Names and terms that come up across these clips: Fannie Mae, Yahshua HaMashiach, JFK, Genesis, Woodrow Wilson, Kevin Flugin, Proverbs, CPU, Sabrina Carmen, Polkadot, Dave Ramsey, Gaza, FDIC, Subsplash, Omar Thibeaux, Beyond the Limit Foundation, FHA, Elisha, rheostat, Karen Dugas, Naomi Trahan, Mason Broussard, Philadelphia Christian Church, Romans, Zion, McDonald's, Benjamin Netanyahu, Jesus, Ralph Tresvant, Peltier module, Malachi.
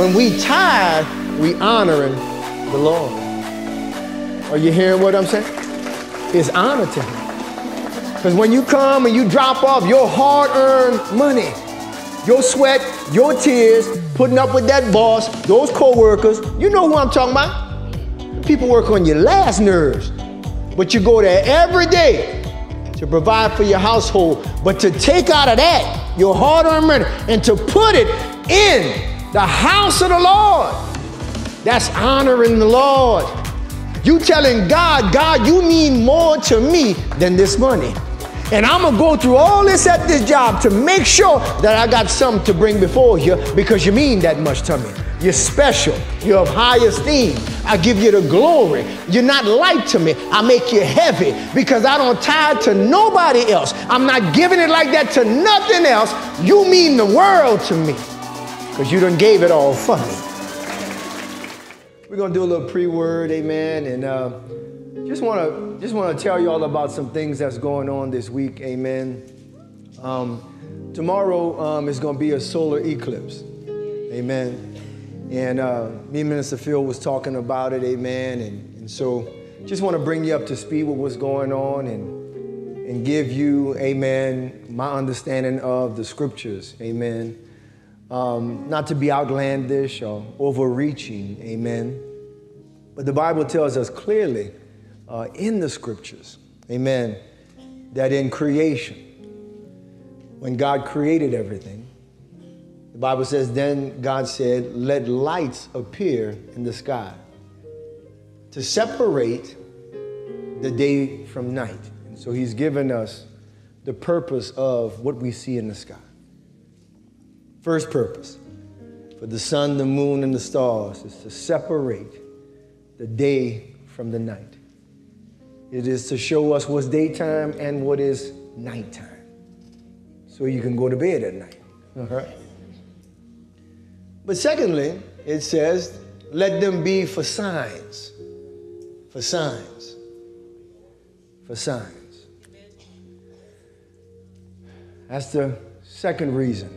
When we tithe, we honoring the Lord. Are you hearing what I'm saying? It's honor to Him. Because when you come and you drop off your hard-earned money, your sweat, your tears, putting up with that boss, those co-workers, you know who I'm talking about. People work on your last nerves. But you go there every day to provide for your household. But to take out of that, your hard-earned money, and to put it in the house of the Lord, that's honoring the Lord. You telling God, God, you mean more to me than this money. And I'm going to go through all this at this job to make sure that I got something to bring before you because you mean that much to me. You're special. You're of high esteem. I give you the glory. You're not light to me. I make you heavy because I don't tithe to nobody else. I'm not giving it like that to nothing else. You mean the world to me because you done gave it all for me. We're going to do a little pre-word, amen, and just want to tell you all about some things that's going on this week, amen. Tomorrow is going to be a solar eclipse, amen. And me and Minister Phil was talking about it, amen. And so just want to bring you up to speed with what's going on and give you, amen, my understanding of the scriptures, amen. Not to be outlandish or overreaching, amen. But the Bible tells us clearly in the scriptures, amen, that in creation, when God created everything, the Bible says, then God said, let lights appear in the sky to separate the day from night. And so He's given us the purpose of what we see in the sky. First purpose, for the sun, the moon, and the stars is to separate the day from the night. It is to show us what's daytime and what is nighttime, so you can go to bed at night, all right? But secondly, it says, let them be for signs, for signs, for signs. That's the second reason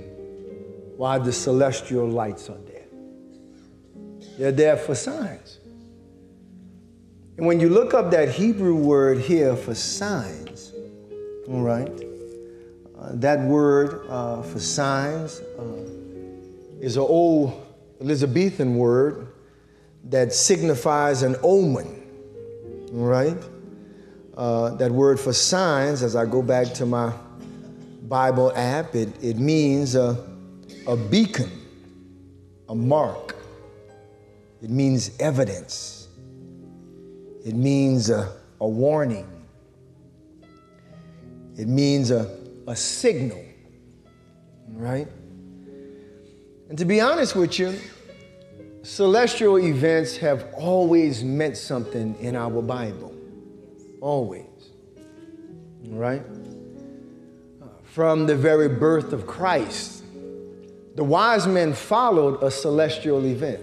why the celestial lights are there. They're there for signs. And when you look up that Hebrew word here for signs, all right, that word for signs is an old Elizabethan word that signifies an omen, all right? That word for signs, as I go back to my Bible app, it means a beacon, a mark. It means evidence. It means a warning. It means a signal, right? And to be honest with you, celestial events have always meant something in our Bible, always, right? From the very birth of Christ, the wise men followed a celestial event.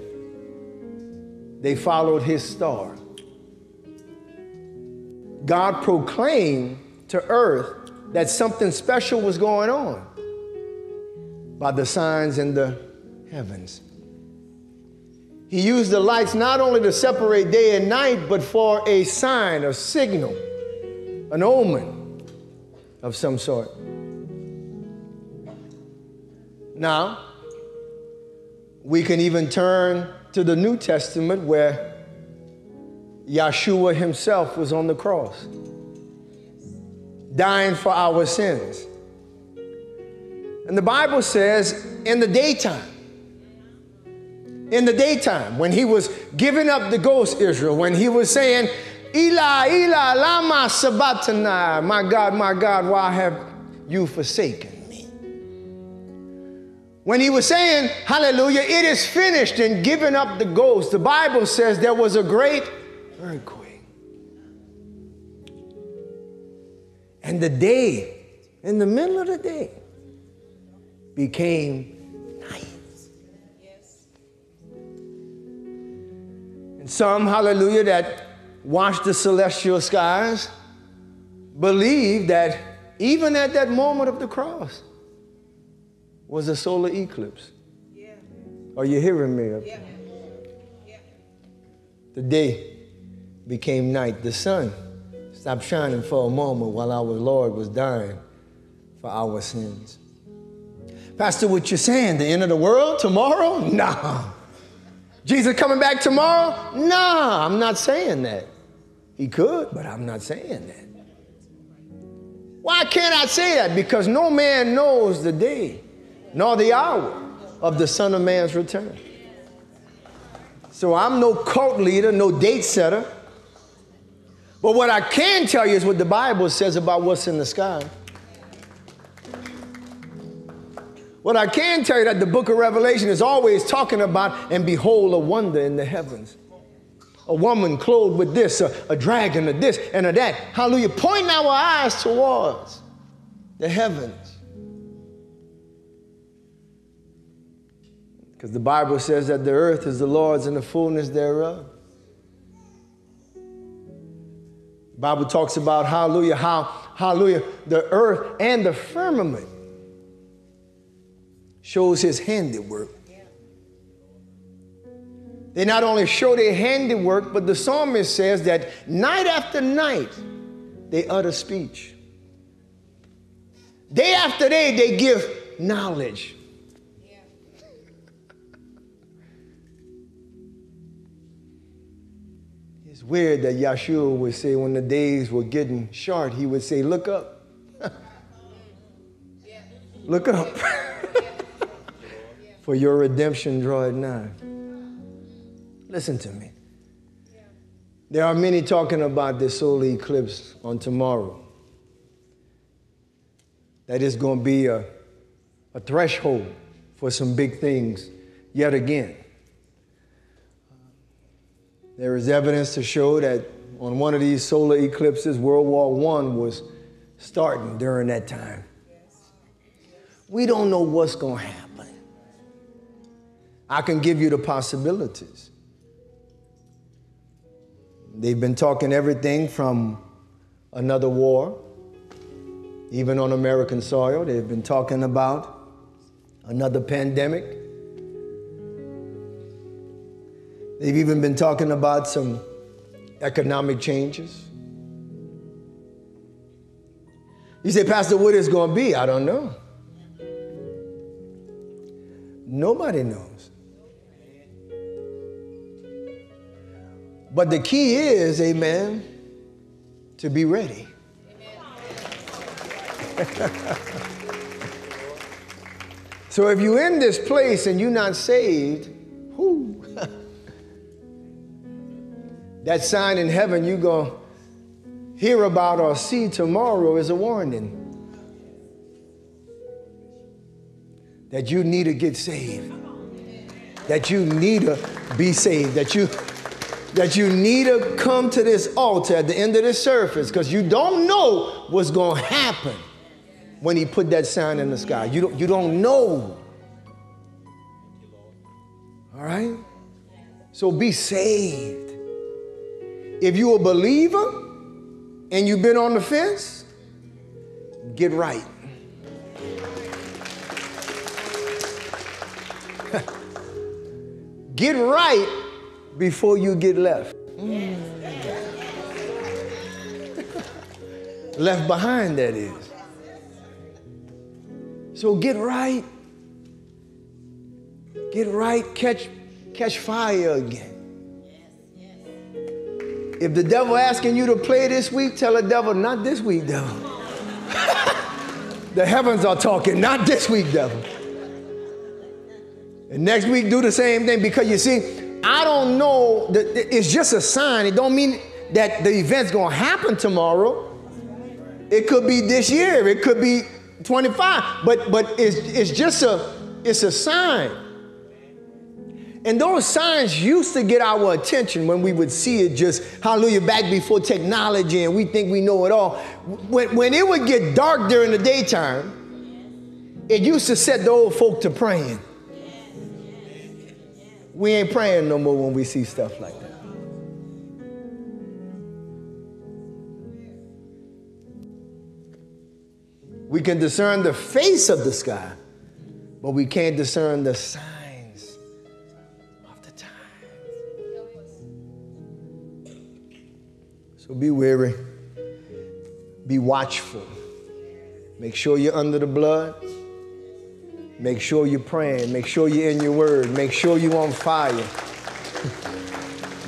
They followed His star. God proclaimed to earth that something special was going on by the signs in the heavens. He used the lights not only to separate day and night, but for a sign, a signal, an omen of some sort. Now, we can even turn to the New Testament where Yahshua Himself was on the cross, dying for our sins. And the Bible says in the daytime, when He was giving up the ghost Israel, when He was saying, Eli, Eli, lama sabachthani, my God, why have you forsaken me? When He was saying, hallelujah, it is finished, and giving up the ghost, the Bible says there was a great earthquake. And the day, in the middle of the day, became night. Yes. And some, hallelujah, that watched the celestial skies believed that even at that moment of the cross was a solar eclipse, yeah, Are you hearing me? Yeah. Yeah. The day became night. The sun stopped shining for a moment while our Lord was dying for our sins. Pastor, what you're saying, the end of the world tomorrow? Nah. Jesus coming back tomorrow? Nah, I'm not saying that. He could, but I'm not saying that. Why can't I say that? Because no man knows the day nor the hour of the Son of Man's return. So I'm no cult leader, no date setter. But what I can tell you is what the Bible says about what's in the sky. What I can tell you that the book of Revelation is always talking about, and behold, a wonder in the heavens. A woman clothed with this, a dragon, a this, and a that. Hallelujah. Pointing our eyes towards the heavens. Because the Bible says that the earth is the Lord's and the fullness thereof. The Bible talks about, hallelujah, how, hallelujah, the earth and the firmament shows his handiwork. They not only show their handiwork, but the psalmist says that night after night, they utter speech. Day after day, they give knowledge. Yeah. It's weird that Yahshua would say when the days were getting short, he would say, look up. Look up. For your redemption draweth nigh. Listen to me. Yeah. There are many talking about the solar eclipse on tomorrow. That is going to be a threshold for some big things yet again. There is evidence to show that on one of these solar eclipses, World War I was starting during that time. Yes. We don't know what's going to happen. I can give you the possibilities. They've been talking everything from another war, even on American soil. They've been talking about another pandemic. They've even been talking about some economic changes. You say, Pastor, what is it going to be? I don't know. Nobody knows. But the key is, amen, to be ready. So if you're in this place and you're not saved, whoo, that sign in heaven you're going to hear about or see tomorrow is a warning that you need to get saved, that you need to be saved, that you need to come to this altar at the end of this service because you don't know what's going to happen when he put that sign in the sky. You don't know. All right? So be saved. If you're a believer and you've been on the fence, get right. Get right before you get left. Left behind, that is. So get right. Get right, catch fire again. If the devil asking you to play this week, tell the devil, not this week, devil. The heavens are talking, not this week, devil. And next week, do the same thing because you see, I don't know, it's just a sign. It don't mean that the event's going to happen tomorrow. It could be this year. It could be 25. But it's just a sign. And those signs used to get our attention when we would see it just, hallelujah, back before technology and we think we know it all. When it would get dark during the daytime, it used to set the old folk to praying. We ain't praying no more when we see stuff like that. We can discern the face of the sky, but we can't discern the signs So be wary. Be watchful. Make sure you're under the blood. Make sure you're praying. Make sure you're in your word. Make sure you're on fire.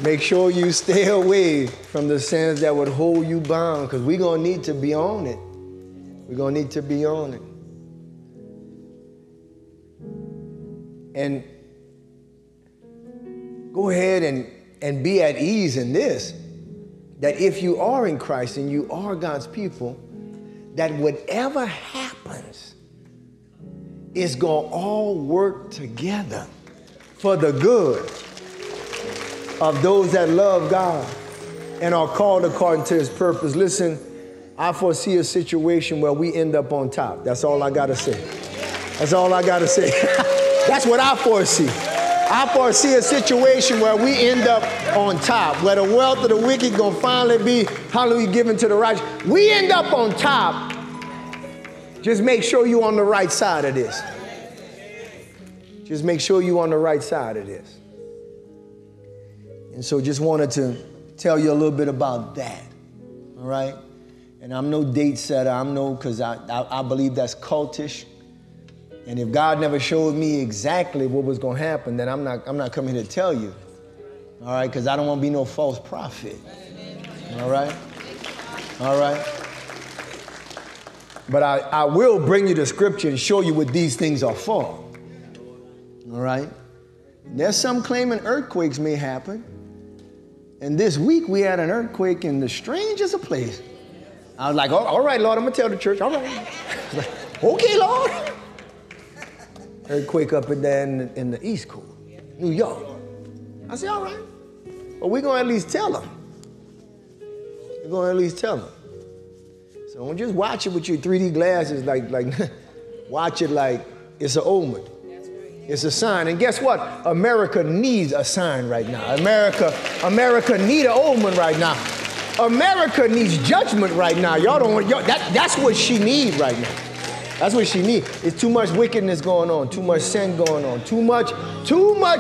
Make sure you stay away from the sins that would hold you bound, because we're going to need to be on it. We're going to need to be on it. And go ahead and be at ease in this, that if you are in Christ and you are God's people, that whatever happens is going to all work together for the good of those that love God and are called according to his purpose. Listen, I foresee a situation where we end up on top. That's all I got to say. That's all I got to say. That's what I foresee. I foresee a situation where we end up on top, where the wealth of the wicked gonna finally be, hallelujah, given to the righteous. We end up on top. Just make sure you're on the right side of this. Just make sure you're on the right side of this. And so just wanted to tell you a little bit about that, all right? And I'm no date setter, I'm no, because I believe that's cultish. And if God never showed me exactly what was going to happen, then I'm not coming here to tell you, all right? Because I don't want to be no false prophet, all right? All right? But I will bring you to scripture and show you what these things are for, all right? There's some claiming earthquakes may happen. And this week we had an earthquake in the strangest of places. I was like, oh, all right, Lord, I'm going to tell the church, all right. Like, okay, Lord. Earthquake up and down in the East Coast, New York. I said, all right. Well, we're going to at least tell them. We're going to at least tell them. So don't just watch it with your 3D glasses, like watch it like it's an omen. It's a sign. And guess what? America needs a sign right now. America needs an omen right now. America needs judgment right now. Y'all don't want, that's what she needs right now. That's what she needs. It's too much wickedness going on, too much sin going on, too much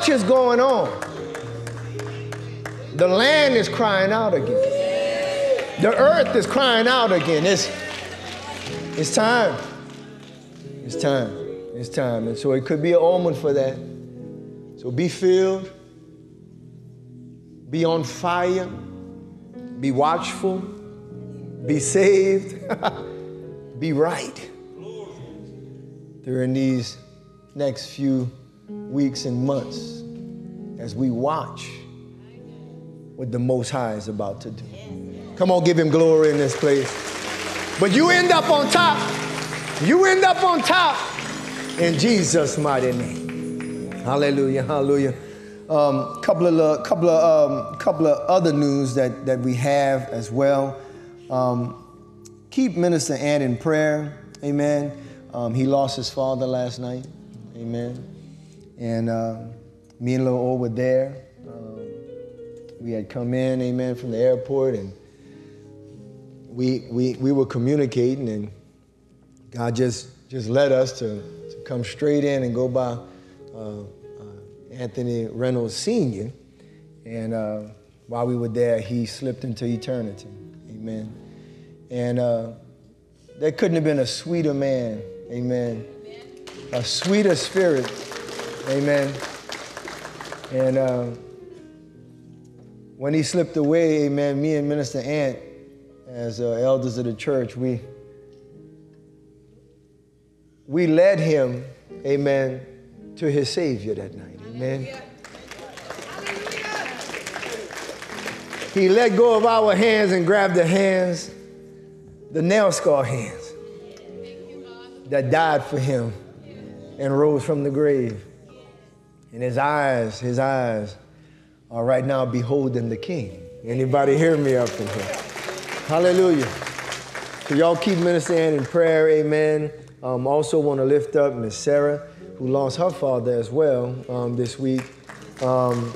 is going on. The land is crying out again. The earth is crying out again. It's time. It's time. It's time. And so it could be an omen for that. So be filled. Be on fire. Be watchful. Be saved. Be right. During these next few weeks and months, as we watch what the Most High is about to do. Come on, give him glory in this place. But you end up on top. You end up on top in Jesus' mighty name. Hallelujah, hallelujah. Couple of other news that we have as well. Keep Minister Ann in prayer. Amen. He lost his father last night, amen. And me and Lil' O were there. We had come in, amen, from the airport, and we were communicating, and God just led us to come straight in and go by Anthony Reynolds Sr. And while we were there, he slipped into eternity, amen. And there couldn't have been a sweeter man. Amen. A sweeter spirit. Amen. And when he slipped away, amen, me and Minister Ant, as elders of the church, we led him, amen, to his Savior that night. Amen. He let go of our hands and grabbed the hands, the nail scar hands, that died for him and rose from the grave. And his eyes are right now beholding the King. Anybody hear me up in here? Hallelujah. So y'all keep ministering in prayer, amen. Also want to lift up Miss Sarah, who lost her father as well this week. Her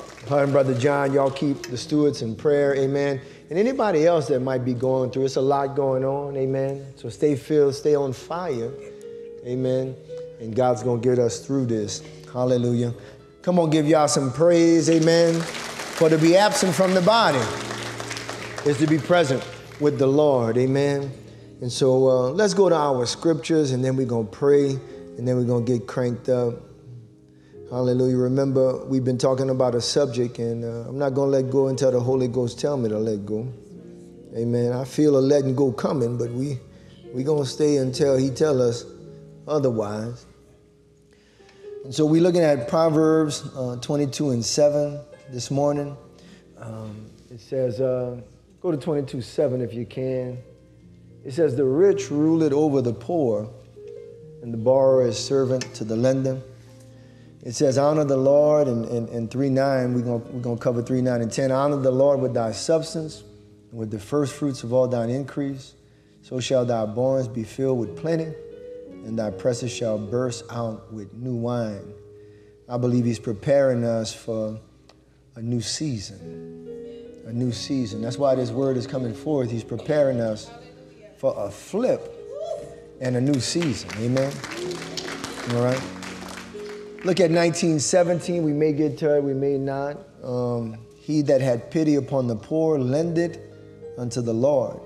and Brother John, y'all keep the Stewarts in prayer, amen. And anybody else that might be going through, it's a lot going on, amen. So stay filled, stay on fire. Amen. And God's going to get us through this. Hallelujah. Come on, give y'all some praise. Amen. For to be absent from the body is to be present with the Lord. Amen. And so let's go to our scriptures, and then we're going to pray, and then we're going to get cranked up. Hallelujah. Remember, we've been talking about a subject, and I'm not going to let go until the Holy Ghost tell me to let go. Amen. I feel a letting go coming, but we're going to stay until he tell us otherwise. And so we're looking at Proverbs 22:7 this morning. It says, go to 22:7 if you can. It says, the rich rule it over the poor, and the borrower is servant to the lender. It says, honor the Lord, and 3:9, we're going to cover 3:9 and 10. Honor the Lord with thy substance, and with the first fruits of all thine increase. So shall thy barns be filled with plenty, and thy presses shall burst out with new wine. I believe he's preparing us for a new season. A new season. That's why this word is coming forth. He's preparing us for a flip and a new season. Amen? All right? Look at 19:17. We may get to it, we may not. He that had pity upon the poor lendeth unto the Lord,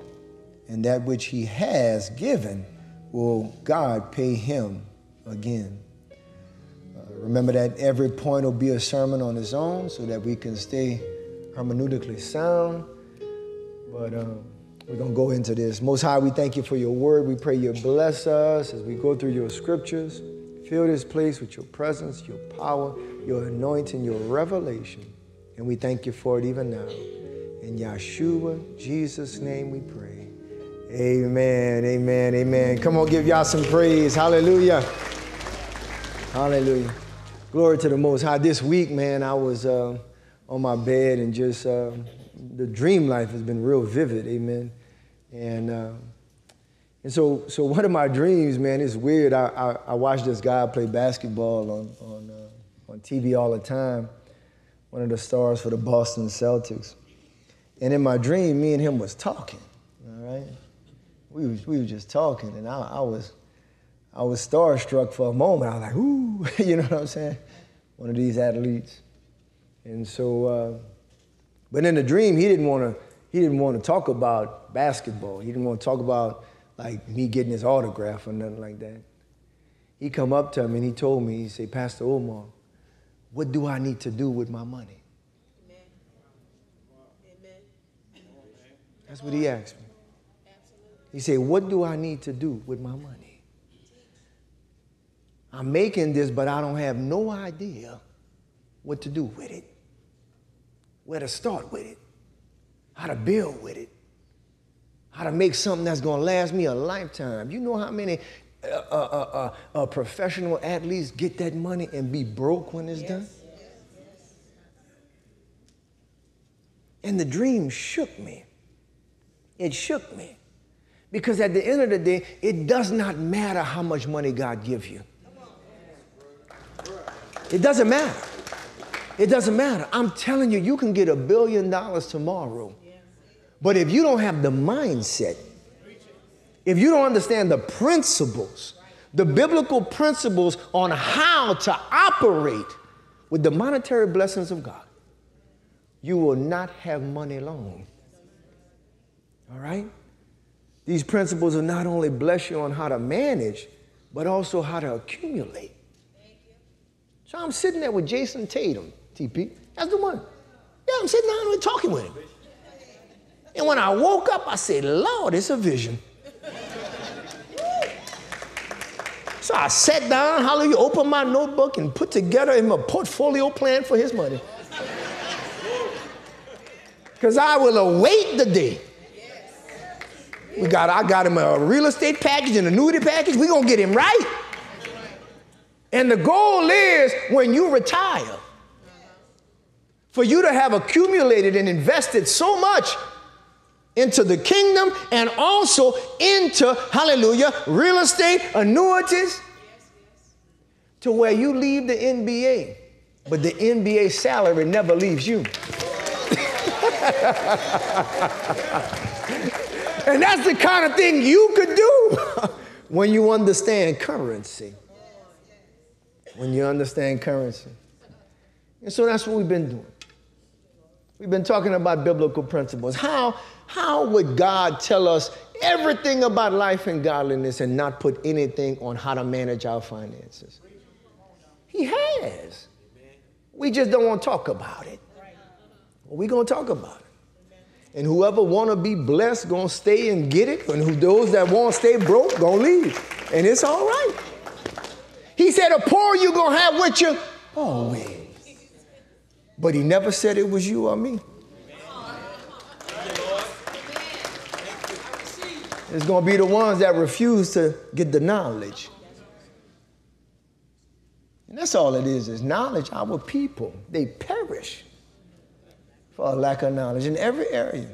and that which he has given will God pay him again. Remember that every point will be a sermon on its own so that we can stay hermeneutically sound. But we're going to go into this. Most High, we thank you for your word. We pray you bless us as we go through your scriptures. Fill this place with your presence, your power, your anointing, your revelation. And we thank you for it even now. In Yahshua, Jesus' name we pray. Amen, amen, amen. Come on, give y'all some praise. Hallelujah. Hallelujah. Glory to the Most High. This week, man, I was on my bed and just the dream life has been real vivid, amen. And so one of my dreams, man, it's weird. I watch this guy play basketball on TV all the time, one of the stars for the Boston Celtics. And in my dream, me and him was talking, all right? We were just talking, and I was starstruck for a moment. I was like, ooh, you know what I'm saying? One of these athletes. And so, but in the dream, he didn't want to talk about basketball. He didn't want to talk about like me getting his autograph or nothing like that. He come up to me and he told me, he said, Pastor Omar, what do I need to do with my money? Amen. Amen. That's what he asked me. He said, what do I need to do with my money? I'm making this, but I don't have no idea what to do with it, where to start with it, how to build with it, how to make something that's going to last me a lifetime. You know how many professional athletes get that money and be broke when it's done? Yes, yes. And the dream shook me. It shook me. Because at the end of the day, it does not matter how much money God gives you. It doesn't matter. It doesn't matter. I'm telling you, you can get $1 billion tomorrow. But if you don't have the mindset, if you don't understand the principles, the biblical principles on how to operate with the monetary blessings of God, you will not have money long. All right? These principles will not only bless you on how to manage, but also how to accumulate. Thank you. So I'm sitting there with Jayson Tatum, TP. That's the one. Yeah, I'm sitting down and talking with him. And when I woke up, I said, Lord, it's a vision. So I sat down, hallelujah, opened my notebook and put together him a portfolio plan for his money. Because I will await the day. I got him a real estate package and an annuity package. We're going to get him right. And the goal is when you retire, for you to have accumulated and invested so much into the kingdom and also into, hallelujah, real estate, annuities, to where you leave the NBA, but the NBA salary never leaves you. And that's the kind of thing you could do when you understand currency. When you understand currency. And so that's what we've been doing. We've been talking about biblical principles. How would God tell us everything about life and godliness and not put anything on how to manage our finances? He has. We just don't want to talk about it. Well, we're going to talk about it. And whoever want to be blessed going to stay and get it. And those that want to stay broke going to leave. And it's all right. He said, a poor you going to have with you always. But he never said it was you or me. It's going to be the ones that refuse to get the knowledge. And that's all it is knowledge. Our people, they perish for a lack of knowledge in every area,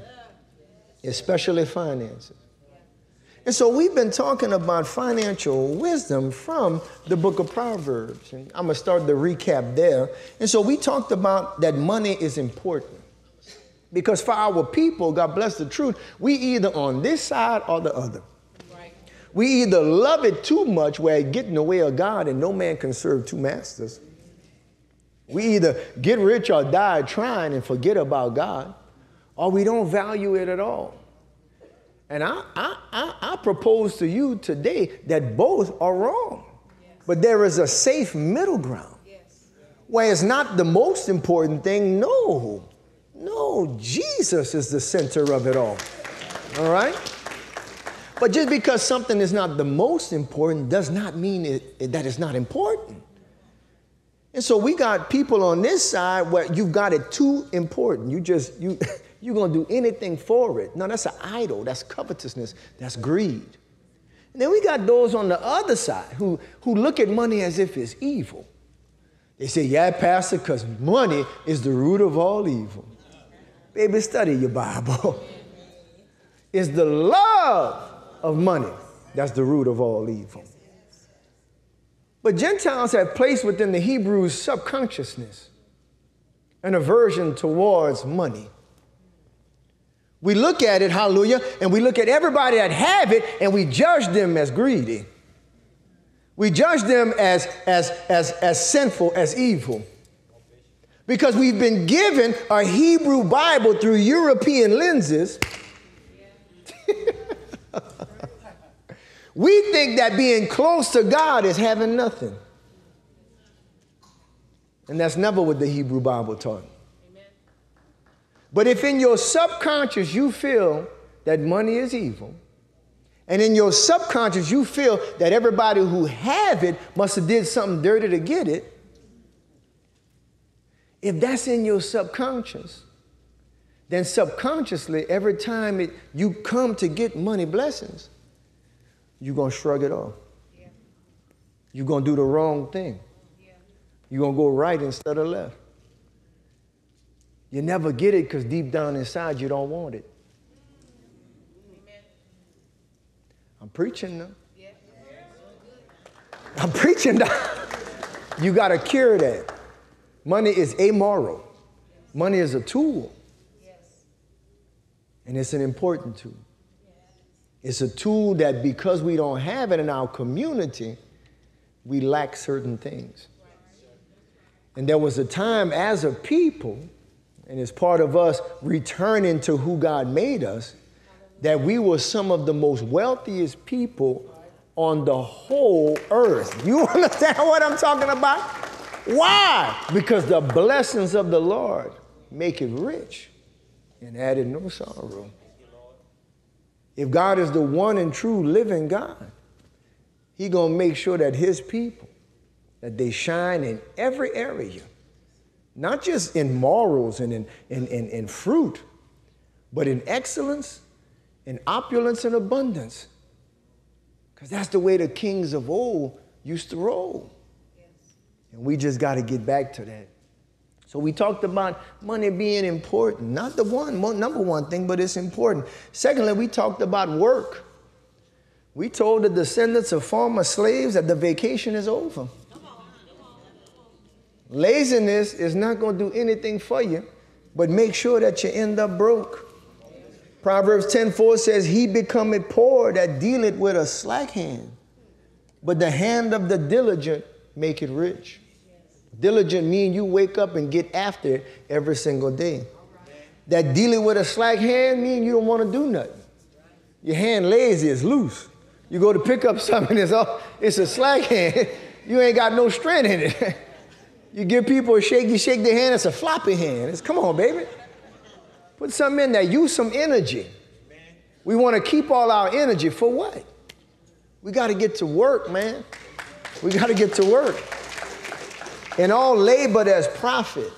especially finances. And so we've been talking about financial wisdom from the book of Proverbs. And I'm going to start the recap there. And so we talked about that money is important because for our people, God bless the truth, we either on this side or the other. Right. We either love it too much where it gets in the way of God and no man can serve two masters. We either get rich or die trying and forget about God, or we don't value it at all. And I propose to you today that both are wrong. Yes. But there is a safe middle ground. Yes. Where it's not the most important thing. No, Jesus is the center of it all. All right? But just because something is not the most important does not mean that it's not important. And so we got people on this side where you've got it too important. You're going to do anything for it. No, that's an idol. That's covetousness. That's greed. And then we got those on the other side who look at money as if it's evil. They say, yeah, Pastor, because money is the root of all evil. Baby, study your Bible. It's the love of money that's the root of all evil. But Gentiles have placed within the Hebrews' subconsciousness an aversion towards money. We look at it, hallelujah, and we look at everybody that have it, and we judge them as greedy. We judge them as sinful, as evil. Because we've been given a Hebrew Bible through European lenses. We think that being close to God is having nothing. And that's never what the Hebrew Bible taught. But if in your subconscious you feel that money is evil, and in your subconscious you feel that everybody who have it must have did something dirty to get it, if that's in your subconscious, then subconsciously every time you come to get money blessings, you're going to shrug it off. Yeah. You're going to do the wrong thing. Yeah. You're going to go right instead of left. You never get it because deep down inside you don't want it. Amen. I'm preaching now. Yeah. I'm preaching now. You got to cure that. Money is amoral. Yes. Money is a tool. Yes. And it's an important tool. Yes. It's a tool that because we don't have it in our community, we lack certain things. Right. And there was a time as a people, and it's part of us returning to who God made us, that we were some of the most wealthiest people on the whole earth. You understand what I'm talking about? Why? Because the blessings of the Lord make it rich and added no sorrow. If God is the one and true living God, He's going to make sure that His people, that they shine in every area. Not just in morals and in fruit, but in excellence, in opulence and abundance. Because that's the way the kings of old used to roll. Yes. And we just got to get back to that. So we talked about money being important. Not the number one thing, but it's important. Secondly, we talked about work. We told the descendants of former slaves that the vacation is over. Laziness is not going to do anything for you, but make sure that you end up broke. Proverbs 10:4 says, he becometh poor that dealeth with a slack hand, but the hand of the diligent make it rich. Yes. Diligent means you wake up and get after it every single day. Right. that dealing with a slack hand mean you don't want to do nothing. Your hand lazy, it's loose. You go to pick up something, it's a slack hand. You ain't got no strength in it. You give people a shake, you shake their hand, it's a floppy hand. It's, come on, baby. Put something in there. Use some energy. We want to keep all our energy for what? We got to get to work, man. We got to get to work. In all labor, there's profit.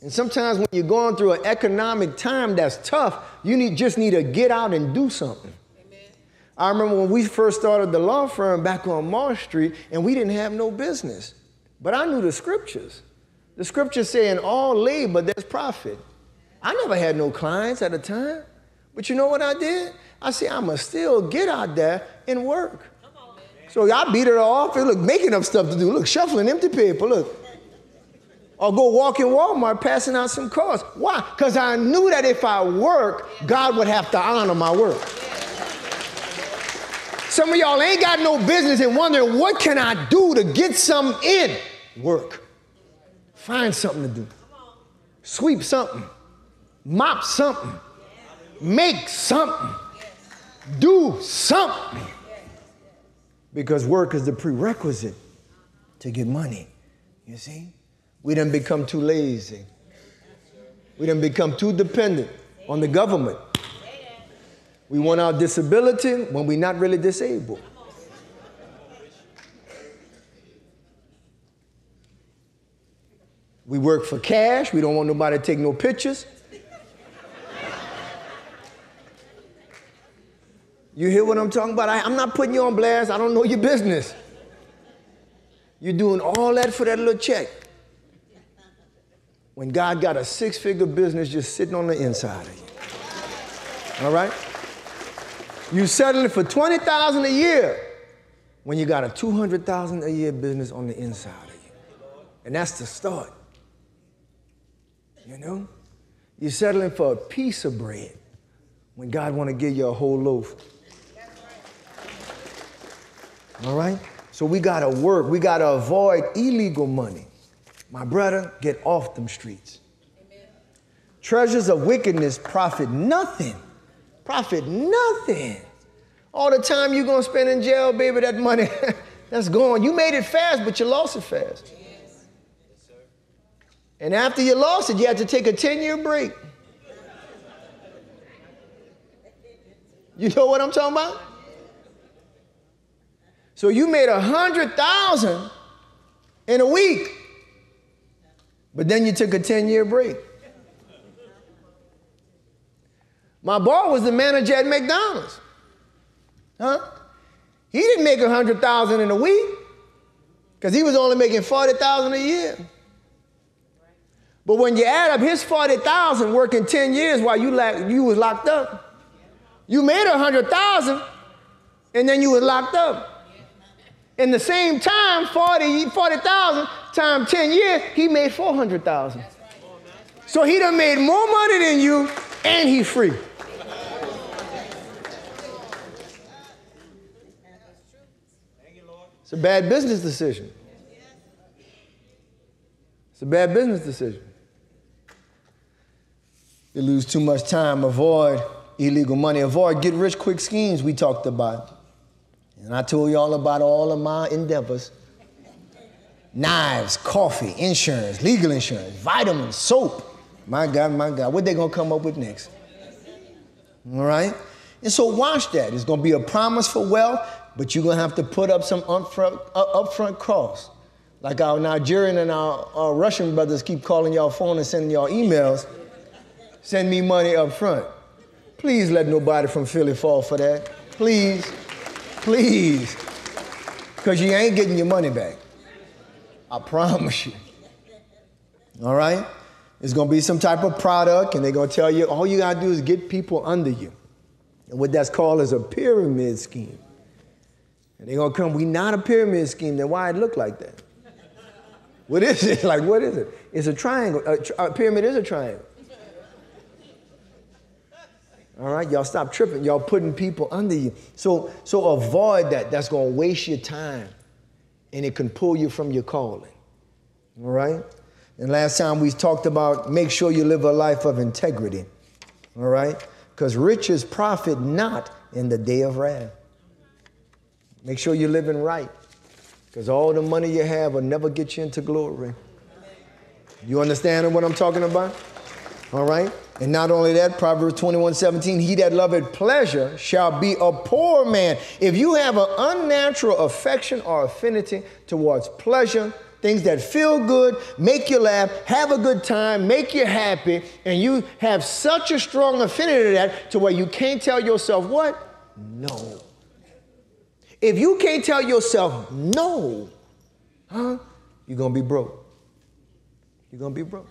And sometimes when you're going through an economic time that's tough, you just need to get out and do something. I remember when we first started the law firm back on Marsh Street, and we didn't have no business. But I knew the scriptures. The scriptures say in all labor, there's profit. I never had no clients at the time. But you know what I did? I said, I'ma still get out there and work. So I beat it off and look, making up stuff to do. Look, shuffling empty paper, look. Or go walk in Walmart, passing out some cards. Why? Because I knew that if I work, God would have to honor my work. Some of y'all ain't got no business and wondering, what can I do to get some in? Work. Find something to do. Sweep something. Mop something. Make something. Do something. Because work is the prerequisite to get money. You see? We done become too lazy. We done become too dependent on the government. We want our disability when we're not really disabled. We work for cash. We don't want nobody to take no pictures. You hear what I'm talking about? I'm not putting you on blast. I don't know your business. You're doing all that for that little check. When God got a six-figure business just sitting on the inside of you. All right? You settling for $20,000 a year when you got a $200,000 a year business on the inside of you. And that's the start. You know? You're settling for a piece of bread when God want to give you a whole loaf. All right? So we got to work. We got to avoid illegal money. My brother, get off them streets. Amen. Treasures of wickedness profit nothing. Profit nothing. All the time you're going to spend in jail, baby, that money, that's gone. You made it fast, but you lost it fast. Yes. And after you lost it, you had to take a 10-year break. You know what I'm talking about? So you made $100,000 in a week, but then you took a 10-year break. My boy was the manager at McDonald's. Huh? He didn't make $100,000 in a week because he was only making $40,000 a year. But when you add up his $40,000 working 10 years while you was locked up, you made $100,000 and then you was locked up. In the same time, 40,000 times 10 years, he made $400,000. So he done made more money than you and he's free. It's a bad business decision. It's a bad business decision. You lose too much time. Avoid illegal money. Avoid get-rich-quick schemes we talked about. And I told you all about all of my endeavors. Knives, coffee, insurance, legal insurance, vitamins, soap. My God, what they gonna come up with next? All right? And so watch that. It's gonna be a promise for wealth, but you're gonna have to put up some upfront costs. Like our Nigerian and our Russian brothers keep calling y'all phone and sending y'all emails, send me money up front. Please let nobody from Philly fall for that. Please, please. Because you ain't getting your money back. I promise you. All right? It's going to be some type of product, and they're going to tell you all you got to do is get people under you. And what that's called is a pyramid scheme. And they're going to come, we not a pyramid scheme, then why it look like that? What is it? Like, what is it? It's a triangle. A pyramid is a triangle. All right? Y'all stop tripping. Y'all putting people under you. So avoid that. That's going to waste your time, and it can pull you from your calling. All right? And last time we talked about make sure you live a life of integrity, all right? Because riches profit not in the day of wrath. Make sure you're living right, because all the money you have will never get you into glory. You understand what I'm talking about? All right? And not only that, Proverbs 21:17, he that loveth pleasure shall be a poor man. If you have an unnatural affection or affinity towards pleasure, things that feel good, make you laugh, have a good time, make you happy, and you have such a strong affinity to that to where you can't tell yourself what? No. If you can't tell yourself no, you're going to be broke. You're going to be broke.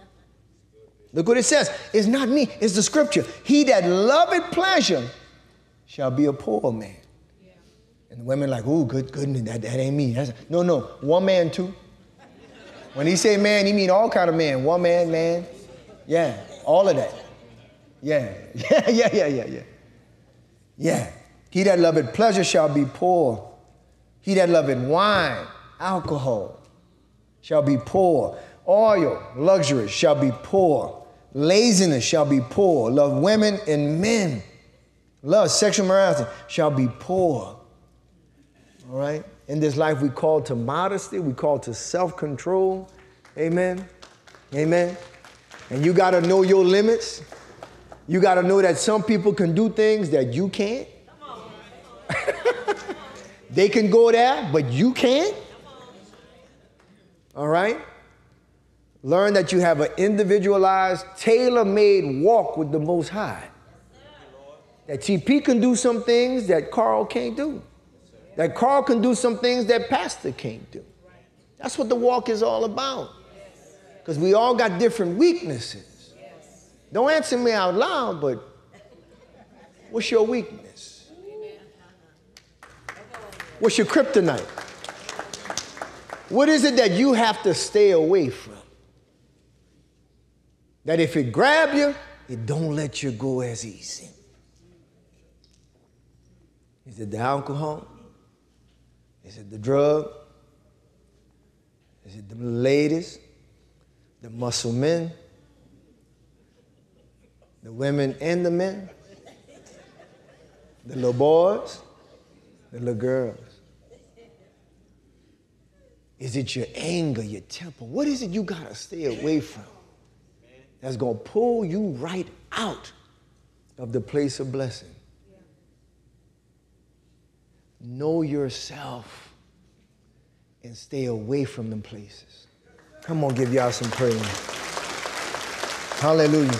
Look what it says. It's not me. It's the scripture. He that loveth pleasure shall be a poor man. Yeah. And the women like, ooh, goodness, that ain't me. That's, no, one man too. When he say man, he mean all kind of men. One man. Yeah, all of that. Yeah. He that loveth pleasure shall be poor. He that loveth wine, alcohol, shall be poor. Oil, luxury, shall be poor. Laziness shall be poor. Love women and men. Love sexual morality shall be poor. All right? In this life, we call to modesty. We call to self-control. Amen. Amen. And you got to know your limits. You got to know that some people can do things that you can't. They can go there, but you can't. All right? Learn that you have an individualized, tailor-made walk with the Most High. That TP can do some things that Carl can't do. That Carl can do some things that Pastor can't do. That's what the walk is all about. Because we all got different weaknesses. Don't answer me out loud, but what's your weakness? What's your kryptonite? What is it that you have to stay away from? That if it grab you, it don't let you go as easy. Is it the alcohol? Is it the drug? Is it the ladies? The muscle men? The women and the men? The little boys? The little girls? Is it your anger, your temper? What is it you gotta stay away from that's gonna pull you right out of the place of blessing? Know yourself and stay away from them places. Come on, give y'all some praise. Hallelujah.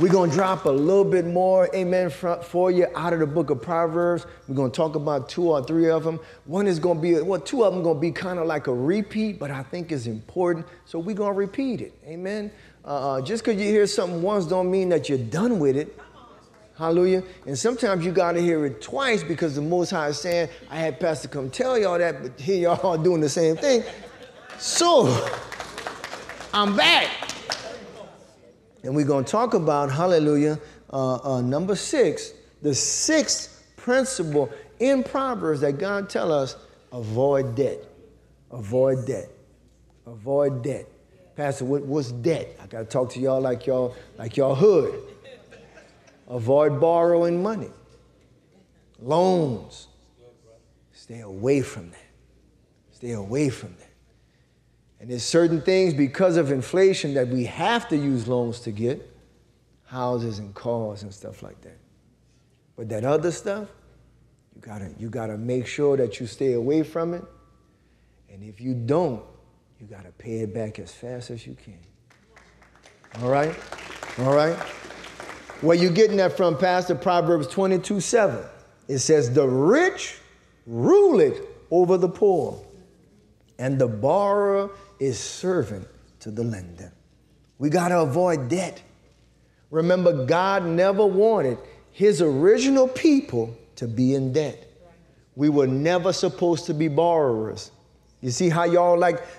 We're going to drop a little bit more, amen, for you out of the book of Proverbs. We're going to talk about two or three of them. One is going to be, well, two of them going to be kind of like a repeat, but I think it's important. So we're going to repeat it, amen. Just because you hear something once don't mean that you're done with it. Hallelujah. And sometimes you got to hear it twice because the Most High is saying, I had Pastor come tell y'all that, but here y'all are doing the same thing. So, I'm back. And we're going to talk about, hallelujah, number 6, the 6th principle in Proverbs that God tells us, avoid debt. Avoid debt. Avoid debt. Pastor, what's debt? I got to talk to y'all like y'all hood. Avoid borrowing money, loans. Stay away from that. Stay away from that. And there's certain things because of inflation that we have to use loans to get, houses and cars and stuff like that. But that other stuff, you gotta make sure that you stay away from it. And if you don't, you gotta pay it back as fast as you can. All right? All right? Where you getting that from, Pastor? Proverbs 22:7. It says, the rich rule it over the poor, and the borrower is servant to the lender. We got to avoid debt. Remember, God never wanted his original people to be in debt. We were never supposed to be borrowers. You see how y'all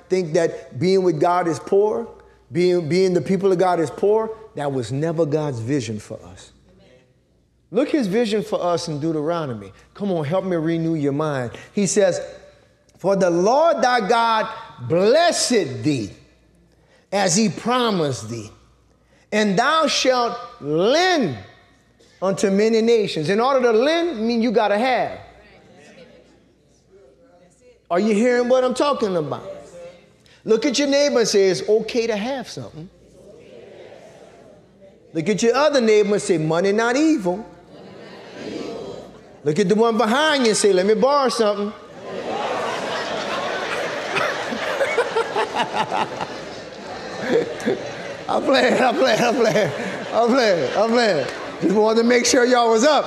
think that being with God is poor? Being the people of God is poor? That was never God's vision for us. Amen. Look his vision for us in Deuteronomy. Come on, help me renew your mind. He says, for the Lord thy God blessed thee as he promised thee. And thou shalt lend unto many nations. In order to lend, you got to have. Are you hearing what I'm talking about? Look at your neighbor and say, it's okay to have something. Look at your other neighbor and say, money not evil. Look at the one behind you and say, let me borrow something. I'm playing. Just wanted to make sure y'all was up.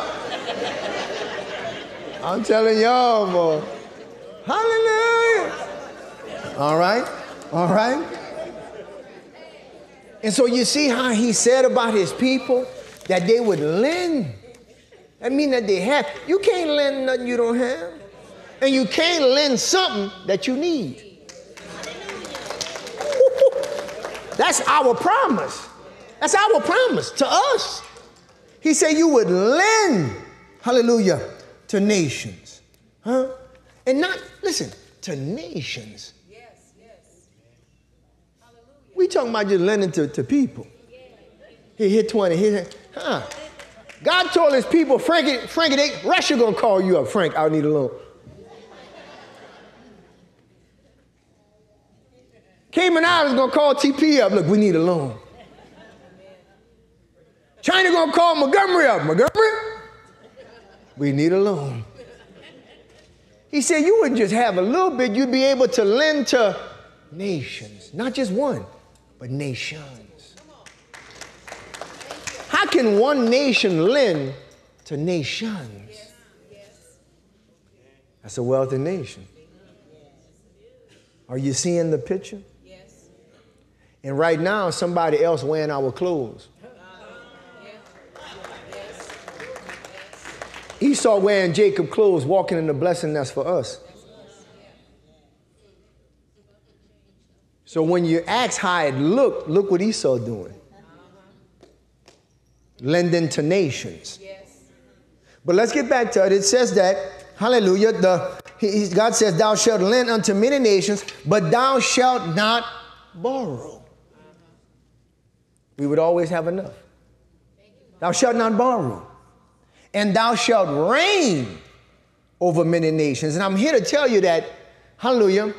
I'm telling y'all, boy. Hallelujah. All right. And so you see how he said about his people that they would lend. That means that they have. You can't lend nothing you don't have. And you can't lend something that you need. That's our promise. That's our promise to us. He said you would lend, hallelujah, to nations. Huh? And not, listen, to nations. Yes, yes. Hallelujah. We talking about just lending to people. He hit 20, huh? God told his people, Frankie, Russia gonna call you up. Frank, I'll need a loan. Cayman Islands gonna call TP up. Look, we need a loan. China gonna call Montgomery up. Montgomery, we need a loan. He said you wouldn't just have a little bit, you'd be able to lend to nations. Not just one, but nations. How can one nation lend to nations? That's a wealthy nation. Are you seeing the picture? Yes. And right now, somebody else wearing our clothes. Esau wearing Jacob's clothes, walking in the blessing that's for us. So when you ask how it looked, look what Esau doing. Lending to nations. But let's get back to it. It says that, hallelujah, God says, thou shalt lend unto many nations, but thou shalt not borrow. We would always have enough. Thou shalt not borrow. And thou shalt reign over many nations. And I'm here to tell you that, hallelujah,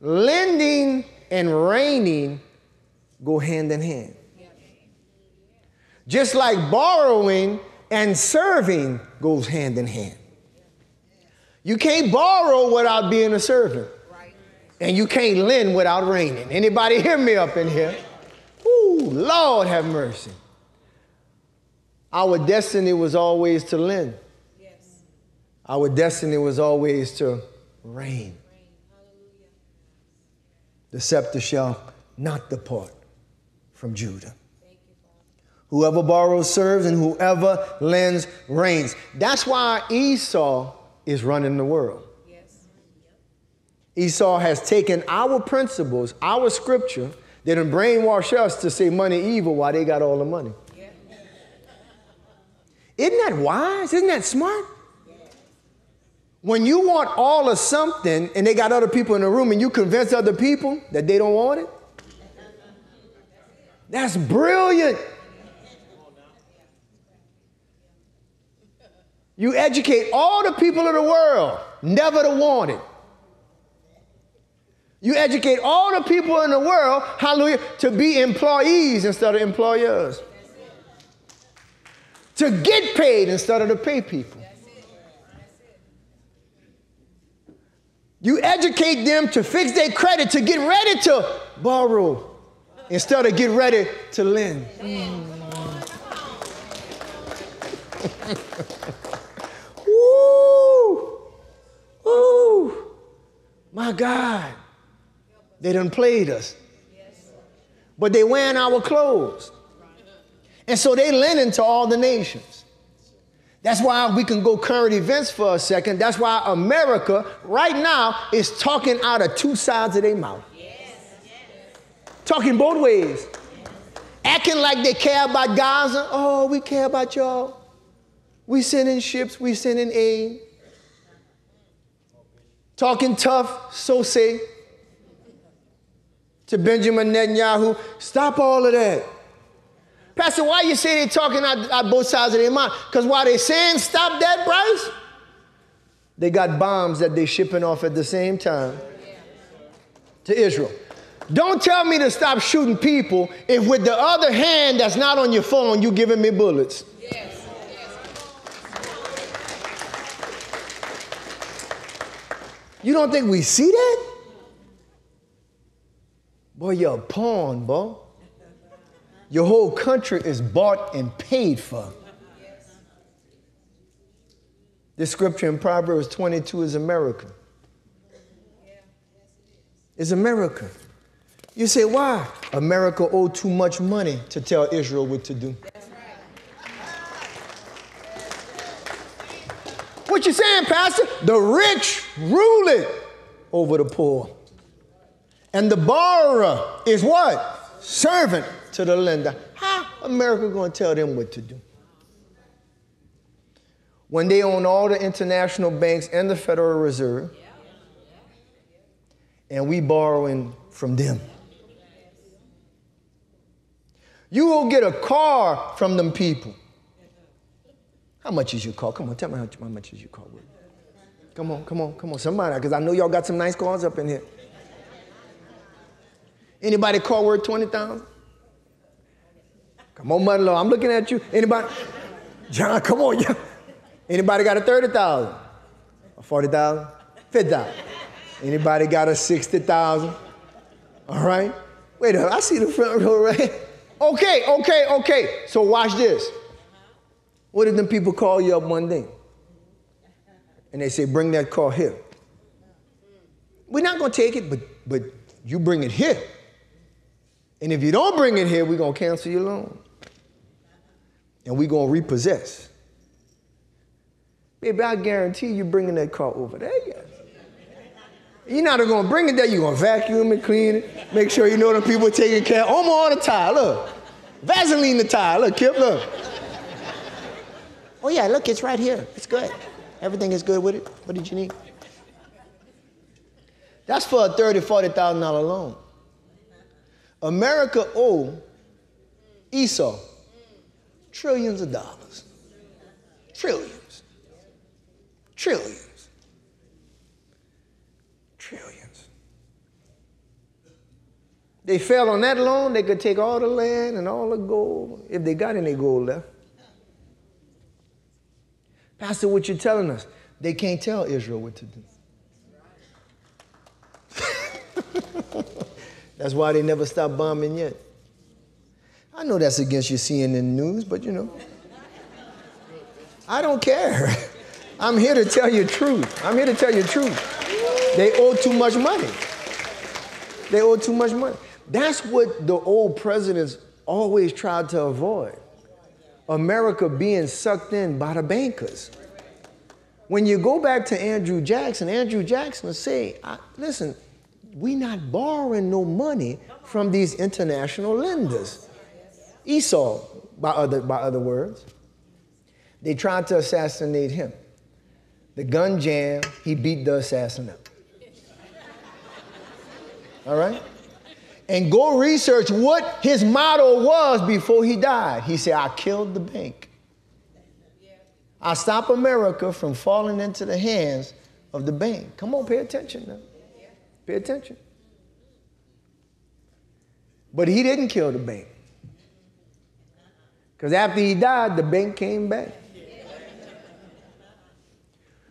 lending and reigning go hand in hand. Just like borrowing and serving goes hand in hand. You can't borrow without being a servant. And you can't lend without reigning. Anybody hear me up in here? Ooh, Lord have mercy. Our destiny was always to lend. Yes. Our destiny was always to reign. Hallelujah. The scepter shall not depart from Judah. Thank you, Father. Whoever borrows serves, and whoever lends reigns. That's why Esau is running the world. Yes. Esau has taken our principles, our scripture, that done brainwash us to say money evil while they got all the money. Isn't that wise? Isn't that smart? When you want all of something and they got other people in the room and you convince other people that they don't want it, that's brilliant. You educate all the people in the world never to want it. You educate all the people in the world, hallelujah, to be employees instead of employers. To get paid instead of to pay people. That's it. You educate them to fix their credit, to get ready to borrow instead of get ready to lend. Woo! Woo! My God. They done played us. But they wearing our clothes. And so they lending to all the nations. That's why we can go current events for a second. That's why America right now is talking out of two sides of their mouth. Yes. Talking both ways. Yes. Acting like they care about Gaza. Oh, we care about y'all. We sending ships. We sending aid. Talking tough, so say. to Benjamin Netanyahu. Stop all of that. Pastor, why you say they're talking out both sides of their mind? Because while they're saying stop that, Bryce, they got bombs that they're shipping off at the same time to Israel. Don't tell me to stop shooting people if with the other hand that's not on your phone, you're giving me bullets. Yes. Yes. You don't think we see that? Boy, you're a pawn, boy. Your whole country is bought and paid for. Yes. This scripture in Proverbs 22 is America. Yeah. It's America. You say, why? America owed too much money to tell Israel what to do. That's right. What you saying, Pastor? The rich rule it over the poor. And the borrower is what? Servant to the lender. How America going to tell them what to do? When they own all the international banks and the Federal Reserve, and we borrowing from them. You will get a car from them people. How much is your car? Come on, tell me how much is your car worth? Come on, come on, come on, somebody, because I know y'all got some nice cars up in here. Anybody car worth $20,000? Come on, mother-in-law, I'm looking at you. Anybody? John, come on, y'all. Anybody got a $30,000? A $40,000? $50,000? Anybody got a $60,000? All right. Wait up, I see the front row right. Okay, okay, okay. So watch this. What if them people call you up one day? And they say, bring that car here. We're not going to take it, but you bring it here. And if you don't bring it here, we're going to cancel your loan. And we're going to repossess. Baby, I guarantee you bringing that car over there. You're not going to bring it there. You're going to vacuum it, clean it, make sure you know the people are taking care of. Omar on the tire, look. Vaseline the tire, look, Kip, look. Oh, yeah, look, it's right here. It's good. Everything is good with it. What did you need? That's for a $30,000, $40,000 loan. America owed Esau trillions of dollars. Trillions. Trillions. Trillions. They fell on that loan, they could take all the land and all the gold, if they got any gold left. Pastor, what you're telling us, they can't tell Israel what to do. That's why they never stop bombing yet. I know that's against your CNN news, but you know. I don't care. I'm here to tell you the truth. I'm here to tell you the truth. They owe too much money. They owe too much money. That's what the old presidents always tried to avoid. America being sucked in by the bankers. When you go back to Andrew Jackson will say, listen, we're not borrowing no money from these international lenders. Esau, by other words. They tried to assassinate him. The gun jam, he beat the assassin up. All right? And go research what his motto was before he died. He said, I killed the bank. I stopped America from falling into the hands of the bank. Come on, pay attention now. Pay attention. But he didn't kill the bank. Because after he died, the bank came back.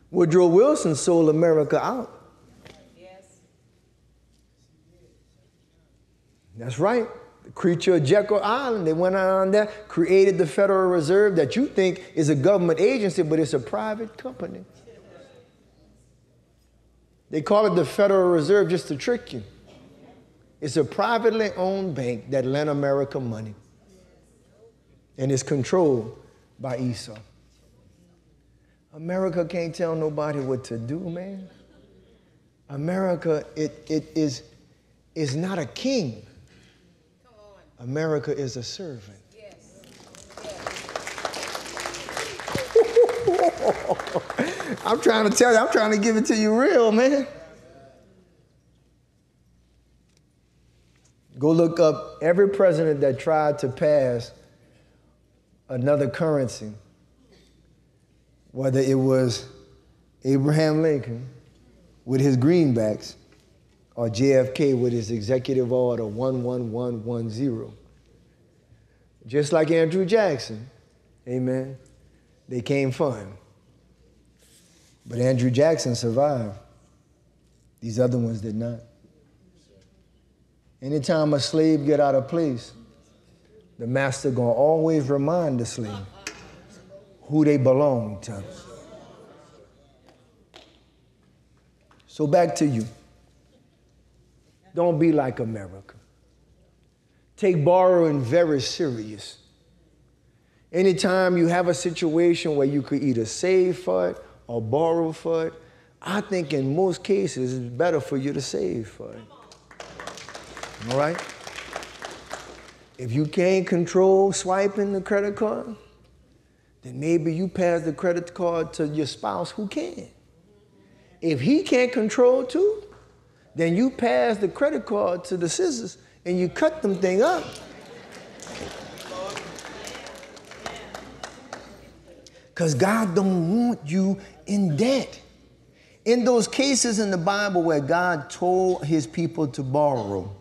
Woodrow Wilson sold America out. That's right. The creature of Jekyll Island, they went out on there, created the Federal Reserve that you think is a government agency, but it's a private company. They call it the Federal Reserve just to trick you. It's a privately owned bank that lent America money. And it's controlled by Esau. America can't tell nobody what to do, man. America, it is not a king. America is a servant. Yes. Yes. I'm trying to tell you, I'm trying to give it to you real, man. Go look up every president that tried to pass another currency, whether it was Abraham Lincoln with his greenbacks or JFK with his executive order 11110. Just like Andrew Jackson, amen, they came for him. But Andrew Jackson survived. These other ones did not. Anytime a slave get out of place, the master gonna always remind the slave who they belong to. So back to you. Don't be like America. Take borrowing very serious. Anytime you have a situation where you could either save for it or borrow for it, I think in most cases it's better for you to save for it. All right? If you can't control swiping the credit card, then maybe you pass the credit card to your spouse who can. If he can't control too, then you pass the credit card to the sisters and you cut them thing up. Because God don't want you in debt. In those cases in the Bible where God told his people to borrow,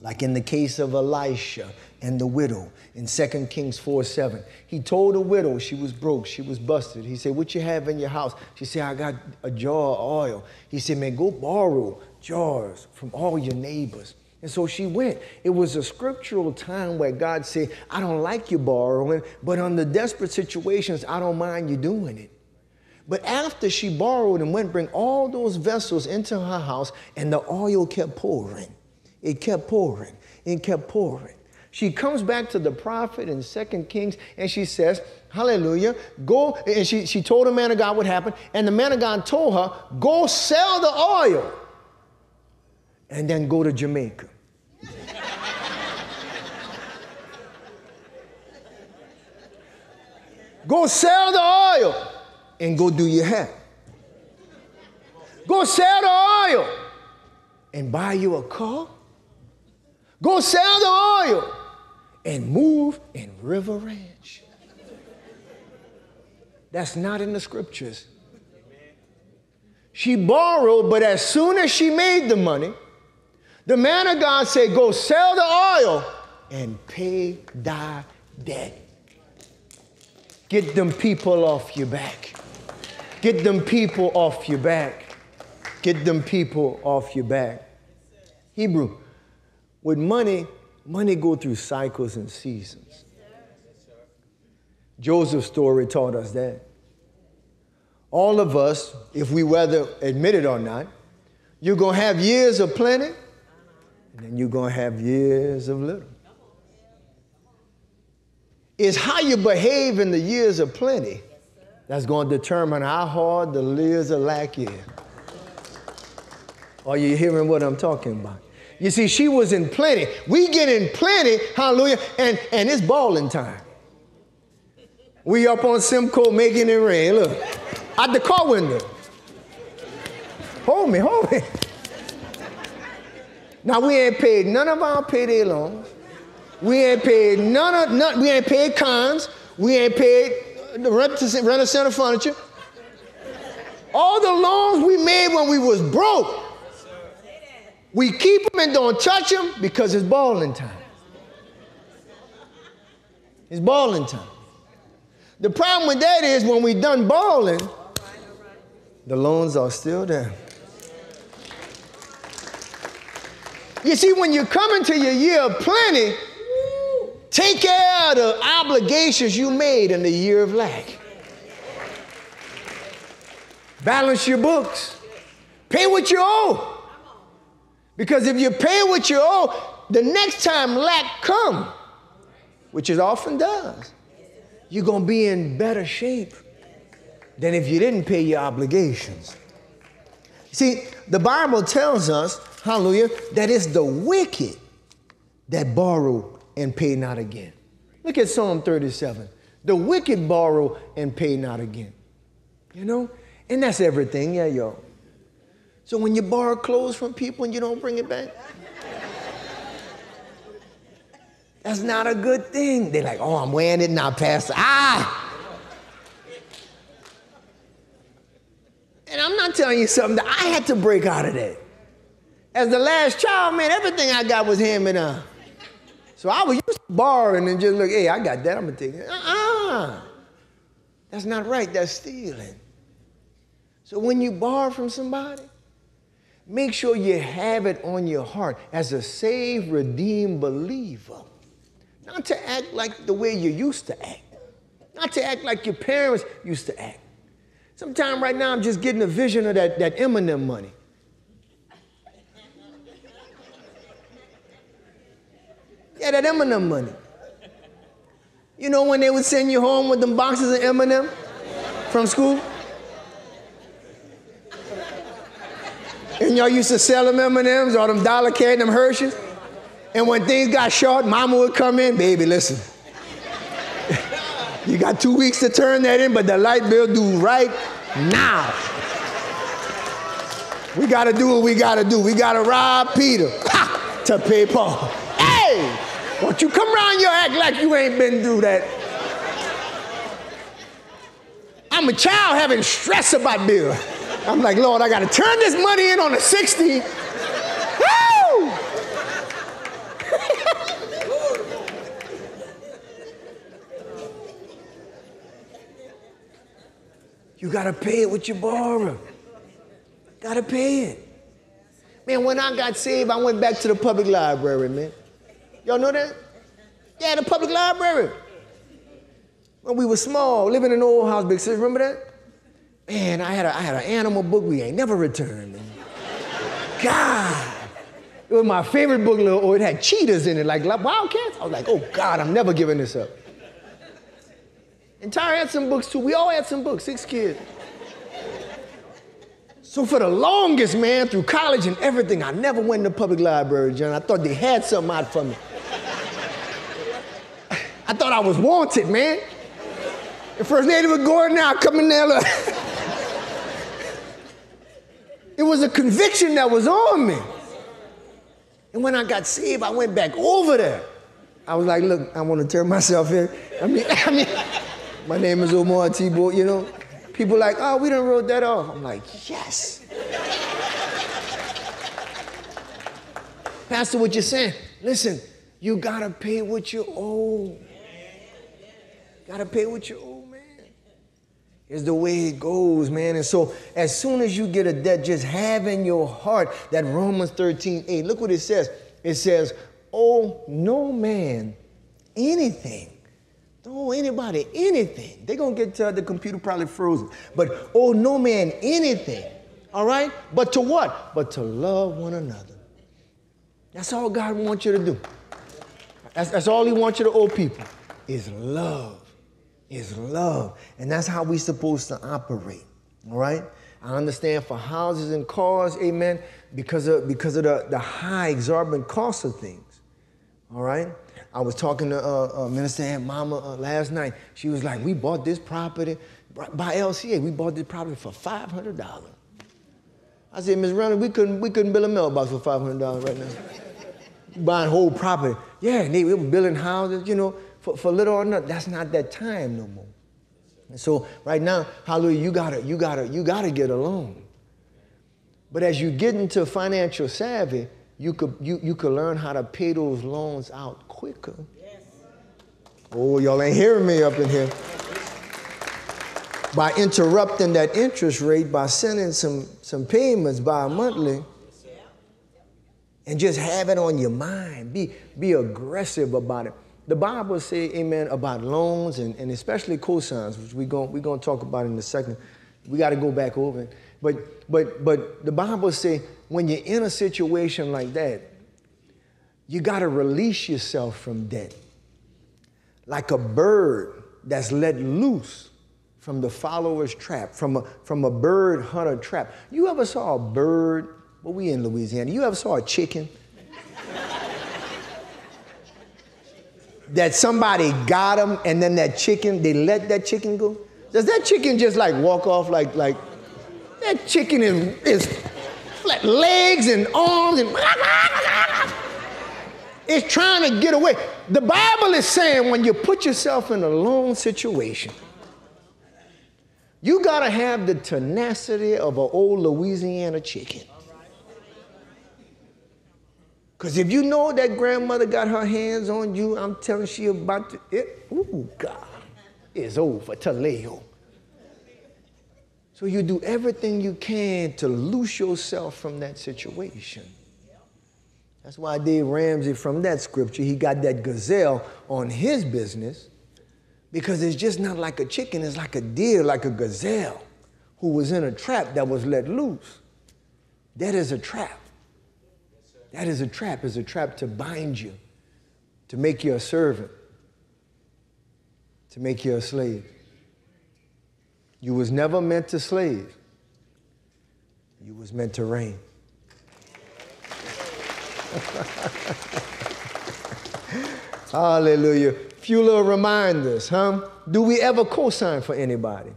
like in the case of Elisha and the widow in 2 Kings 4:7, he told a widow, she was broke, she was busted. He said, what you have in your house? She said, I got a jar of oil. He said, man, go borrow jars from all your neighbors. And so she went. It was a scriptural time where God said, I don't like you borrowing, but on the desperate situations, I don't mind you doing it. But after she borrowed and went, bring all those vessels into her house, and the oil kept pouring. It kept pouring. It kept pouring. She comes back to the prophet in 2 Kings, and she says, hallelujah, go. And she told the man of God what happened, and the man of God told her, go sell the oil and then go to Jamaica. Go sell the oil and go do your hair. Go sell the oil and buy you a car. Go sell the oil and move in River Ranch. That's not in the scriptures. She borrowed, but as soon as she made the money, the man of God said, go sell the oil and pay thy debt. Get them people off your back. Get them people off your back. Get them people off your back. Hebrew, with money, money go through cycles and seasons. Joseph's story taught us that. All of us, if we whether admit it or not, you're going to have years of plenty, and then you're going to have years of little. It's how you behave in the years of plenty that's going to determine how hard the years of lack is. Are you hearing what I'm talking about? You see, she was in plenty. We get in plenty, hallelujah, and it's balling time. We up on Simcoe making it rain, look, out the car window. Hold me, hold me. Now, we ain't paid none of our payday loans. We ain't paid we ain't paid cons. We ain't paid the rent a center furniture. All the loans we made when we was broke, we keep them and don't touch them because it's balling time. It's balling time. The problem with that is when we done balling, the loans are still there. You see, when you're coming to your year of plenty, take care of the obligations you made in the year of lack. Balance your books. Pay what you owe. Because if you pay what you owe, the next time lack come, which it often does, you're going to be in better shape than if you didn't pay your obligations. See, the Bible tells us, hallelujah, that it's the wicked that borrow and pay not again. Look at Psalm 37. The wicked borrow and pay not again. You know? And that's everything, yeah, y'all. So when you borrow clothes from people and you don't bring it back, That's not a good thing. They're like, oh, I'm wearing it now, Pastor. And I'm not telling you something that I had to break out of that. As the last child, man, everything I got was handed down. So I was used to borrowing and just look, hey, I got that, I'm going to take it. That's not right, that's stealing. So when you borrow from somebody, make sure you have it on your heart as a saved, redeemed believer. Not to act like the way you used to act. Not to act like your parents used to act. Sometime right now, I'm just getting a vision of that Eminem money. Yeah, that Eminem money. You know when they would send you home with them boxes of M&M from school? And y'all used to sell them M&Ms or them dollar candy, them Hershey's. And when things got short, mama would come in, baby, listen. You got 2 weeks to turn that in, but the light bill due right now. We got to do what we got to do. We got to rob Peter to pay Paul. Hey! Won't you come around here act like you ain't been through that? I'm a child having stress about bill. I'm like, Lord, I got to turn this money in on the 16th. Woo! You got to pay it with your borrower. Got to pay it. Man, when I got saved, I went back to the public library, man. Y'all know that? Yeah, the public library. When we were small, living in an old house, big sis, remember that? Man, I had an animal book we ain't never returned. Man. God. It was my favorite book, little, or it had cheetahs in it, like wildcats. I was like, oh God, I'm never giving this up. And Tyra had some books too. We all had some books, 6 kids. So for the longest, man, through college and everything, I never went to the public library, John. I thought they had something out for me. I thought I was wanted, man. The first lady would go in there, I'd come in there, look. It was a conviction that was on me. And when I got saved, I went back over there. I was like, look, I want to turn myself in. I mean, my name is Omar Thibeaux, you know. People like, oh, we done wrote that off. I'm like, yes. Pastor, what you saying? Listen, you got to pay what you owe. Got to pay what you owe, man. It's the way it goes, man. And so as soon as you get a debt, just have in your heart that Romans 13:8. Look what it says. It says, owe no man anything. Don't owe anybody anything. They're going to get the computer probably frozen. But owe no man anything, all right? But to what? But to love one another. That's all God wants you to do. That's all he wants you to owe people is love, is love. And that's how we're supposed to operate, all right? I understand for houses and cars, amen, because of the high exorbitant cost of things, all right? I was talking to Minister Aunt Mama last night. She was like, we bought this property by LCA. We bought this property for $500. I said, Ms. Reynolds, we couldn't build a mailbox for $500 right now. Buying whole property. Yeah, and they were building houses, you know, for little or nothing. That's not that time no more. And so right now, hallelujah, you gotta get a loan. But as you get into financial savvy, you could learn how to pay those loans out quicker. Yes. Oh, y'all ain't hearing me up in here. By interrupting that interest rate, by sending some payments bi-monthly, and just have it on your mind. Be aggressive about it. The Bible says, amen, about loans and especially cosigns, which we're going to talk about in a second. We got to go back over it. But the Bible says, when you're in a situation like that, you got to release yourself from debt. Like a bird that's let loose from the follower's trap, from a bird hunter trap. You ever saw a bird? Well, we in Louisiana. You ever saw a chicken that somebody got them, and then that chicken, they let that chicken go? Does that chicken just like walk off like that chicken is flat legs and arms and It's trying to get away. The Bible is saying when you put yourself in a lone situation, you got to have the tenacity of an old Louisiana chicken. Because if you know that grandmother got her hands on you, I'm telling she about to, ooh, God, it's over, Taleo. So you do everything you can to loose yourself from that situation. That's why Dave Ramsey, from that scripture, he got that gazelle on his business, because it's just not like a chicken, it's like a deer, like a gazelle who was in a trap that was let loose. That is a trap. That is a trap. It's a trap to bind you, to make you a servant, to make you a slave. You was never meant to slave. You was meant to reign. Hallelujah. Few little reminders, huh? Do we ever co-sign for anybody?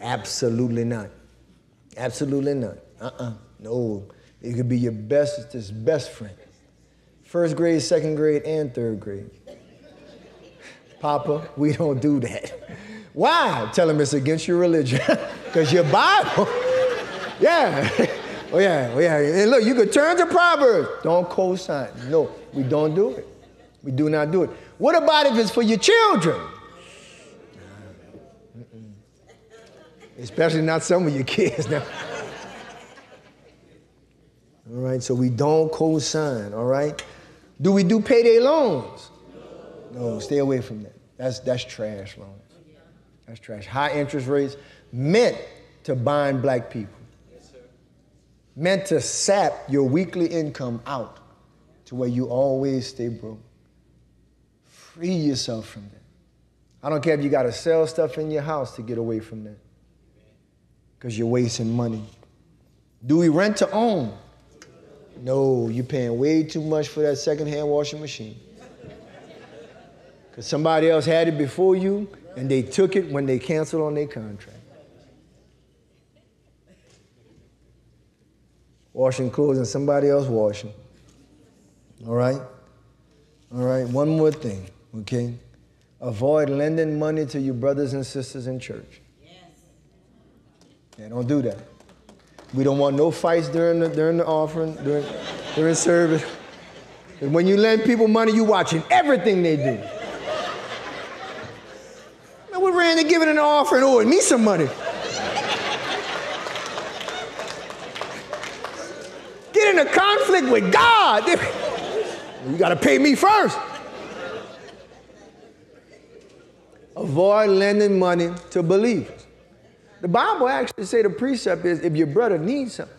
Absolutely not. Absolutely not. No. It could be your best friend. First grade, second grade, and third grade. Papa, we don't do that. Why? Tell him it's against your religion. Because your Bible. Yeah. Oh, yeah. Oh, yeah. And look, you could turn to Proverbs. Don't co-sign. No, we don't do it. We do not do it. What about if it's for your children? Especially not some of your kids now. All right, so we don't co-sign, all right? Do we do payday loans? No, stay away from that. That's trash loans. That's trash. High interest rates meant to bind black people. Yes, sir. Meant to sap your weekly income out to where you always stay broke. Free yourself from that. I don't care if you got to sell stuff in your house to get away from that, because you're wasting money. Do we rent to own? No, you're paying way too much for that secondhand washing machine. Because somebody else had it before you, and they took it when they canceled on their contract. Washing clothes and somebody else washing. All right? All right, one more thing, okay? Avoid lending money to your brothers and sisters in church. Yeah, don't do that. We don't want no fights during the offering, during service. And when you lend people money, you're watching everything they do. Now we're ready to give it an offering. Oh, and me some money. Get in a conflict with God. You got to pay me first. Avoid lending money to believers. The Bible actually say the precept is if your brother needs something,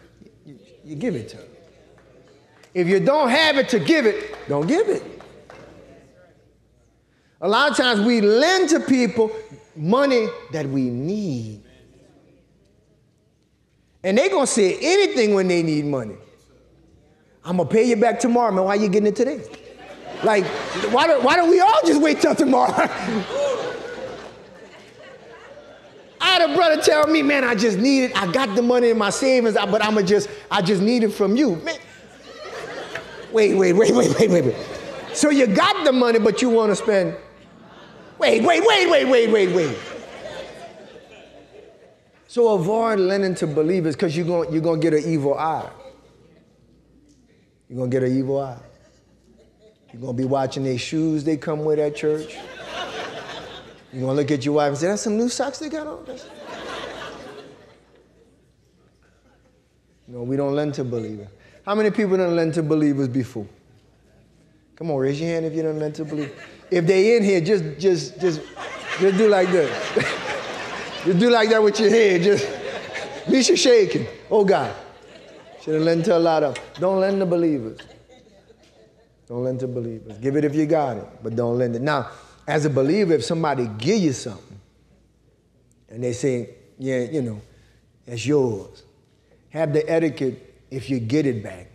you give it to him. If you don't have it to give it, don't give it. A lot of times we lend to people money that we need. And they're going to say anything when they need money. I'm going to pay you back tomorrow, man. Why are you getting it today? Like, why don't we all just wait till tomorrow? I had a brother tell me, man, I just need it. I got the money in my savings, but I just need it from you. Man. Wait. So you got the money, but you want to spend. Wait. So avoid lending to believers, because you're going to get an evil eye. You're going to get an evil eye. You're going to be watching their shoes they come with at church. You're going to look at your wife and say, that's some new socks they got on? No, we don't lend to believers. How many people done lend to believers before? Come on, raise your hand if you done lend to believers. If they in here, just do like this. Just do like that with your head. Just, at least you're shaking. Oh, God. Should have lent to a lot of them. Don't lend to believers. Don't lend to believers. Give it if you got it, but don't lend it. Now, as a believer, if somebody give you something and they say, yeah, you know, that's yours, have the etiquette, if you get it back,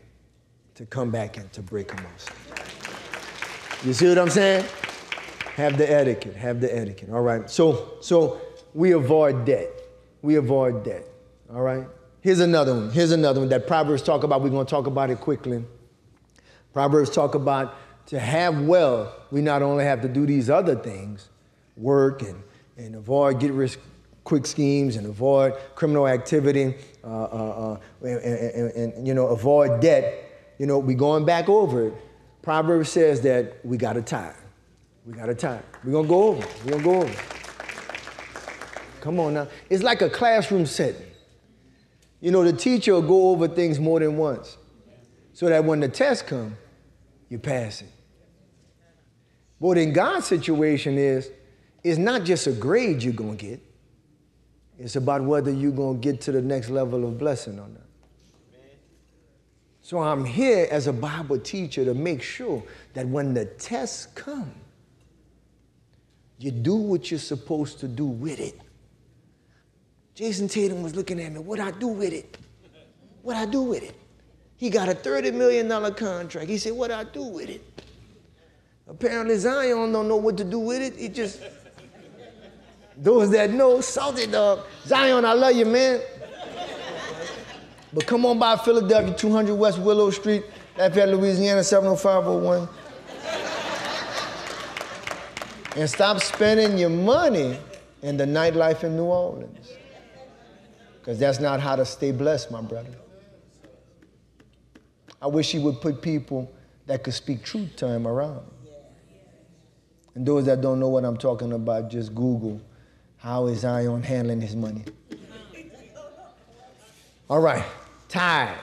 to come back and to break them off. You see what I'm saying? Have the etiquette, have the etiquette. All right, so we avoid debt. We avoid debt, all right? Here's another one that Proverbs talk about. We're going to talk about it quickly. Proverbs talk about to have wealth, we not only have to do these other things, work and avoid get-rich-quick schemes and avoid criminal activity and, you know, avoid debt. You know, we're going back over it. Proverbs says that we got to tithe. We got to tithe. We're going to go over it. We're going to go over it. Come on now. It's like a classroom setting. You know, the teacher will go over things more than once so that when the test comes, you pass it. But in God's situation is, it's not just a grade you're going to get. It's about whether you're going to get to the next level of blessing or not. So I'm here as a Bible teacher to make sure that when the tests come, you do what you're supposed to do with it. Jayson Tatum was looking at me, what I do with it? What I do with it? He got a $30 million contract. He said, what I do with it? Apparently Zion don't know what to do with it. He just, those that know, salty dog. Zion, I love you, man. But come on by Philadelphia, 200 West Willow Street, Lafayette, Louisiana, 70501. And stop spending your money in the nightlife in New Orleans. Because that's not how to stay blessed, my brother. I wish he would put people that could speak truth to him around. And those that don't know what I'm talking about, just Google, how is Zion handling his money? All right, tithe.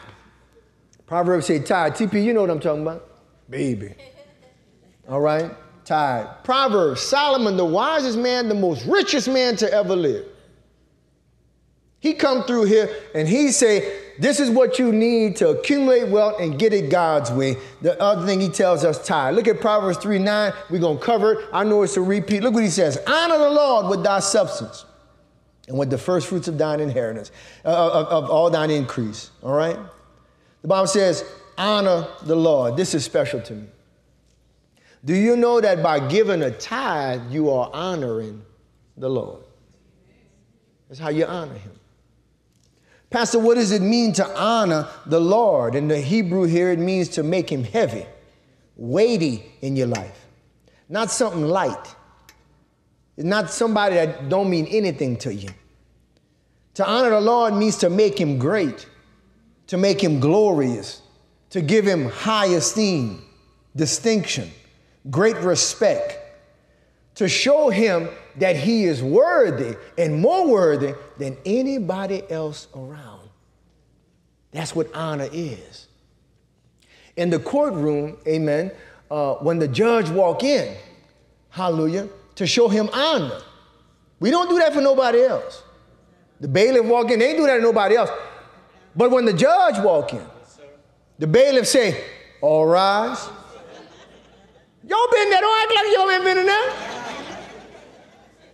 Proverbs say tithe. TP, you know what I'm talking about. Baby. All right, tithe. Proverbs, Solomon, the wisest man, the most richest man to ever live. He come through here and he say, this is what you need to accumulate wealth and get it God's way. The other thing he tells us, tithe. Look at Proverbs 3:9. We're going to cover it. I know it's a repeat. Look what he says. Honor the Lord with thy substance and with the first fruits of thine inheritance, of all thine increase, all right? The Bible says, honor the Lord. This is special to me. Do you know that by giving a tithe, you are honoring the Lord? That's how you honor him. Pastor, what does it mean to honor the Lord? In the Hebrew here, it means to make him heavy, weighty in your life, not something light. It's not somebody that don't mean anything to you. To honor the Lord means to make him great, to make him glorious, to give him high esteem, distinction, great respect, to show him that he is worthy and more worthy than anybody else around. That's what honor is. In the courtroom, amen, when the judge walks in, hallelujah, to show him honor. We don't do that for nobody else. The bailiff walk in, they ain't do that to nobody else. But when the judge walk in, the bailiff say, all rise. Y'all been there, don't act like y'all ain't been in there.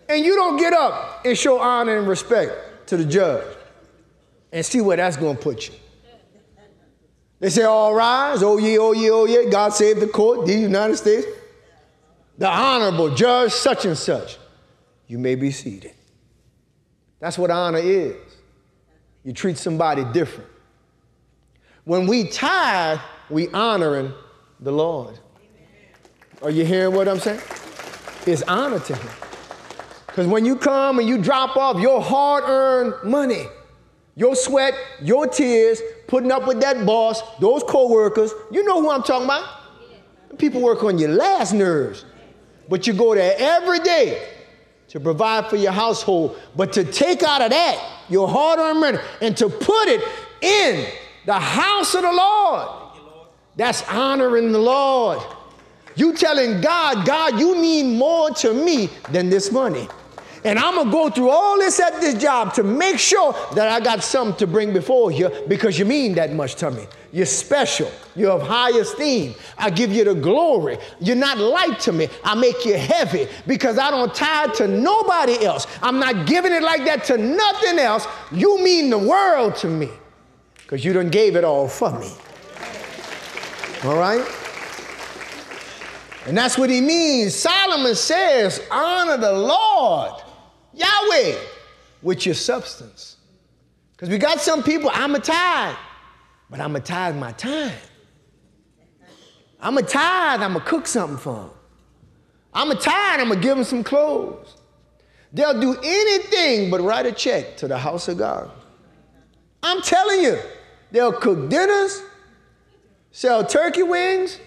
And you don't get up and show honor and respect to the judge and see where that's gonna put you. They say, all rise, oh yeah, oh yeah, oh yeah, God save the court, the United States. The honorable judge such and such, you may be seated. That's what honor is. You treat somebody different. When we tithe, we honoring the Lord. Amen. Are you hearing what I'm saying? It's honor to him. Because when you come and you drop off your hard-earned money, your sweat, your tears, putting up with that boss, those co-workers, you know who I'm talking about. People work on your last nerves. But you go there every day to provide for your household, but to take out of that, your hard-earned money, and to put it in the house of the Lord. That's honoring the Lord. You telling God, God, you mean more to me than this money. And I'm going to go through all this at this job to make sure that I got something to bring before you because you mean that much to me. You're special. You're of high esteem. I give you the glory. You're not light to me. I make you heavy because I don't tithe to nobody else. I'm not giving it like that to nothing else. You mean the world to me because you done gave it all for me. All right? And that's what he means. Solomon says, honor the Lord, Yahweh, with your substance. Because we got some people, I'm a tithe. But I'm going to tithe my time. I'm going to tithe, I'm going to cook something for them. I'm going to tithe, I'm going to give them some clothes. They'll do anything but write a check to the house of God. I'm telling you, they'll cook dinners, sell turkey wings.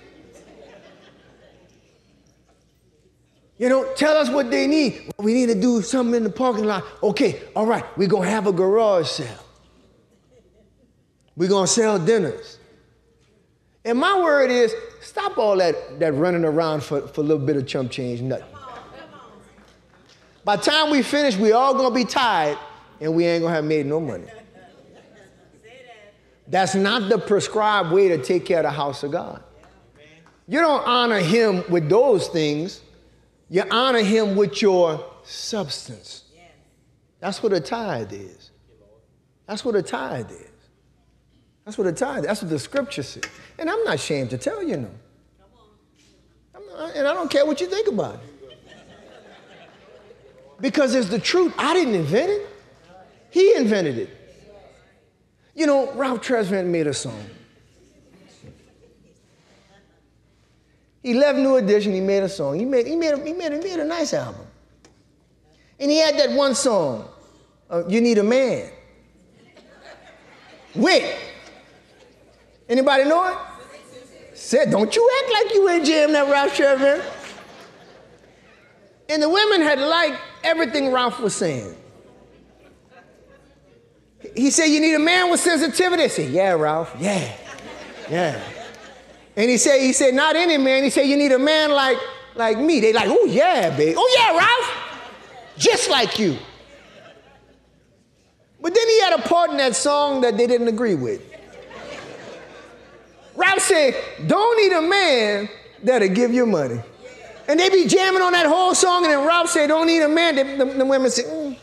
You know, tell us what they need. We need to do something in the parking lot. Okay, all right, we're going to have a garage sale. We're going to sell dinners. And my word is, stop all that running around for a little bit of chump change, nothing. By the time we finish, we all going to be tired, and we ain't going to have made no money. That's not the prescribed way to take care of the house of God. You don't honor him with those things. You honor him with your substance. That's what a tithe is. That's what a tithe is. That's what a tithe is. That's what the scripture says. And I'm not ashamed to tell you no. And I don't care what you think about it. Because it's the truth. I didn't invent it. He invented it. You know, Ralph Tresvant made a song. He left New Edition, he made a song. He made a nice album. And he had that one song, You Need a Man. Wait. Anybody know it? Said, don't you act like you ain't jammed that Ralph Tresvant. And the women had liked everything Ralph was saying. He said, you need a man with sensitivity. I said, yeah, Ralph, yeah, yeah. And he said, not any man. He said, you need a man like me. They like, oh, yeah, babe. Oh, yeah, Ralph, just like you. But then he had a part in that song that they didn't agree with. Ralph said, don't need a man that'll give you money. And they be jamming on that whole song, and then Ralph said, don't need a man. The women said,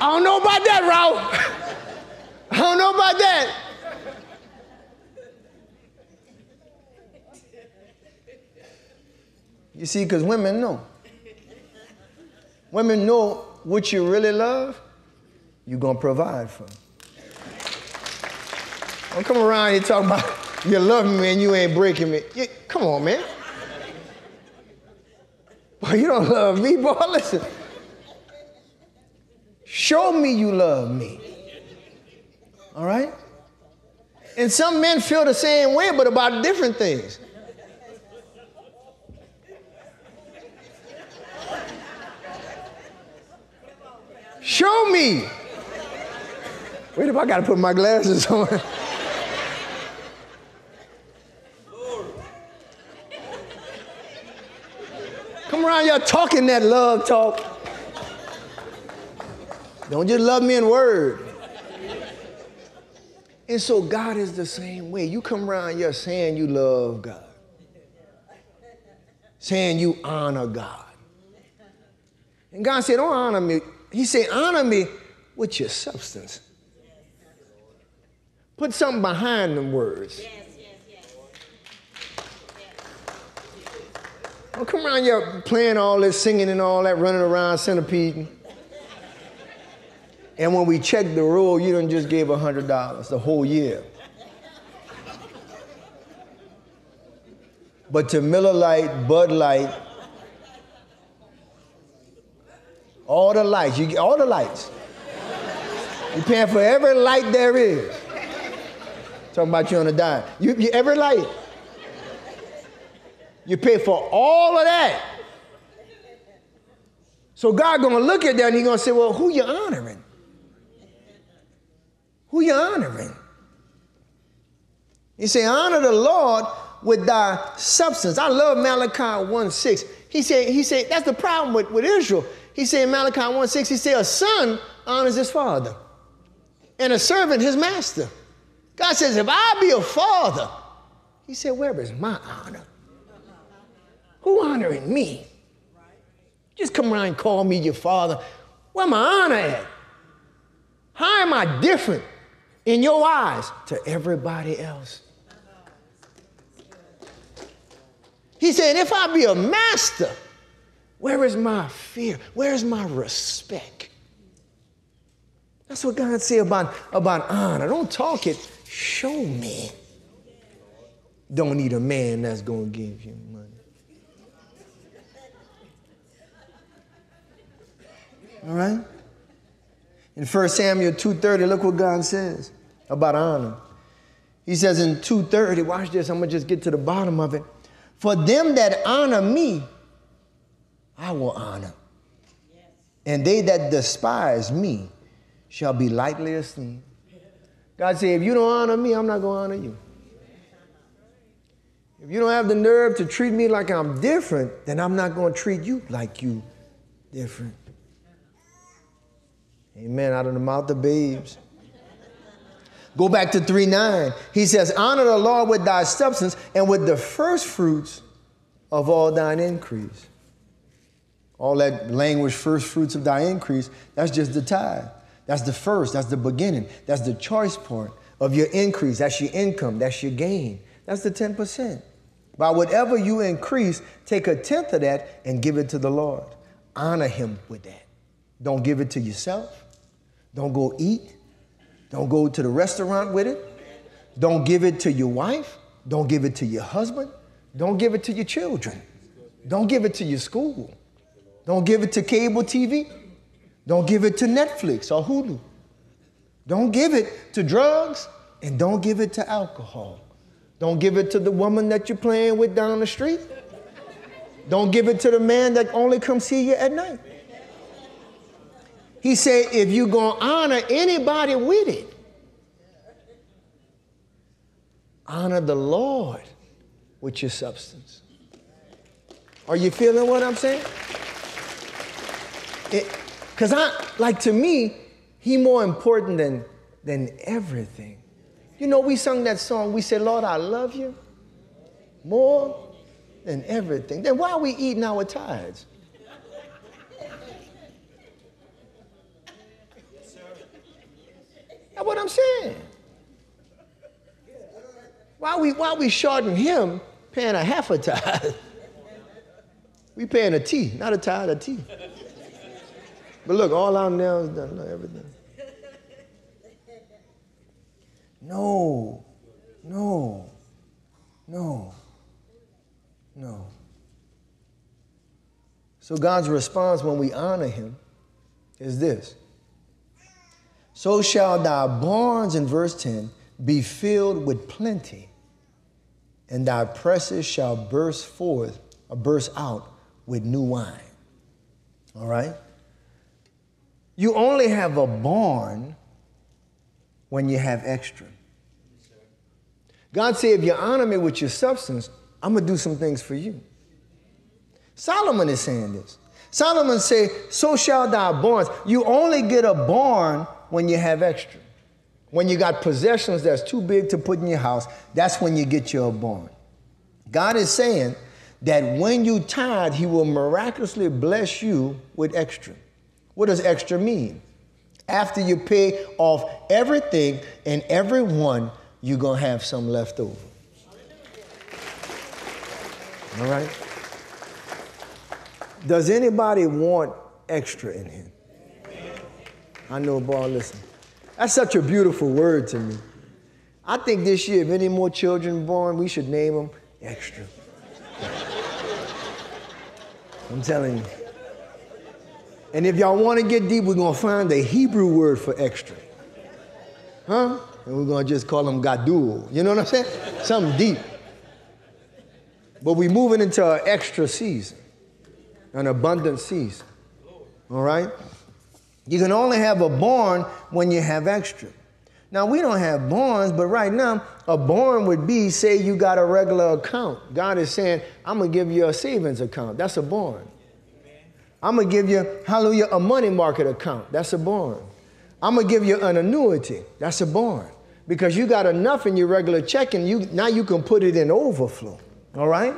I don't know about that, Ralph. I don't know about that. You see, because women know. Women know what you really love, you're going to provide for. Don't come around here talking about you love me and you ain't breaking me. You, come on, man. Boy, you don't love me, boy. Listen. Show me you love me. All right? And some men feel the same way, but about different things. Show me. Wait, if I got to put my glasses on. Come around, y'all talking that love talk. Don't just love me in word. And so God is the same way. You come around, you're saying you love God. Saying you honor God. And God said, don't honor me. He said, honor me with your substance. Put something behind them words. Don't come around here playing all this, singing and all that, running around, centipeding. And when we check the roll, you done just gave $100 the whole year. But to Miller Lite, Bud Light, all the lights, you get all the lights. You're paying for every light there is. Talking about you on a dime. You every light. You pay for all of that. So God gonna look at that and he's gonna say, well, who you honoring? Who you honoring? He said, honor the Lord with thy substance. I love Malachi 1:6. He said, that's the problem with Israel. He said in Malachi 1:6, he said, a son honors his father, and a servant his master. God says, if I be a father, he said, where is my honor? Who honoring me? Just come around and call me your father. Where my honor at? How am I different in your eyes to everybody else? He said, if I be a master, where is my fear? Where is my respect? That's what God said about honor. Don't talk it. Show me. don't need a man that's going to give you money. All right? In 1 Samuel 2:30, look what God says about honor. He says in 2:30, watch this, I'm going to just get to the bottom of it. For them that honor me, I will honor. Yes. And they that despise me shall be lightly esteemed. God said, if you don't honor me, I'm not going to honor you. If you don't have the nerve to treat me like I'm different, then I'm not going to treat you like you different. Amen, out of the mouth of babes. Go back to 3:9. He says, honor the Lord with thy substance and with the first fruits of all thine increase. All that language, first fruits of thy increase, that's just the tithe. That's the first, that's the beginning. That's the choice part of your increase. That's your income, that's your gain. That's the 10%. By whatever you increase, take a tenth of that and give it to the Lord. Honor him with that. Don't give it to yourself. Don't go eat. Don't go to the restaurant with it. Don't give it to your wife. Don't give it to your husband. Don't give it to your children. Don't give it to your school. Don't give it to cable TV. Don't give it to Netflix or Hulu. Don't give it to drugs, and don't give it to alcohol. Don't give it to the woman that you're playing with down the street. Don't give it to the man that only comes see you at night. He said, if you're going to honor anybody with it, honor the Lord with your substance. Are you feeling what I'm saying? Because to me, he more important than everything. You know, we sung that song. We said, Lord, I love you more than everything. Then why are we eating our tithes? That's what I'm saying. Why we shorting him paying a half a tithe? We paying a T, not a tithe, a T. But look, all our nails done, look, everything. No. So God's response when we honor him is this. So shall thy barns, in verse 10, be filled with plenty, and thy presses shall burst out with new wine. All right? You only have a barn when you have extra. God said, if you honor me with your substance, I'm going to do some things for you. Solomon is saying this. Solomon said, so shall thy barns. You only get a barn when you have extra. When you got possessions that's too big to put in your house, that's when you get your barn. God is saying that when you tithe, he will miraculously bless you with extra. What does extra mean? After you pay off everything and everyone, you're going to have some left over. All right? Does anybody want extra in here? I know, boy, listen. That's such a beautiful word to me. I think this year, if any more children born, we should name them extra. I'm telling you. And if y'all want to get deep, we're going to find a Hebrew word for extra. Huh? And we're going to just call them gadul. You know what I'm saying? Something deep. But we're moving into an extra season, an abundant season. All right? You can only have a barn when you have extra. Now, we don't have barns, but right now, a barn would be, say, you got a regular account. God is saying, I'm going to give you a savings account. That's a barn. I'm going to give you, hallelujah, a money market account. That's a barn. I'm going to give you an annuity. That's a barn. Because you got enough in your regular checking, now you can put it in overflow. All right?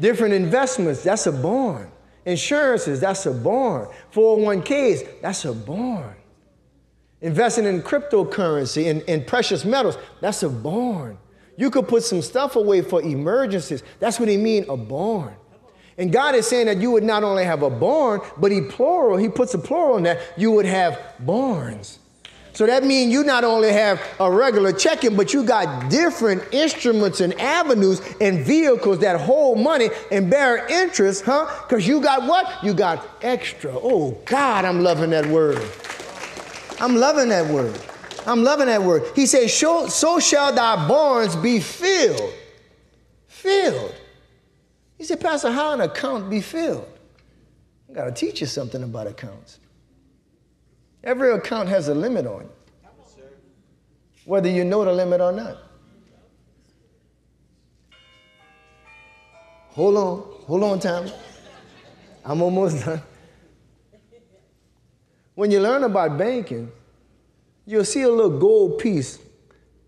Different investments, that's a barn. Insurances, that's a barn. 401ks, that's a barn. Investing in cryptocurrency and precious metals, that's a barn. You could put some stuff away for emergencies. That's what he means, a barn. And God is saying that you would not only have a barn, but he puts a plural in that, you would have barns. So that means you not only have a regular checking, but you got different instruments and avenues and vehicles that hold money and bear interest, huh? Because you got what? You got extra. Oh, God, I'm loving that word. I'm loving that word. I'm loving that word. He says, so shall thy barns be filled. Filled. He said, Pastor, how an account be filled? I got to teach you something about accounts. Every account has a limit on it, whether you know the limit or not. Hold on, Tommy. I'm almost done. When you learn about banking, you'll see a little gold piece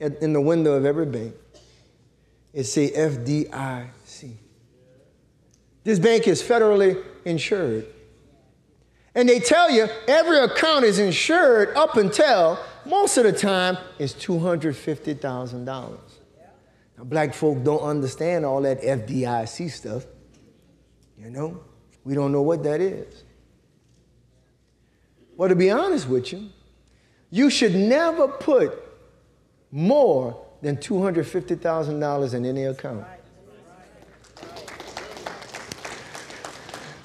in the window of every bank. It say FDIC. This bank is federally insured. And they tell you every account is insured up until, most of the time, it's $250,000. Now, black folk don't understand all that FDIC stuff. You know, we don't know what that is. Well, to be honest with you, you should never put more than $250,000 in any account.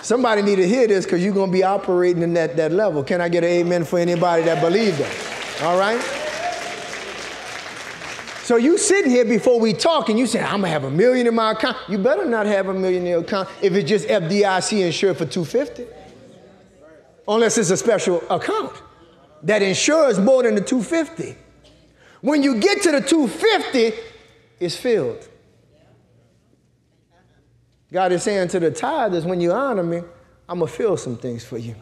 Somebody need to hear this because you're going to be operating in that level. Can I get an amen for anybody that believed that? All right? So you sitting here before we talk and you say, I'm going to have $1 million in my account. You better not have $1 million in your account if it's just FDIC insured for $250,000. Unless it's a special account that insures more than the $250,000. When you get to the $250,000, it's filled. God is saying to the tithers, when you honor me, I'm going to fill some things for you.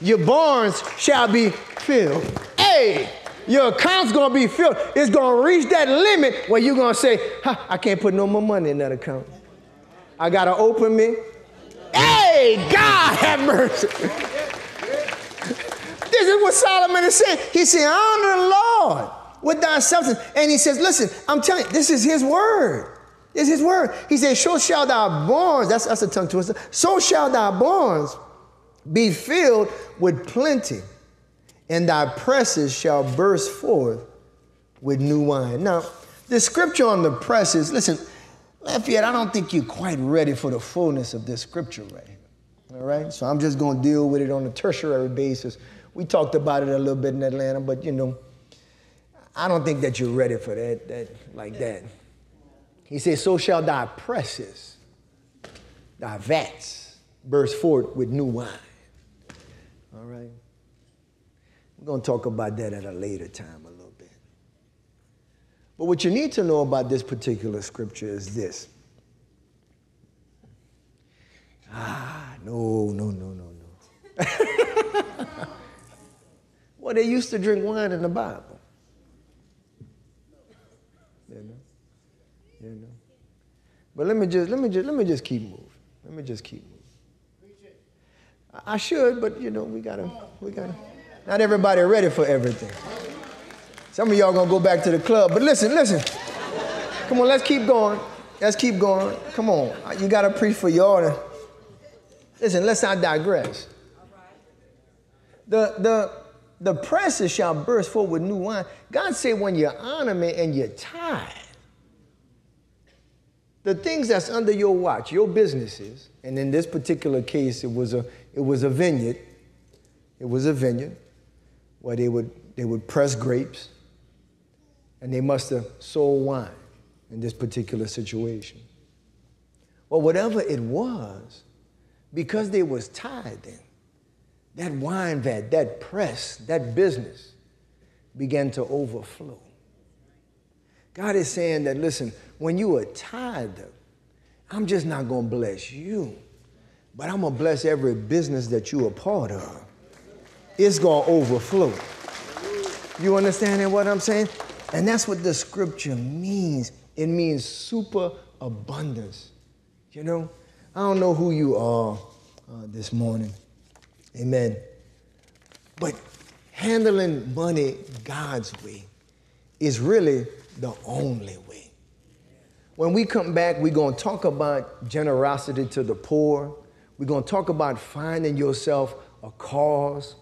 Your barns shall be filled. Hey, your account's going to be filled. It's going to reach that limit where you're going to say, I can't put no more money in that account. I got to open me. Hey, God have mercy. This is what Solomon is saying. He said, honor the Lord with thy substance. And he says, listen, I'm telling you, this is his word. It's his word. He said, so shall thy barns, that's a tongue twister, so shall thy barns be filled with plenty, and thy presses shall burst forth with new wine. Now, the scripture on the presses, listen, Lafayette, I don't think you're quite ready for the fullness of this scripture right here. All right? So I'm just going to deal with it on a tertiary basis. We talked about it a little bit in Atlanta, but, you know, I don't think that you're ready for that like that. He says, so shall thy presses, thy vats, burst forth with new wine. All right? We're going to talk about that at a later time a little bit. But what you need to know about this particular scripture is this. No. Well, they used to drink wine in the Bible. You know? But let me just keep moving. I should, but you know, we gotta. Not everybody ready for everything. Some of y'all gonna go back to the club. But listen. Come on, let's keep going. Come on, you gotta preach for y'all. Listen, let's not digress. The presses shall burst forth with new wine. God said, when you honor me and you tithe. The things that's under your watch, your businesses, and in this particular case, it was a vineyard. It was a vineyard where they would press grapes, and they must have sold wine in this particular situation. Well, whatever it was, because they was tithing, that wine vat, that press, that business began to overflow. God is saying that, listen, when you are tither, I'm just not going to bless you, but I'm going to bless every business that you are part of. It's going to overflow. You understanding what I'm saying? And that's what the scripture means. It means super abundance. You know, I don't know who you are this morning. Amen. But handling money God's way is really the only way. When we come back, we're going to talk about generosity to the poor. We're going to talk about finding yourself a cause.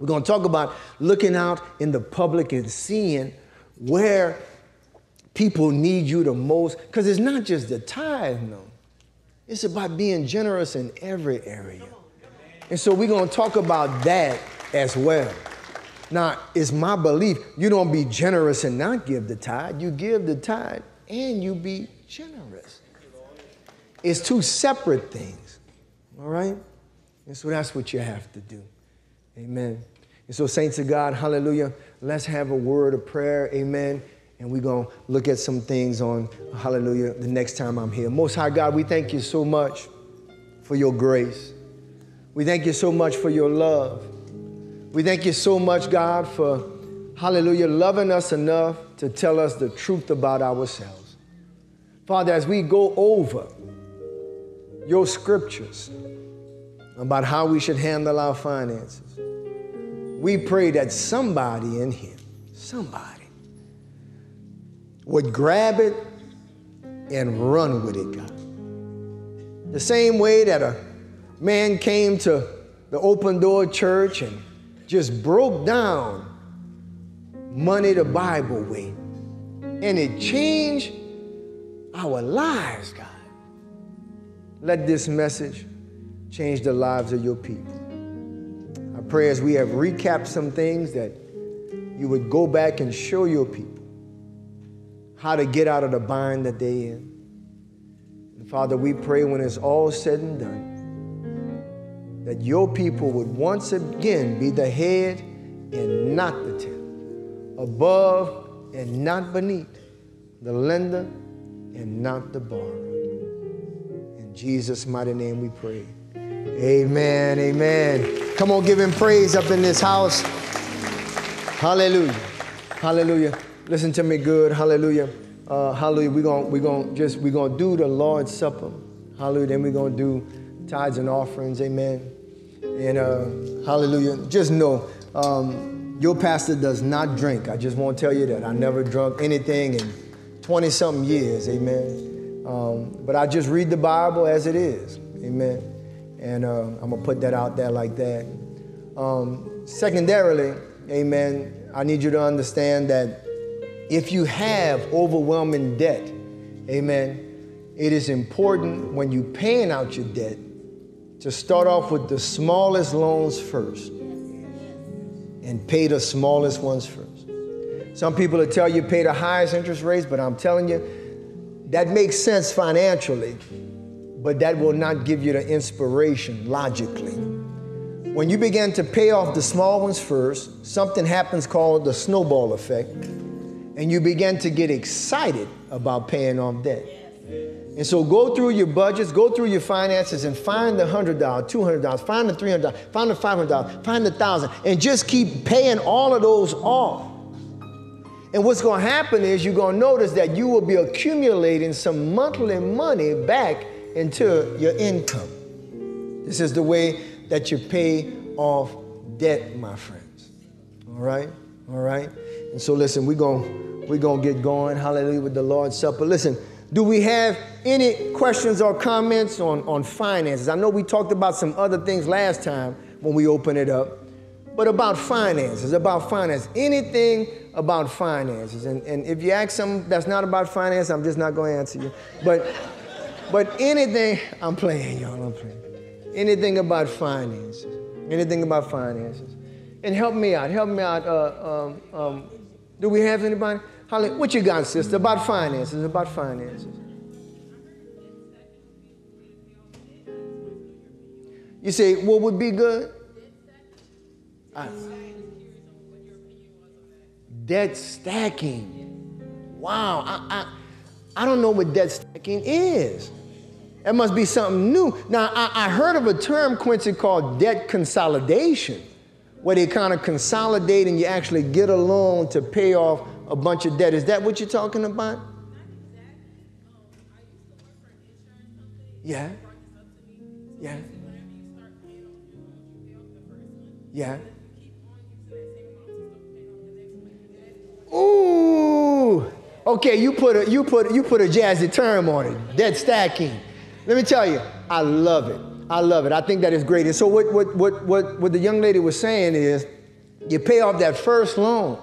We're going to talk about looking out in the public and seeing where people need you the most, because it's not just the tithe, no. It's about being generous in every area. And so we're going to talk about that as well. Now, it's my belief you don't be generous and not give the tithe. You give the tithe and you be generous. It's two separate things, all right? And so that's what you have to do. Amen. And so, saints of God, hallelujah, let's have a word of prayer, amen. And we're going to look at some things on, hallelujah, the next time I'm here. Most High God, we thank you so much for your grace. We thank you so much for your love. We thank you so much, God, for, hallelujah, loving us enough to tell us the truth about ourselves. Father, as we go over your scriptures about how we should handle our finances, we pray that somebody in here, somebody, would grab it and run with it, God. The same way that a man came to the Open Door Church and just broke down money the Bible way, and it changed our lives, God. Let this message change the lives of your people. I pray as we have recapped some things that you would go back and show your people how to get out of the bind that they in. And Father, we pray when it's all said and done, that your people would once again be the head and not the tail, above and not beneath, the lender and not the borrower. In Jesus' mighty name we pray. Amen, amen. Come on, give him praise up in this house. Hallelujah, hallelujah. Listen to me good, hallelujah. Hallelujah, we're gonna do the Lord's Supper. Hallelujah, then we're gonna do tithes and offerings, amen. And hallelujah, just know, your pastor does not drink. I just wanna tell you that. I never drunk anything in 20-something years, amen. But I just read the Bible as it is, amen. And I'm gonna put that out there like that. Secondarily, amen, I need you to understand that if you have overwhelming debt, amen, it is important when you're paying out your debt to start off with the smallest loans first and pay the smallest ones first. Some people will tell you pay the highest interest rates, but I'm telling you, that makes sense financially, but that will not give you the inspiration logically. When you begin to pay off the small ones first, something happens called the snowball effect. And you begin to get excited about paying off debt. And so go through your budgets, go through your finances, and find the $100, $200, find the $300, find the $500, find the $1,000, and just keep paying all of those off. And what's going to happen is you're going to notice that you will be accumulating some monthly money back into your income. This is the way that you pay off debt, my friends. All right? All right? And so listen, we're gonna get going, hallelujah, with the Lord's Supper. Listen, do we have any questions or comments on finances? I know we talked about some other things last time when we opened it up, but about finances, anything about finances. And if you ask something that's not about finance, I'm just not gonna answer you. But anything, I'm playing, y'all, I'm playing. Anything about finances. And help me out. Do we have anybody? Holly, what you got, sister? About finances. You say, what would be good? Debt stacking. Wow. I don't know what debt stacking is. That must be something new. Now, I heard of a term, Quincy, called debt consolidation, where they kind of consolidate and you actually get a loan to pay off a bunch of debt. Is that what you're talking about? Not exactly. I used to work for an insurance company. Yeah. They brought this up to me. Yeah. Whenever you start paying off your loans, you pay off the first one. Yeah. And if you keep on using that same amount, you start paying off the next one. Ooh. Okay, you put a jazzy term on it. Debt stacking. Let me tell you, I love it. I love it. I think that is great. And so what the young lady was saying is You pay off that first loan,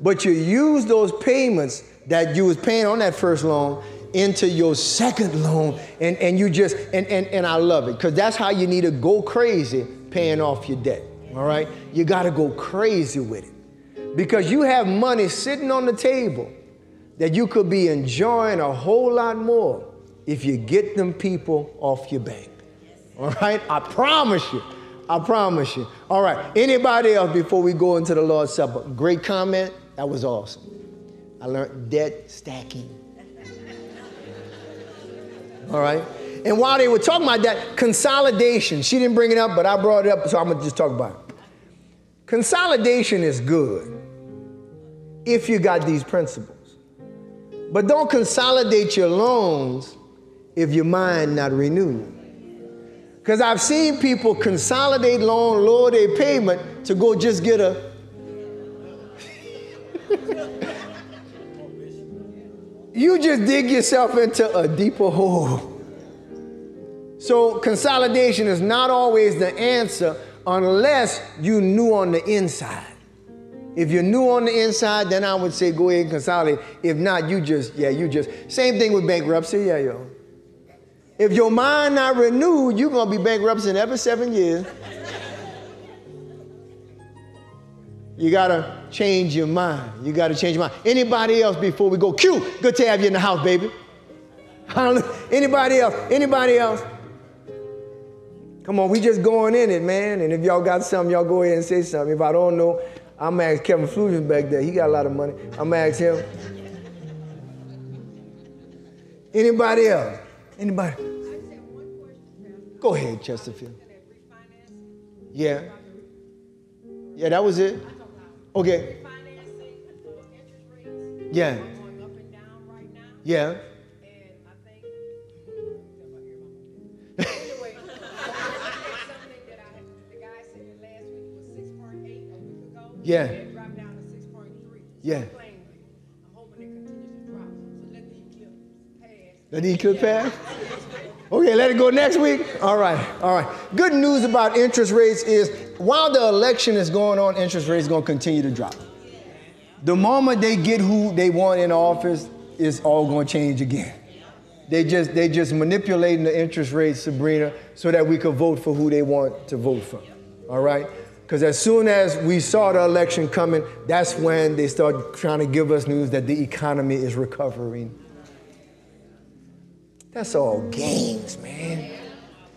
but you use those payments that you was paying on that first loan into your second loan, and you just, and I love it, because that's how you need to go crazy paying off your debt, all right? You got to go crazy with it, because you have money sitting on the table that you could be enjoying a whole lot more if you get them people off your bank, all right? I promise you. I promise you. All right. Anybody else before we go into the Lord's Supper? Great comment. That was awesome. I learned debt stacking. All right. And while they were talking about that, consolidation. She didn't bring it up, but I brought it up, so I'm going to just talk about it. Consolidation is good if you got these principles. But don't consolidate your loans if your mind not renewed. Because I've seen people consolidate loan, lower their payment to go just get a... You just dig yourself into a deeper hole. So consolidation is not always the answer unless you knew on the inside. If you knew on the inside, then I would say go ahead and consolidate. If not, you just... Same thing with bankruptcy, If your mind not renewed, you're going to be bankrupting every 7 years. You got to change your mind. You got to change your mind. Anybody else before we go? Q, good to have you in the house, baby. Anybody else? Anybody else? Come on, we just going in it, man. And if y'all got something, y'all go ahead and say something. If I don't know, I'm going to ask Kevin Flugin back there. He got a lot of money. I'm going to ask him. Anybody else? Anybody? I just have one question. Go ahead, Chesterfield. Yeah. Yeah, that was it. Okay. Yeah. Yeah. Yeah. Yeah. Let it go past? Okay, let it go next week? All right, all right. Good news about interest rates is while the election is going on, interest rates are going to continue to drop. The moment they get who they want in office, it's all going to change again. They just manipulating the interest rates, Sabrina, so that we could vote for who they want to vote for, all right? Because as soon as we saw the election coming, that's when they started trying to give us news that the economy is recovering. That's all games, man.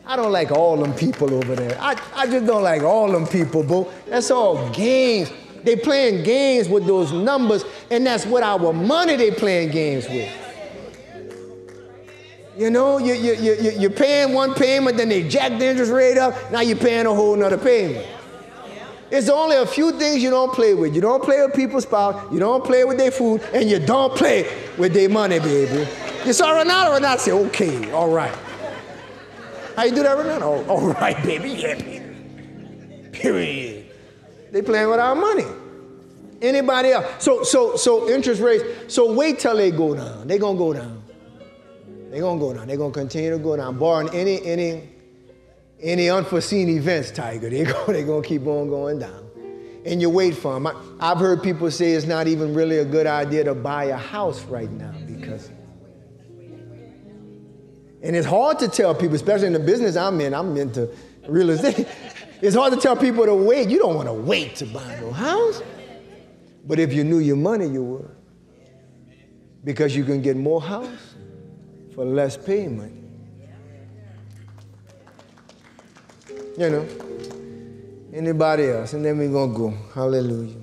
I don't like all them people over there. I just don't like all them people, boo. That's all games. They playing games with those numbers, and that's what our money they playing games with. You know, you're paying one payment, then they jack the interest rate up, now you're paying a whole nother payment. It's only a few things you don't play with. You don't play with people's spouse, you don't play with their food, and you don't play with their money, baby. You saw Ronaldo, and I said, okay, all right. How you do that, Ronaldo? Oh, all right, baby, yeah, baby. Period. They playing with our money. Anybody else? So interest rates, so wait till they go down. They gonna go down. They gonna go down. They gonna continue to go down, barring any unforeseen events, Tiger. They gonna keep on going down. And you wait for them. I've heard people say it's not even really a good idea to buy a house right now because... And it's hard to tell people, especially in the business I'm in, I'm into real estate. It's hard to tell people to wait. You don't want to wait to buy no house. But if you knew your money, you would. Because you can get more house for less payment. You know, anybody else? And then we're going to go. Hallelujah.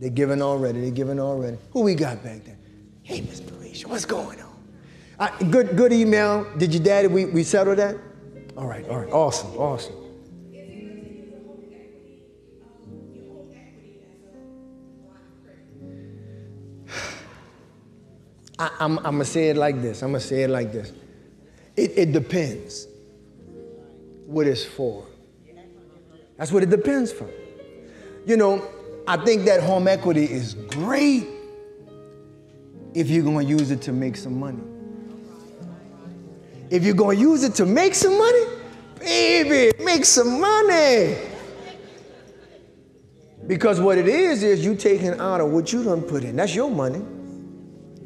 They're giving already. They're giving already. Who we got back there? Hey, Miss Parisha, what's going on? Good email. Did your daddy, we settle that? All right. Awesome, awesome. I'm going to say it like this. It depends what it's for. That's what it depends for. You know, I think that home equity is great if you're going to use it to make some money. If you're going to use it to make some money, baby, make some money. Because what it is you taking out of what you done put in. That's your money.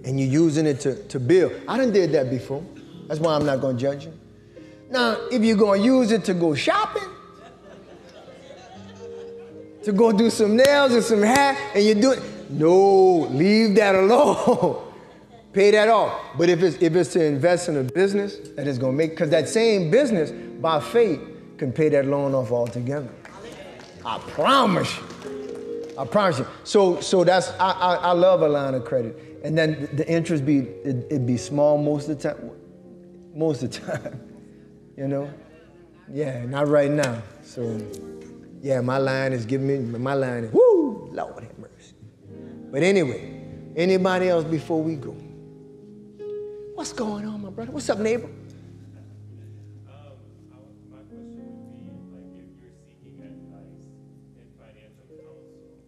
And you're using it to build. I done did that before. That's why I'm not going to judge you. Now, if you're going to use it to go shopping, to go do some nails and some hair, and you do it, no, leave that alone. Pay that off. But if it's to invest in a business that is going to make, because that same business, by faith, can pay that loan off altogether. I promise you. I promise you. So that's, I love a line of credit. And then the interest it'd be small most of the time. Most of the time, you know? Yeah, not right now. So, yeah, my line is giving me, my line is, woo, Lord have mercy. But anyway, anybody else before we go? What's going on, my brother? What's up, neighbor?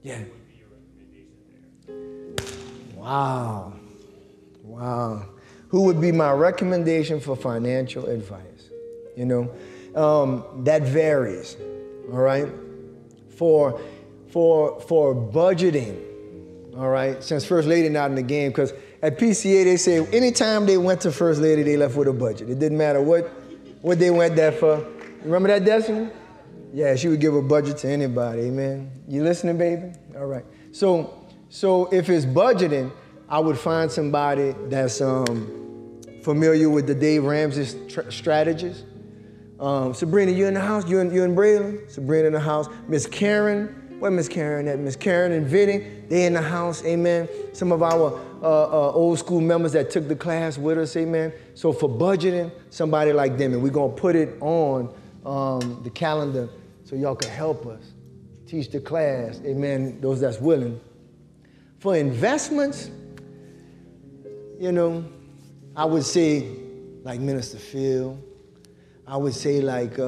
Yeah. What would be your recommendation there? Wow. Wow. Who would be my recommendation for financial advice? You know, that varies, all right? For budgeting, all right? Since First Lady not in the game, because at PCA they say anytime they went to First Lady, they left with a budget. It didn't matter what they went there for. You remember that, Destiny? Yeah, she would give a budget to anybody, amen. You listening, baby? All right. So if it's budgeting, I would find somebody that's familiar with the Dave Ramsey strategist. Sabrina, you in the house? You in Braylon? Sabrina in the house. Miss Karen, where Miss Karen at? Miss Karen and Vinny, they in the house, amen. Some of our old school members that took the class with us, amen. So for budgeting, somebody like them, and we're gonna put it on the calendar so y'all can help us teach the class, amen, those that's willing. For investments, you know, I would say like Minister Phil, I would say like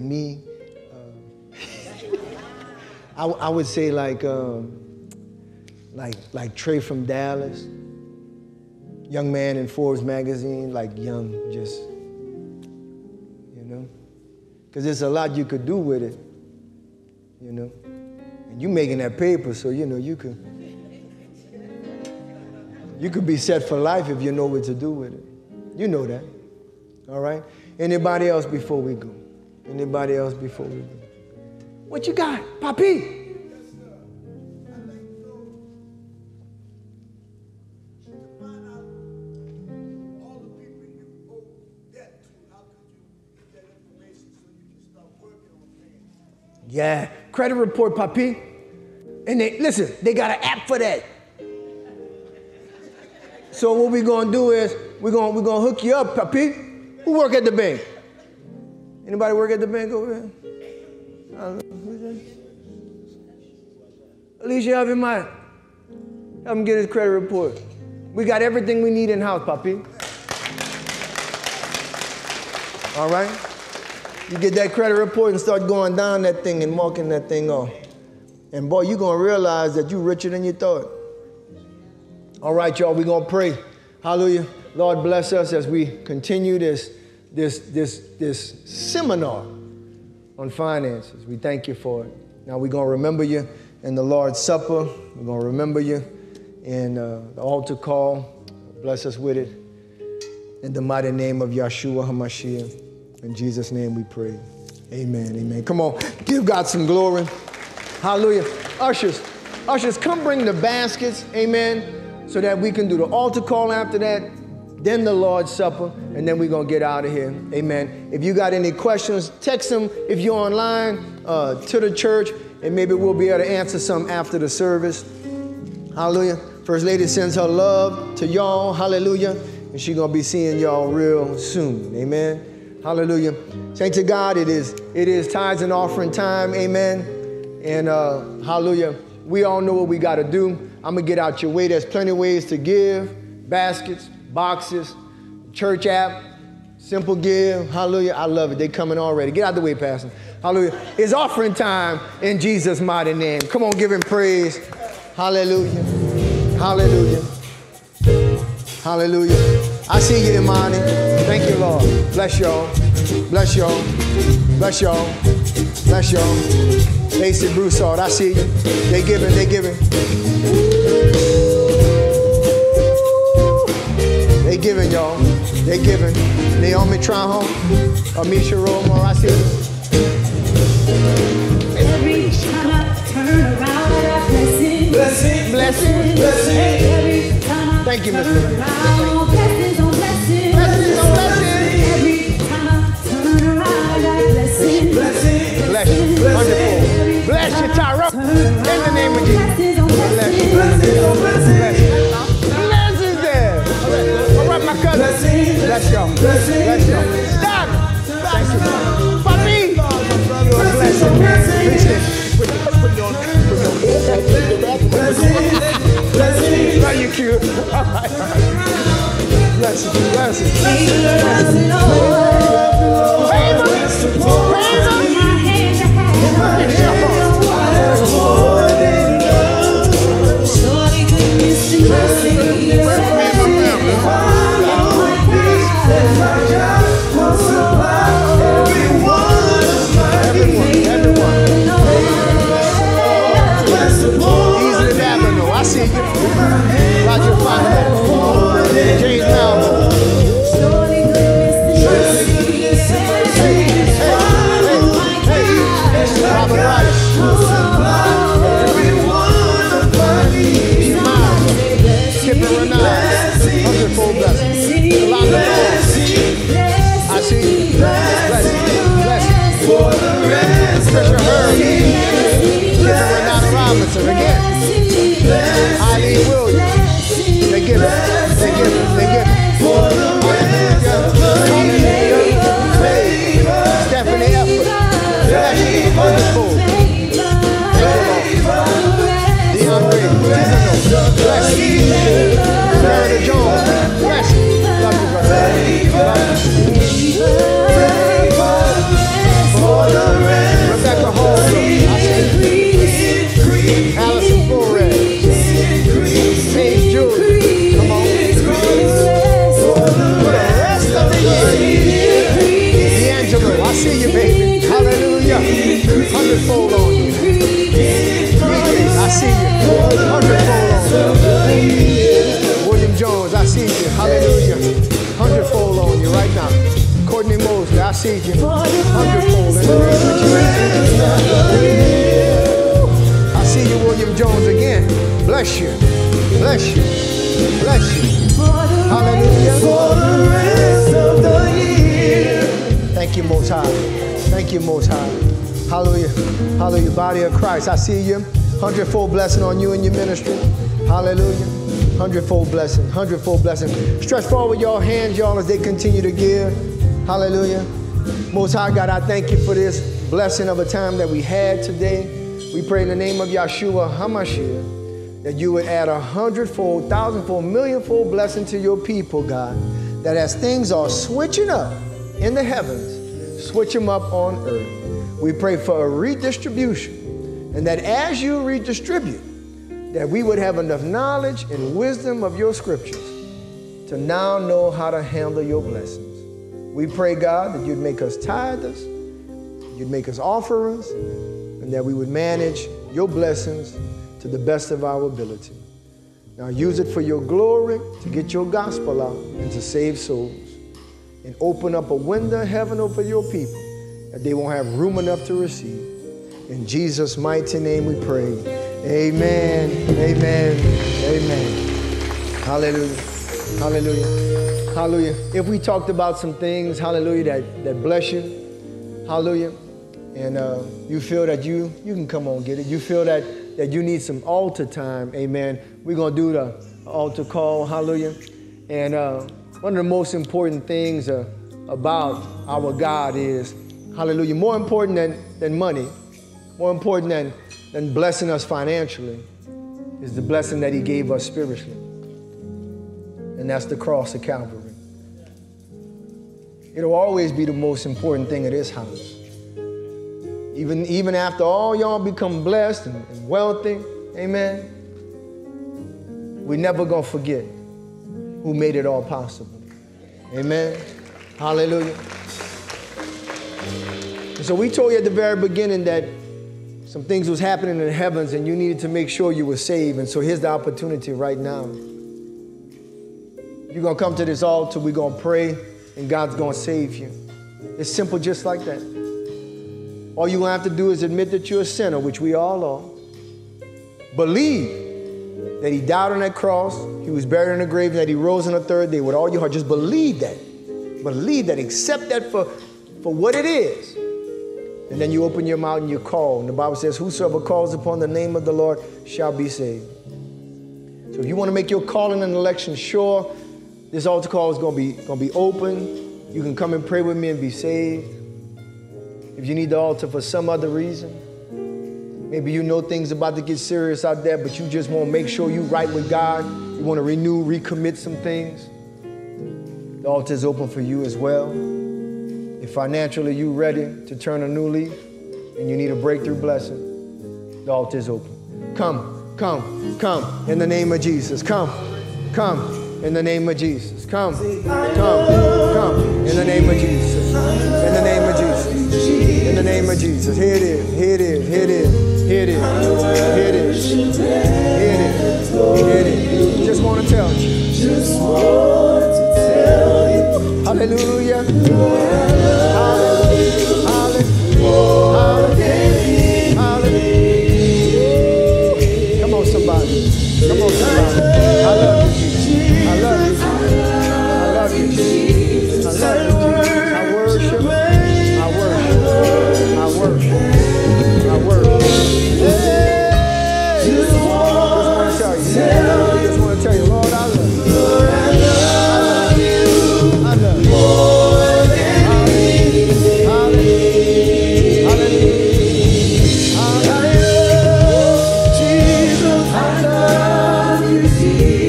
me, I would say like Trey from Dallas, young man in Forbes magazine, like young, just, because there's a lot you could do with it, you know. And you making that paper, so you know you could be set for life if you know what to do with it. You know that, all right? Anybody else before we go? Anybody else before we go? What you got, Papi? Yeah, credit report, Papi. And they got an app for that. So what we're gonna do is we're gonna hook you up, Papi. Who work at the bank? Anybody work at the bank over there? I don't know. Who's that? Elisha, help him out. Help him get his credit report. We got everything we need in house, Papi. All right. You get that credit report and start going down that thing and marking that thing off. And boy, you're going to realize that you're richer than you thought. All right, y'all, we're going to pray. Hallelujah. Lord, bless us as we continue this seminar on finances. We thank you for it. Now, we're going to remember you in the Lord's Supper. We're going to remember you in the altar call. Bless us with it. In the mighty name of Yahshua HaMashiach. In Jesus' name we pray. Amen, amen. Come on, give God some glory. Hallelujah. Ushers, come bring the baskets, amen, so that we can do the altar call after that, then the Lord's Supper, and then we're going to get out of here. Amen. If you got any questions, text them. If you're online, to the church, and maybe we'll be able to answer some after the service. Hallelujah. First Lady sends her love to y'all. Hallelujah. And she's going to be seeing y'all real soon. Amen. Hallelujah. Thanks to God, it is tithes and offering time. Amen. And hallelujah. We all know what we got to do. I'm going to get out your way. There's plenty of ways to give. Baskets, boxes, church app, simple give. Hallelujah. I love it. They coming already. Get out the way, Pastor. Hallelujah. It's offering time in Jesus' mighty name. Come on, give him praise. Hallelujah. Hallelujah. Hallelujah. I see you, Imani. Thank you, Lord. Bless y'all. Bless y'all. Bless y'all. Bless y'all. Mason Broussard, I see you. They giving, they giving. They giving, y'all. They giving. Naomi Trahan, Amisha Romar, I see you. Every time I turn around, I bless it. Bless it, bless it, bless it. Every time I thank you, Mr. Blessings on blessings. Blessings on blessings. Every time I turn around, I bless it. Bless it, bless it. Wonderful. Bless you, Tyra. In the name of Jesus. Blessings on blessings. Blessing, bless y'all. Bless y'all. Stop. Thank you. Papi. Bless you. Bless you. Are you cute? Bless you. Bless you. Bless you. Praise him. Praise him. I see you. 100-fold blessing on you and your ministry. Hallelujah. 100-fold blessing. 100-fold blessing. Stretch forward your hands, y'all, as they continue to give. Hallelujah. Most High God, I thank you for this blessing of a time that we had today. We pray in the name of Yahshua HaMashiach that you would add 100-fold, 1,000-fold, 1,000,000-fold blessing to your people, God, that as things are switching up in the heavens, switch them up on earth. We pray for a redistribution. And that as you redistribute, that we would have enough knowledge and wisdom of your scriptures to now know how to handle your blessings. We pray, God, that you'd make us tithers, you'd make us offerers, and that we would manage your blessings to the best of our ability. Now use it for your glory, to get your gospel out and to save souls. And open up a window of heaven over your people that they won't have room enough to receive. In Jesus' mighty name we pray. Amen, amen, amen. Hallelujah, hallelujah, hallelujah. If we talked about some things, hallelujah, that bless you, hallelujah, and you feel that you can come on get it, you feel that you need some altar time, amen, we're going to do the altar call, hallelujah. And one of the most important things about our God is, hallelujah, more important than money, more important than blessing us financially is the blessing that he gave us spiritually. And that's the cross of Calvary. It'll always be the most important thing of this house. Even after all y'all become blessed and wealthy, amen, we're never going to forget who made it all possible. Amen. Hallelujah. And so we told you at the very beginning that some things was happening in the heavens and you needed to make sure you were saved. And so here's the opportunity right now. You're going to come to this altar, we're going to pray, and God's going to save you. It's simple just like that. All you're going to have to do is admit that you're a sinner, which we all are. Believe that he died on that cross, he was buried in the grave, and that he rose on the third day with all your heart. Just believe that. Believe that. Accept that for what it is. And then you open your mouth and you call. And the Bible says, whosoever calls upon the name of the Lord shall be saved. So if you want to make your calling and election sure, this altar call is going to be open. You can come and pray with me and be saved. If you need the altar for some other reason, maybe you know things about to get serious out there, but you just want to make sure you're right with God. You want to renew, recommit some things. The altar is open for you as well. If financially you're ready to turn a new leaf and you need a breakthrough blessing, the altar is open. Come, come, come in the name of Jesus. Come, come in the name of Jesus. Come, come, come in the name of Jesus. In the name of Jesus. In the name of Jesus. Here it is. Here it is. Here it is. Here it is. Here it is. Here it is. Here it is. Just want to tell you. Just want to tell you. Hallelujah. Hallelujah. Hallelujah. Hallelujah. Come on, somebody. Come on, somebody. I love you. I love you. I love you. I love you. I worship. I worship. I worship. I worship. Hey! Just want to tell you. Just want to tell you, Lord, I love you. Lord, I love you. I love you. More than me. Hallelujah. Hallelujah. Hallelujah. Jesus, I love you. Jesus, I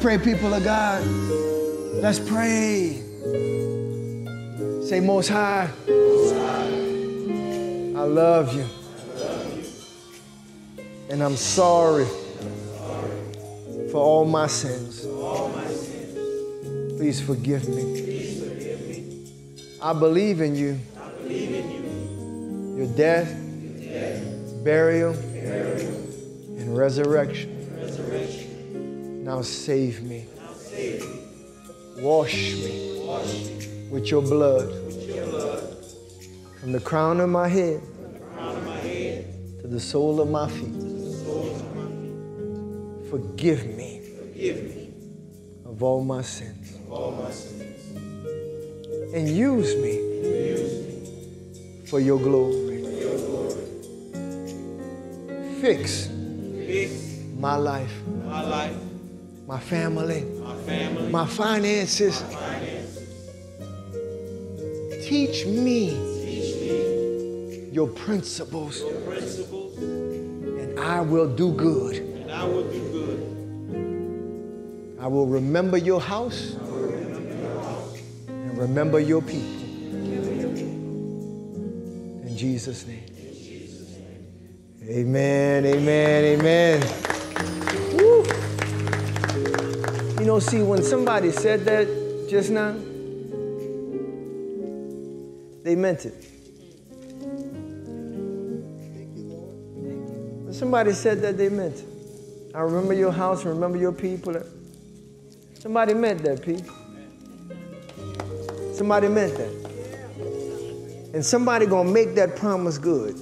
pray, people of God. Let's pray. Say, Most High, Most High, I love you. I love you. And I'm sorry, for all my sins. Please forgive me. I believe in you. Your death, burial, and resurrection. Now save me. Wash me with your blood. From the crown of my head to the sole of my feet. Forgive me of all my sins. And use me for your glory. Fix my life. My family, my finances. Teach me your principles, and I will do good. I will remember your house, and remember your people. In Jesus' name. Amen, amen, amen. You know, see, when somebody said that just now, they meant it. When somebody said that, they meant it. I remember your house, remember your people. Somebody meant that, Pete. Somebody meant that. And somebody gonna make that promise good.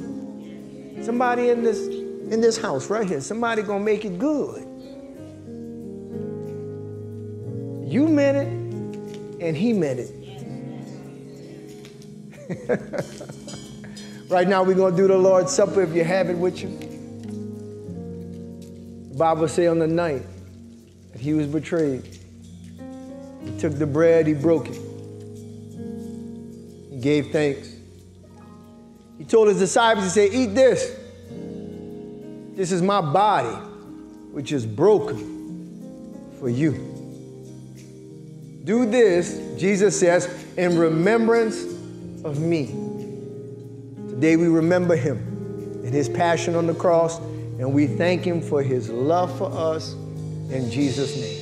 Somebody in this house right here, somebody gonna make it good. You meant it, and he meant it. Right now we're going to do the Lord's Supper if you have it with you. The Bible says on the night that he was betrayed, he took the bread, he broke it. He gave thanks. He told his disciples, he said, eat this. This is my body, which is broken for you. Do this, Jesus says, in remembrance of me. Today we remember him and his passion on the cross, and we thank him for his love for us in Jesus' name.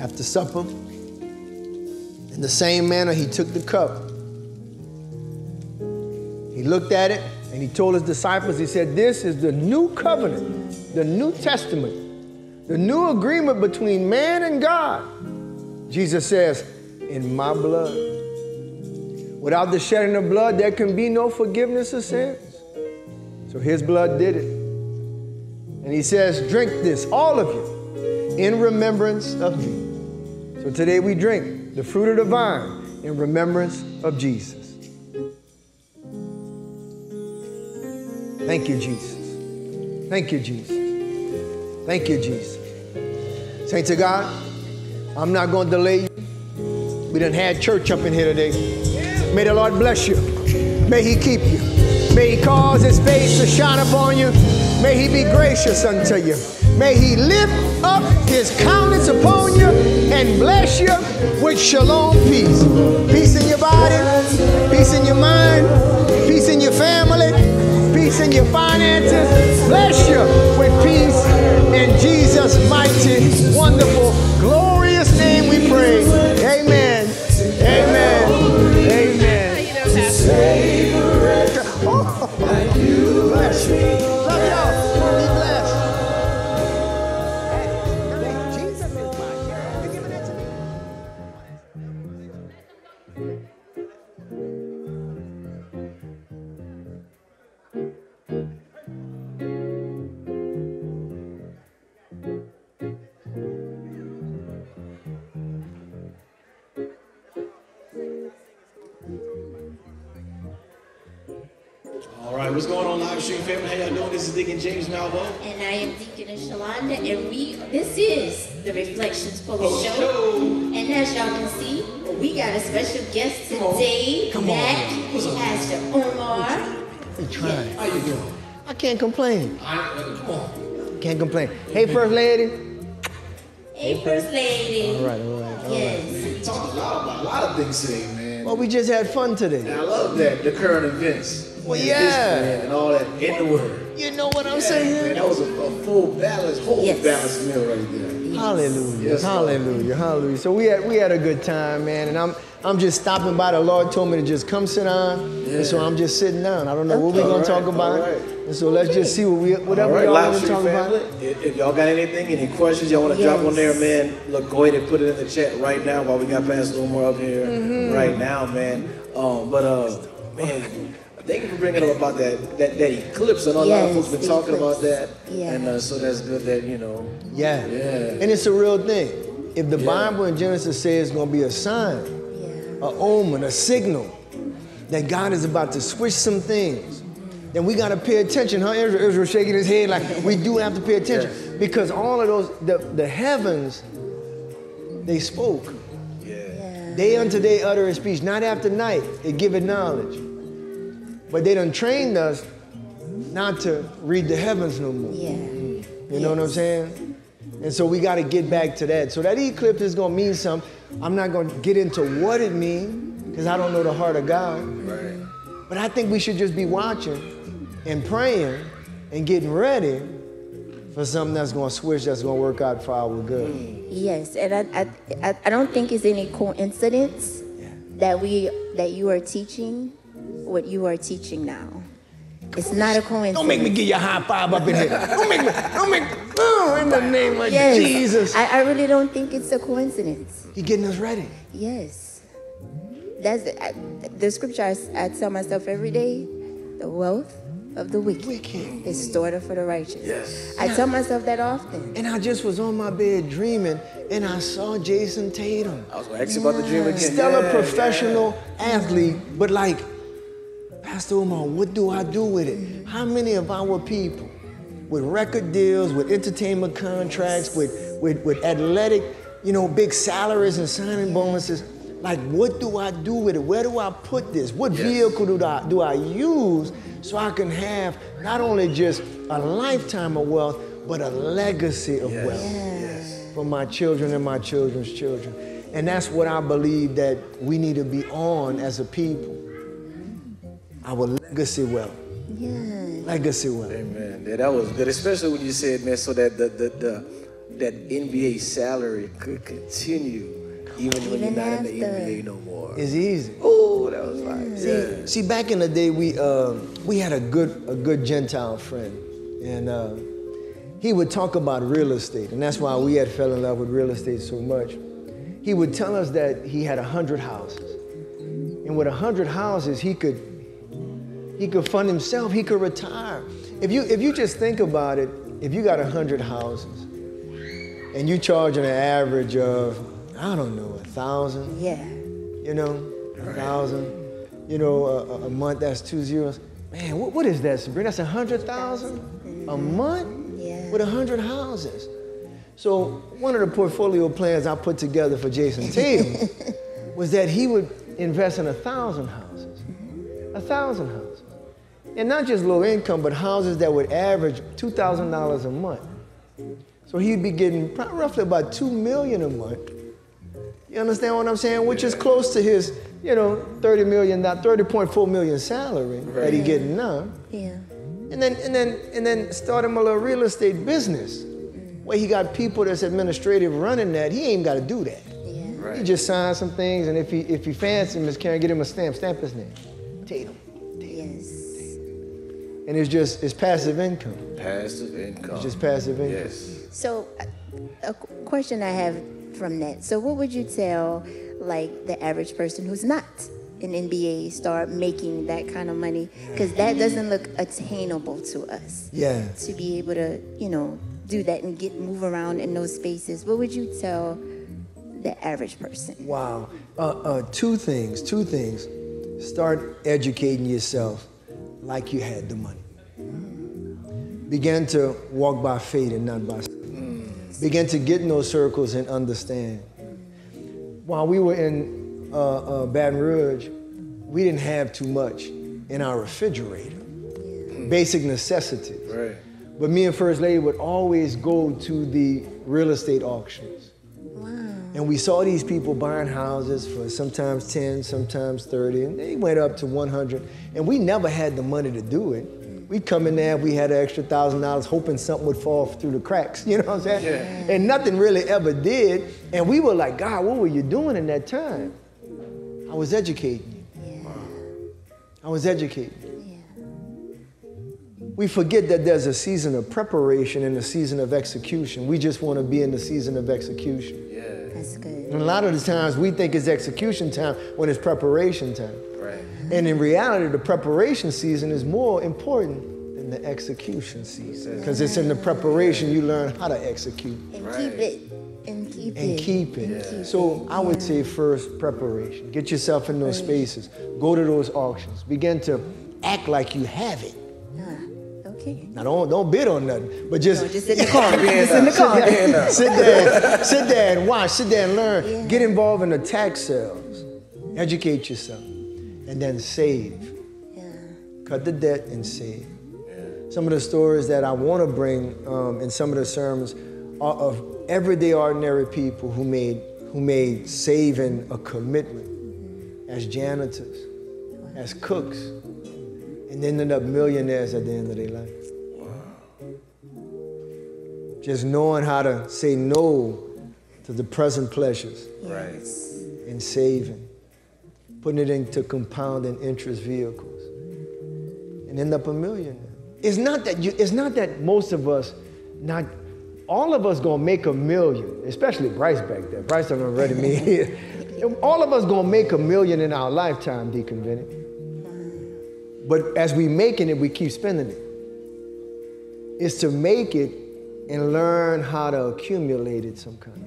After supper, in the same manner, he took the cup. He looked at it and he told his disciples, he said, this is the new covenant, the New Testament, the new agreement between man and God. Jesus says, in my blood. Without the shedding of blood, there can be no forgiveness of sins. So his blood did it. And he says, drink this, all of you, in remembrance of me. So today we drink the fruit of the vine in remembrance of Jesus. Thank you, Jesus. Thank you, Jesus. Thank you, Jesus. Saints of God, I'm not going to delay you. We done had church up in here today. May the Lord bless you. May he keep you. May he cause his face to shine upon you. May he be gracious unto you. May he lift up his countenance upon you and bless you with shalom peace. Peace in your body, peace in your mind, peace in your family, peace in your finances. Bless you with peace in Jesus' mighty, wonderful, glorious name we pray. Amen. Amen. Amen. Oh. Bless you. Love y'all. And I am Deaconess Shalonda, and this is the Reflections Post Show. And as y'all can see, we got a special guest today. Come on. Pastor Omar. Hey, trying. How you doing? I can't complain. Come on. Can't complain. Hey, First Lady. Hey, First Lady. All right. Yes. Man, we talked about a lot of things today, man. Well, we just had fun today. And I love that, the current events. Well, yeah. And all that in the world. You know what I'm saying? Man, that was a full balance, whole balanced meal right there. Yes. Hallelujah, yes, hallelujah. So we had a good time, man, and I'm just stopping by. The Lord told me to just come sit down, and so I'm just sitting down. I don't know what we're going to talk about, and so let's just see whatever y'all want to talk about. If y'all got anything, any questions y'all want to drop on there, man, look, go ahead and put it in the chat right now while we got Pastor Omar up here right now, man. Man. Thank you for bringing up about that eclipse. I know a lot of folks been talking about that, and so that's good that, you know. Yeah. Yeah. And it's a real thing. If the Bible in Genesis says it's going to be a sign, a omen, a signal, that God is about to switch some things, then we got to pay attention. Israel shaking his head like we do have to pay attention because all of those, the heavens, they spoke. Day unto day utter a speech. Night after night, it giveth knowledge. But they done trained us not to read the heavens no more. Yeah. You know what I'm saying? And so we got to get back to that. So that eclipse is going to mean something. I'm not going to get into what it means because I don't know the heart of God. Right. But I think we should just be watching and praying and getting ready for something that's going to switch, that's going to work out for our good. Yes, and I don't think it's any coincidence that you are teaching what you are teaching now. It's not a coincidence. Don't make me give you a high five up in here. Don't make me, in the name of Jesus. I really don't think it's a coincidence. You're getting us ready. Yes. That's the scripture I tell myself every day, the wealth, of the wicked is stored up for the righteous. Yes. I tell myself that often. And I just was on my bed dreaming, and I saw Jayson Tatum. I was going to ask you about the dream again. Stellar professional athlete, but like, Pastor Omar, what do I do with it? How many of our people with record deals, with entertainment contracts, with athletic, you know, big salaries and signing bonuses, like, what do I do with it? Where do I put this? What vehicle do I use so I can have not only just a lifetime of wealth, but a legacy of wealth for my children and my children's children? And that's what I believe that we need to be on as a people. Our legacy wealth. Yeah. Legacy wealth. Amen. Yeah, that was good, especially when you said, man, so that that NBA salary could continue. Even when you're not in the NBA no more. It's easy. Oh, that was like, See, back in the day, we had a good Gentile friend, and he would talk about real estate, and that's why we had fell in love with real estate so much. He would tell us that he had 100 houses, and with 100 houses, he could fund himself. He could retire. If you just think about it, if you got 100 houses, and you charging an average of $1,000. Yeah. You know, $1,000. You know, a month, that's 2 zeros. Man, what is that, Sabrina? That's $100,000 a month? Yeah. With 100 houses. So one of the portfolio plans I put together for Jayson Tatum was that he would invest in 1,000 houses. 1,000 houses. And not just low income, but houses that would average $2,000 a month. So he'd be getting roughly about $2 million a month. You understand what I'm saying? Which is close to his, you know, $30.4 million salary that he getting now. Yeah. And then start him a little real estate business where he got people that's administrative running that. He ain't gotta do that. Yeah. Right. He just signs some things, and if he fancy Miss Karen, get him a stamp his name. Tatum. Tatum. And it's passive income. Passive income. It's just passive income. Yes. So a question I have from that. So what would you tell, like, the average person who's not an NBA star making that kind of money? Because that doesn't look attainable to us. Yeah. To be able to, you know, do that and move around in those spaces. What would you tell the average person? Wow. Two things. Start educating yourself like you had the money. Begin to walk by faith and not by sight. Begin to get in those circles and understand. While we were in Baton Rouge, we didn't have too much in our refrigerator. Basic necessities. Right. But me and First Lady would always go to the real estate auctions. Wow. And we saw these people buying houses for sometimes 10, sometimes 30, and they went up to 100. And we never had the money to do it. We'd come in there, we had an extra $1,000 hoping something would fall through the cracks, you know what I'm saying? Yeah. And nothing really ever did. And we were like, God, what were you doing in that time? I was educating you. Yeah. I was educating you. Yeah. We forget that there's a season of preparation and a season of execution. We just want to be in the season of execution. Yeah. That's good. And a lot of the times we think it's execution time when it's preparation time. Right. And in reality, the preparation season is more important than the execution season. Because it's in the preparation you learn how to execute. And keep it. So I would say first, preparation. Get yourself in those spaces. Go to those auctions. Begin to act like you have it. Okay. Now don't bid on nothing, but just sit in the car. Just in the car. Sit there and watch. Sit there and learn. Yeah. Get involved in the tax sales. Educate yourself. And then save. Yeah. Cut the debt and save. Yeah. Some of the stories that I want to bring in some of the sermons are of everyday ordinary people who made saving a commitment as janitors, as cooks, and ended up millionaires at the end of their life. Wow. Just knowing how to say no to the present pleasures. Right. And saving. Putting it into compound and interest vehicles, and end up a millionaire. It's not that most of us, not all of us, gonna make $1 million, especially Bryce back there. Bryce done already made it. All of us gonna make $1 million in our lifetime, Deacon Vinnie. But as we making it, we keep spending it. It's to make it and learn how to accumulate it some kind.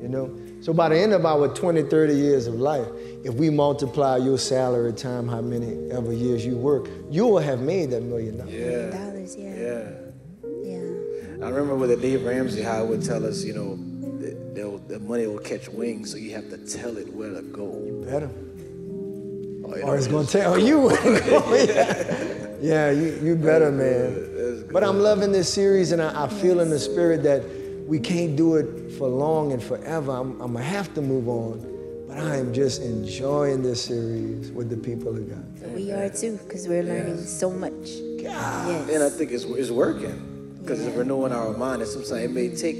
You know? So by the end of our 20, 30 years of life, if we multiply your salary time, how many ever years you work, you will have made that $1 million. Yeah. $1 million, yeah. I remember with Dave Ramsey, how he would tell us, you know, the money will catch wings, so you have to tell it where to go. You better. Or it's going to tell you where to go. Yeah, yeah, you better, man. But I'm loving this series, and I feel in the spirit that we can't do it for long and forever. I'm going to have to move on. But I am just enjoying this series with the people of God. We are too, because we're learning so much. God. Yes. And I think it's working, because it's renewing our mind. And sometimes it may take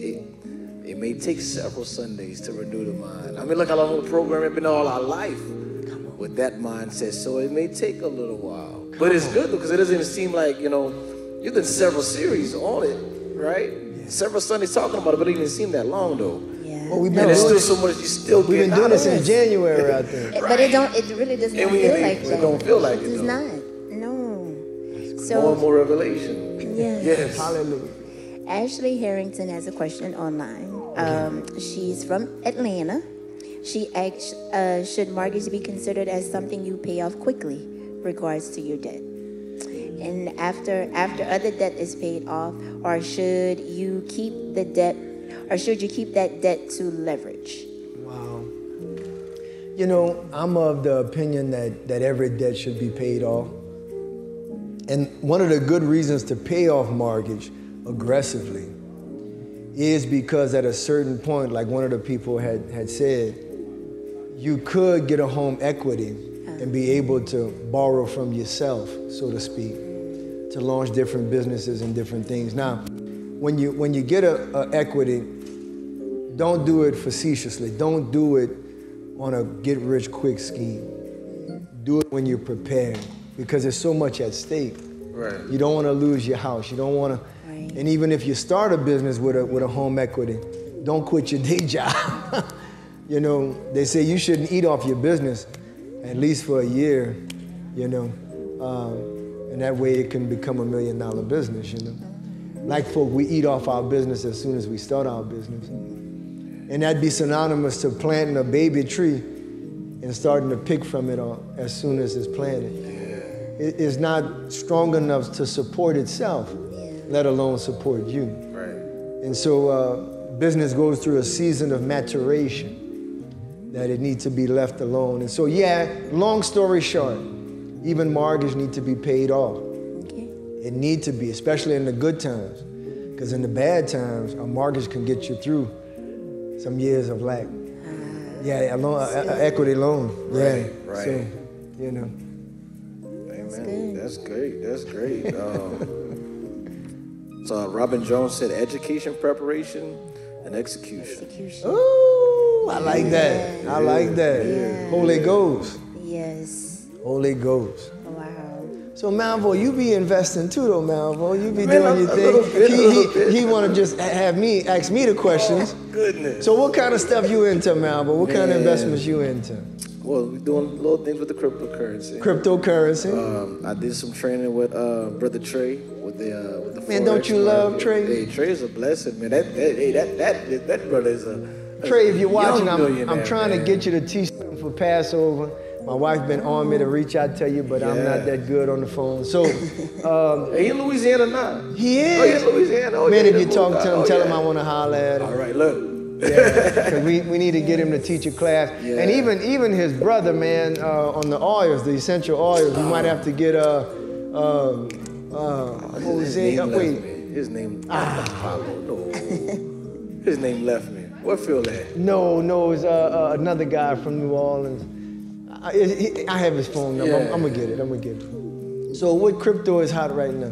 it may take several Sundays to renew the mind. I mean, look how long the program has been all our life with that mindset. So it may take a little while. But it's good, because it doesn't even seem like, you know, you've done several series on it, right? Yeah. Several Sundays talking about it, but it didn't even seem that long, though. Yeah. Well, we've been and it's still so much you still we've been doing this since January out there. Right. But it don't. It really doesn't feel like that. It don't feel like it, does not. No. So, more and more revelation. Yes. Yes. Hallelujah. Ashley Harrington has a question online. She's from Atlanta. She asks, should mortgage be considered as something you pay off quickly, regards to your debt? And after other debt is paid off, or should you keep the debt, or should you keep that debt to leverage? Wow. You know, I'm of the opinion that every debt should be paid off. And one of the good reasons to pay off mortgage aggressively is because at a certain point, like one of the people had said, you could get a home equity and be able to borrow from yourself, so to speak, to launch different businesses and different things. Now, when you get a equity, don't do it facetiously. Don't do it on a get-rich-quick scheme. Do it when you're prepared, because there's so much at stake. Right. You don't want to lose your house. You don't want to. And even if you start a business with a home equity, don't quit your day job. You know, they say you shouldn't eat off your business, at least for a year, you know. And that way it can become $1 million business, you know. Like folk, we eat off our business as soon as we start our business. And that'd be synonymous to planting a baby tree and starting to pick from it all as soon as it's planted. It's not strong enough to support itself, let alone support you. Right. And so business goes through a season of maturation that it needs to be left alone. And so long story short, even mortgages need to be paid off. Okay. It need to be, especially in the good times, because in the bad times, a mortgage can get you through some years of lack. Equity loan. Right, right. So, you know. Amen, that's great, that's great. So Robin Jones said, education, preparation, and execution. Ooh, I like that. I like that. Yeah. Holy Ghost. Yes. Holy Ghost. Wow. So Malvo, you be investing too, though, Malvo. You be doing your thing. He want to just ask me the questions. Oh, goodness. So what kind of stuff you into, Malvo? What kind of investments you into? Well, we're doing little things with the cryptocurrency. Cryptocurrency. I did some training with Brother Trey. With the man, don't you love Trey? Hey, Trey's a blessing, man. That brother is a Trey, if you're watching, I'm trying to get you to teach something for Passover. My wife been on me to reach out to you, but I'm not that good on the phone. So, are you in Louisiana now? He is. Oh, you're in Louisiana? Oh, man, if you talk to him, tell him I want to holler at him. All right, look. Yeah, cause we need to get him to teach a class, and even his brother, man, on the oils, the essential oils. We might have to get Jose. His name. His name left me. What field that? No, it's another guy from New Orleans. I have his phone number. Yeah. I'm gonna get it. So what crypto is hot right now?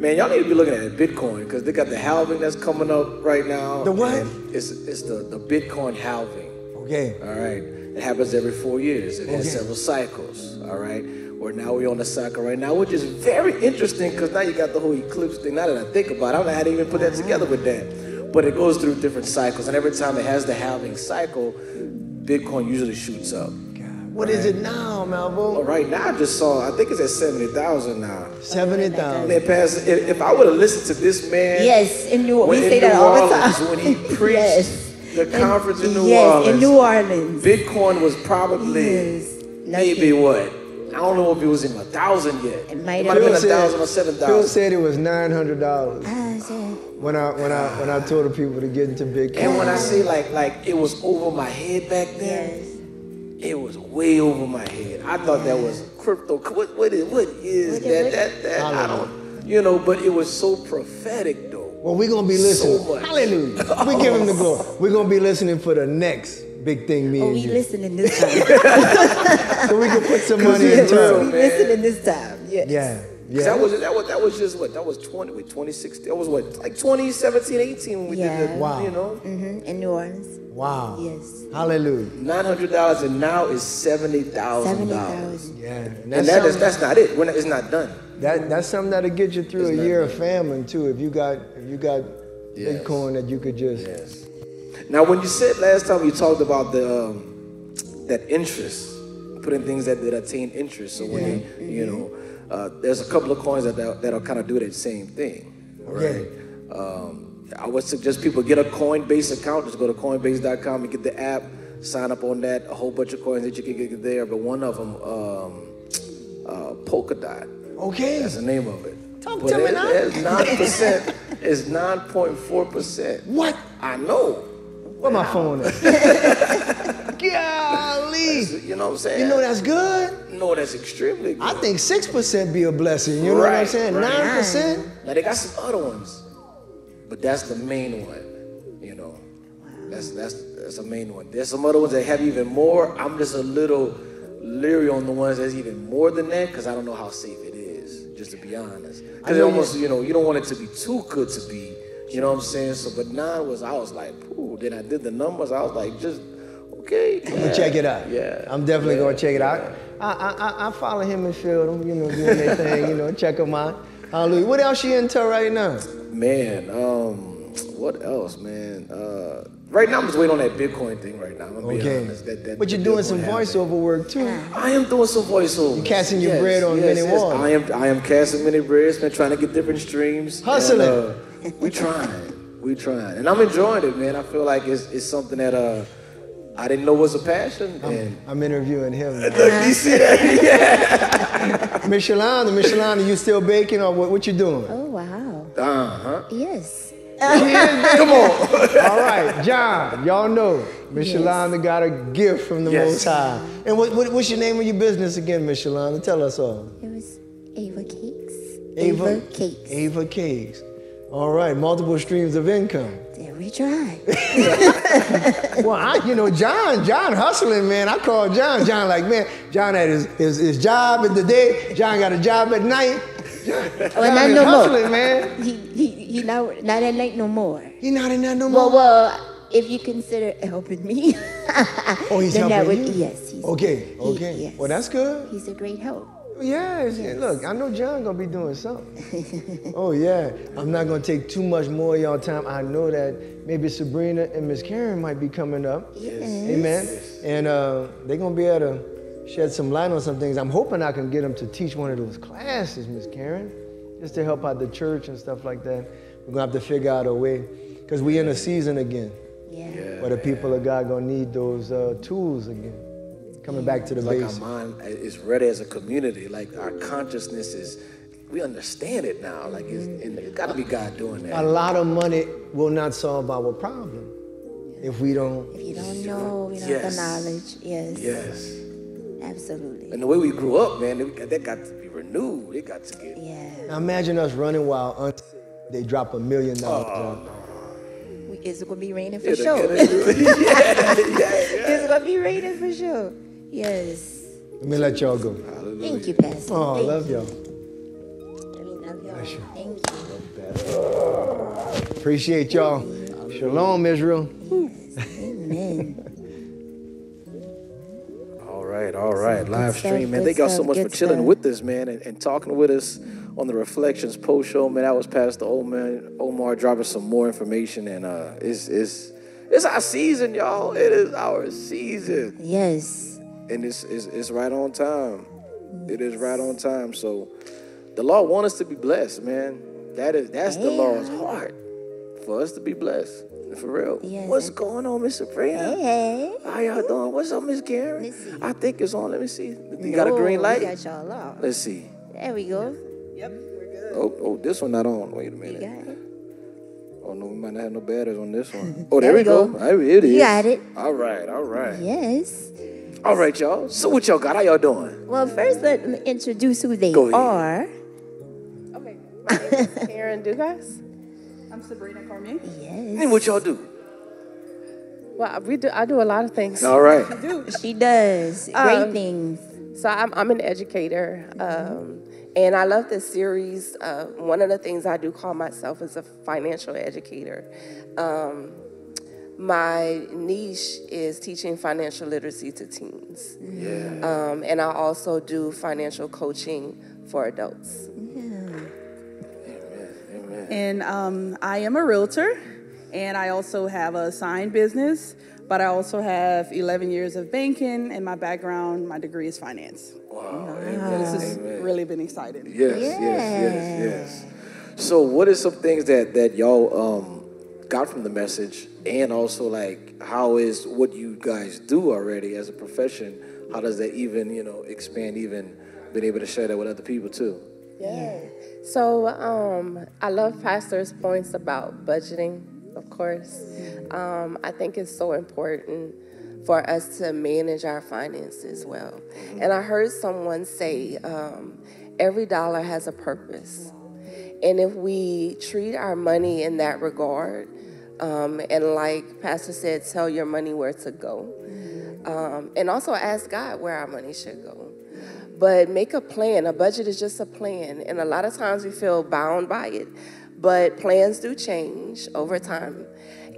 Man, y'all need to be looking at Bitcoin, because they got the halving that's coming up right now. The what? It's the Bitcoin halving. Okay. All right. It happens every 4 years. It has several cycles. All right. Or now we're on the cycle right now, which is very interesting, because now you got the whole eclipse thing. Now that I think about it, I don't know how to even put that together with that. But it goes through different cycles, and every time it has the halving cycle, Bitcoin usually shoots up. What is it now, Malvo? Well, right now, I just saw, I think it's at 70,000 now. 70,000. Man, Pastor, if I would have listened to this man. Yes, in New Orleans. We say that all the time. When he preached the conference in New Orleans. In New Orleans. Bitcoin was probably maybe what? I don't know if it was in 1,000 yet. It might have been 1,000 or 7,000. Phil said it was $900 when I told the people to get into Bitcoin. And when I say like it was over my head back then, it was way over my head. I thought that was crypto. What is that? I don't, you know. But it was so prophetic, though. Well, we're gonna be listening. So hallelujah. We give him the glory. We're gonna be listening for the next big thing, me and you. Oh, we listening this time. So we can put some money in turn. We listening this time, yes. Yeah. Yeah. That was just what? That was 2016. That was what? Like 2017, 18 when we did that. Wow. You know? Mm-hmm. In New Orleans. Wow. Yes. Hallelujah. $900 and now is $70,000. Yeah. And that's not it. It's not done. That's something that'll get you through a year of famine too, if you got Bitcoin that you could just. Yes. Now, when you said last time, you talked about the that interest, putting things that attain interest. So when you know, there's a couple of coins that'll kind of do that same thing. All right. Yeah. I would suggest people get a Coinbase account. Just go to Coinbase.com and get the app. Sign up on that. A whole bunch of coins that you can get there, but one of them, Polkadot. Okay. That's the name of it. It's 9%. It's 9.4%. What? I know. Where my phone is? Golly. You know what I'm saying? You know that's good? No, that's extremely good. I think 6% be a blessing. You know what I'm saying? 9%? Now, they got some other ones, but that's the main one, you know. Wow. That's the main one. There's some other ones that have even more. I'm just a little leery on the ones that's even more than that because I don't know how safe it is, just to be honest. Because almost, you know, you don't want it to be too good to be, you know what I'm saying? So, but 9 was, I was like, ooh, then I did the numbers. I was like, just, okay. I'm going to check it out. Yeah. I'm definitely going to check it out. I follow him and Phil, you know, doing their thing, you know, check them out. Hallelujah. What else you into right now? Man, what else, man? Right now, I'm just waiting on that Bitcoin thing right now. I'm going to be honest. But you're doing some voiceover work, too. I am doing some voiceover. You're casting your bread on many walls. I am casting many breads, man, trying to get different streams. Hustling. And, we trying. And I'm enjoying it, man. I feel like it's something that I didn't know was a passion. I'm interviewing him. Look, you see that? Yeah. Michelin, you still baking or what you doing? Oh, wow. Uh-huh. Yes. Come on. All right, John, y'all know Michelin got a gift from the Most High. And what's your name of your business again, Michelin? Tell us all. It was Ava Cakes. Ava Cakes. Ava Cakes. All right, multiple streams of income. Yeah, we try. Well, you know, John hustling, man. I called John. John like, man, John had his job in the day. John got a job at night. Well, not no hustling, more. Man. He not at night no more. He not at night no more. Well, if you consider helping me. Oh, he's helping you? Yes. He's okay. Yes. Well, that's good. He's a great help. Yes. Look, I know John gonna be doing something. I'm not gonna take too much more of y'all time. I know that maybe Sabrina and Miss Karen might be coming up. Yes. Amen. Yes. And they're gonna be able to shed some light on some things. I'm hoping I can get them to teach one of those classes, Miss Karen, just to help out the church and stuff like that. We're gonna have to figure out a way, because we're in a season again. Yeah. Where the people of God gonna need those tools again. Coming back to the base. Like our mind is ready as a community. Like our consciousness is, we understand it now. Like it's got to be God doing that. A lot of money will not solve our problem if we don't. If you don't know, we don't have the knowledge. Yes. Yes. Absolutely. And the way we grew up, man, that got to be renewed. It got to get. Yeah. Now imagine us running while they drop $1 million. It's going to be raining for sure. It's going to be raining for sure. Yes. Let me let y'all go. Hallelujah. Thank you, Pastor. Oh, I love y'all. Love y'all. Thank you. Appreciate y'all. Shalom, Israel. Yes. Amen. All right. Live stream, man. Thank y'all so much for chilling with us, man, and talking with us on the Reflections post show, man. That was Pastor Omar dropping some more information, and it's our season, y'all. It is our season. Yes. And it's right on time. It is right on time. So the law wants us to be blessed, man. That's the Lord's heart, for us to be blessed. For real. Yeah. What's going on, Miss Sabrina? Hey. How y'all doing? What's up, Miss Karen? I think it's on. Let me see. You got a green light? We got y'all off. Let's see. There we go. Yep, we're good. Oh, this one not on. Wait a minute. You got it. Oh, no, we might not have no batteries on this one. Oh, there we go. It is. You got it. All right, all right. Yes. All right, y'all. So what y'all got? How y'all doing? Well, first, let me introduce who they are. Okay. My name is Karen Dugas. I'm Sabrina Carmen. Yes. And what y'all do? Well, I do a lot of things. All right. She does great things. So I'm an educator, and I love this series. One of the things I do call myself is a financial educator. My niche is teaching financial literacy to teens. Yeah. And I also do financial coaching for adults. Yeah. And I am a realtor, and I also have a sign business, but I also have 11 years of banking, and my background, my degree is finance. Wow. This has really been exciting. Yes, yes, yes, yes. So what are some things that y'all got from the message, and also, like, how is what you guys do already as a profession, how does that even, expand, even being able to share that with other people, too? Yeah. So I love Pastor's points about budgeting, of course. I think it's so important for us to manage our finances well. And I heard someone say every dollar has a purpose. And if we treat our money in that regard, and like Pastor said, tell your money where to go. And also ask God where our money should go. But make a plan. A budget is just a plan. And a lot of times we feel bound by it. But plans do change over time.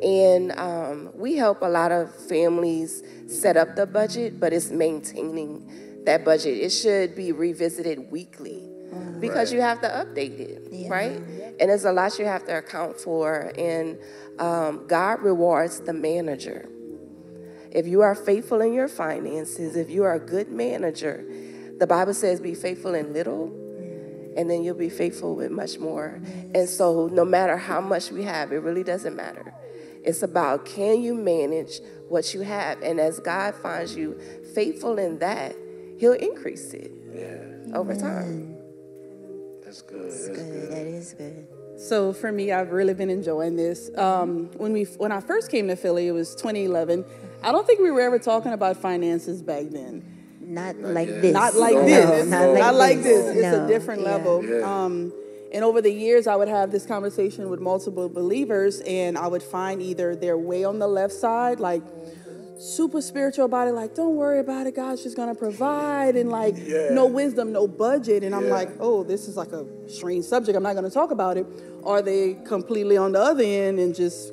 And we help a lot of families set up the budget, but it's maintaining that budget. It should be revisited weekly because you have to update it, right? Yeah. And there's a lot you have to account for. And God rewards the manager. If you are faithful in your finances, if you are a good manager, the Bible says be faithful in little, and then you'll be faithful with much more. And so no matter how much we have, it really doesn't matter. It's about, can you manage what you have? And as God finds you faithful in that, he'll increase it over time. That's good. That's good. That is good. So for me, I've really been enjoying this. When I first came to Philly, it was 2011. I don't think we were ever talking about finances back then. Not like this. It's a different level. Yeah. And over the years, I would have this conversation with multiple believers, and I would find either they're way on the left side, like super spiritual about it, like, don't worry about it, God's just going to provide, and like no wisdom, no budget. And I'm like, oh, this is like a strange subject. I'm not going to talk about it. Or they completely on the other end and just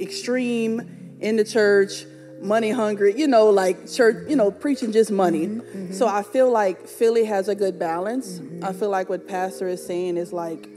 extreme in the church, money hungry, like church, preaching just money. So I feel like Philly has a good balance. I feel like what Pastor is saying is like,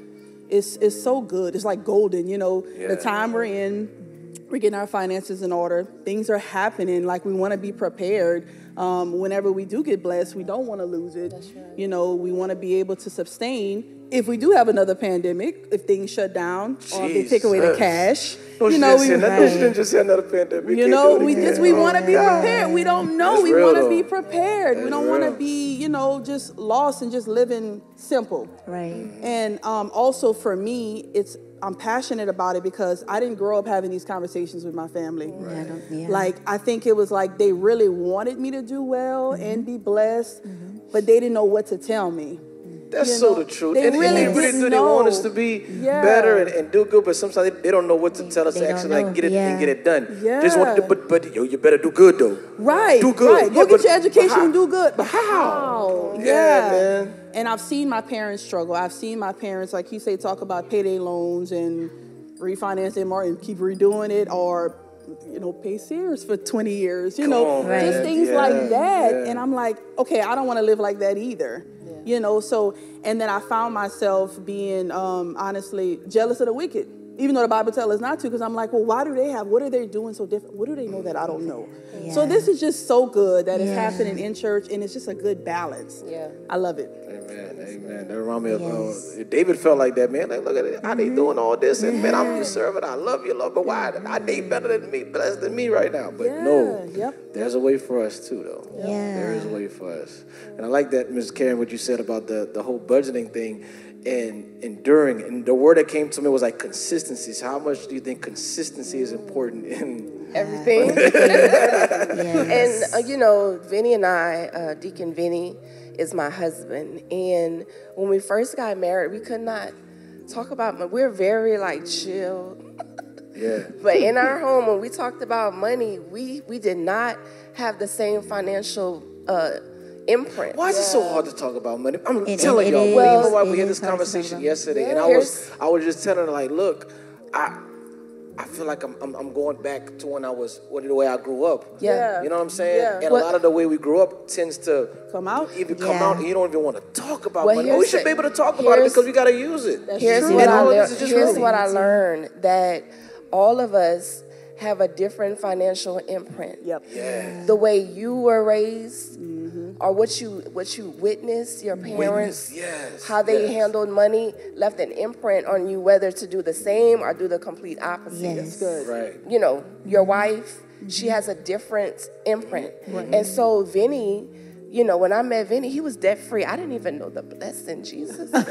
it's so good. It's like golden, the time we're in, we're getting our finances in order. Things are happening. Like, we want to be prepared. Whenever we do get blessed, we don't want to lose it. Right. We want to be able to sustain. If we do have another pandemic, if things shut down, or if they take away the cash, just another pandemic. We want to be prepared. We don't know. That's, we want to be prepared. That's, we don't want to be, just lost and just living simple. Right. And also for me, I'm passionate about it because I didn't grow up having these conversations with my family. Right. Like, I think it was like they really wanted me to do well and be blessed, but they didn't know what to tell me. That's so the truth. They really do. They want us to be better and do good, but sometimes they don't know what to tell us to actually like get it done. Yeah. Just want to, but you better do good though. Right. Do good. Right. Go get your education and do good. But how? Yeah, man. And I've seen my parents struggle. I've seen my parents, like you say, talk about payday loans and refinance them and keep redoing it, or pay Sears for 20 years. Just things like that. Yeah. And I'm like, okay, I don't want to live like that either. So And then I found myself being, honestly, jealous of the wicked, even though the Bible tells us not to, because I'm like, well, why do they have, what are they doing so different? What do they know that I don't know? Yeah. So this is just so good that it's happening in church, and it's just a good balance. Yeah, I love it. Amen, amen. Deuteronomy, David felt like that, man. Like, look at it, how they doing all this, and man, I'm your servant. I love you, Lord, but why are they better than me, blessed than me right now? But there's a way for us too, though. Yeah. There is a way for us. And I like that, Ms. Karen, what you said about the whole budgeting thing. And enduring, and the word that came to me was like consistency. So how much do you think consistency is important in everything? And you know, Vinny and I, Deacon Vinny is my husband, and when we first got married, we could not talk about money. We're very like chill, but in our home, when we talked about money, we did not have the same financial imprint. Why is it so hard to talk about money? I'm telling y'all, you know why we had this conversation yesterday, and I was just telling her, like, look, I feel like I'm going back to when I was the way I grew up. Yeah, you know what I'm saying. Yeah. And a lot of the way we grew up tends to come out. Even come out, and you don't even want to talk about money. But we should be able to talk about it because we got to use it. Here's what I learned, that all of us have a different financial imprint. Yep. Yeah. The way you were raised, or what you witnessed, your parents, how they handled money, left an imprint on you, whether to do the same or do the complete opposite. Yes. That's good. Right. You know, your wife, she has a different imprint. Right. And so Vinny, you know, when I met Vinny, he was debt-free. I didn't even know the blessing, Jesus. But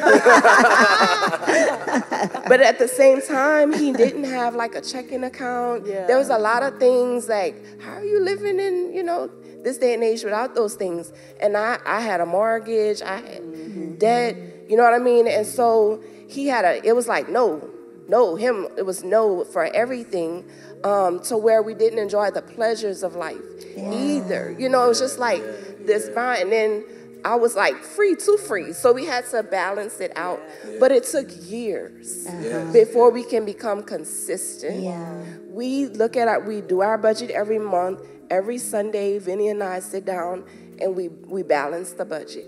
at the same time, he didn't have, like, a checking account. Yeah. There was a lot of things, like, how are you living in, you know, this day and age without those things? And I had a mortgage. I had debt. You know what I mean? And so he had it was like, it was no for everything, to where we didn't enjoy the pleasures of life either. You know, it was just like this bond. And then I was like too free. So we had to balance it out. Yeah. But it took years before we can become consistent. Yeah. We do our budget every month. Every Sunday, Vinny and I sit down and we balance the budget.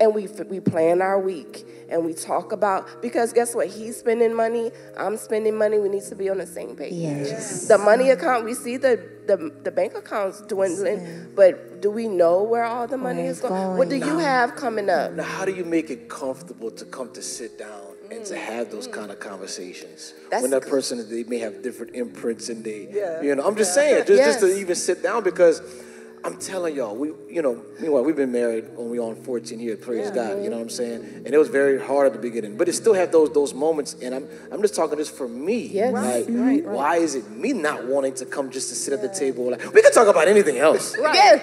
And we plan our week, and we talk about, because guess what? He's spending money, I'm spending money. We need to be on the same page. Yes. The money account, we see the bank accounts dwindling, but do we know where all the money is going? What do you have coming up? Now, how do you make it comfortable to come to sit down and to have those kind of conversations? When that person, they may have different imprints, and they, you know, I'm just saying, just to even sit down, because I'm telling y'all, meanwhile, we've been married when we were on 14 years, praise God, you know what I'm saying? And it was very hard at the beginning, but it still had those moments, and I'm just talking this for me. Yes. Like, why is it me not wanting to come just to sit at the table? Like, we could talk about anything else. I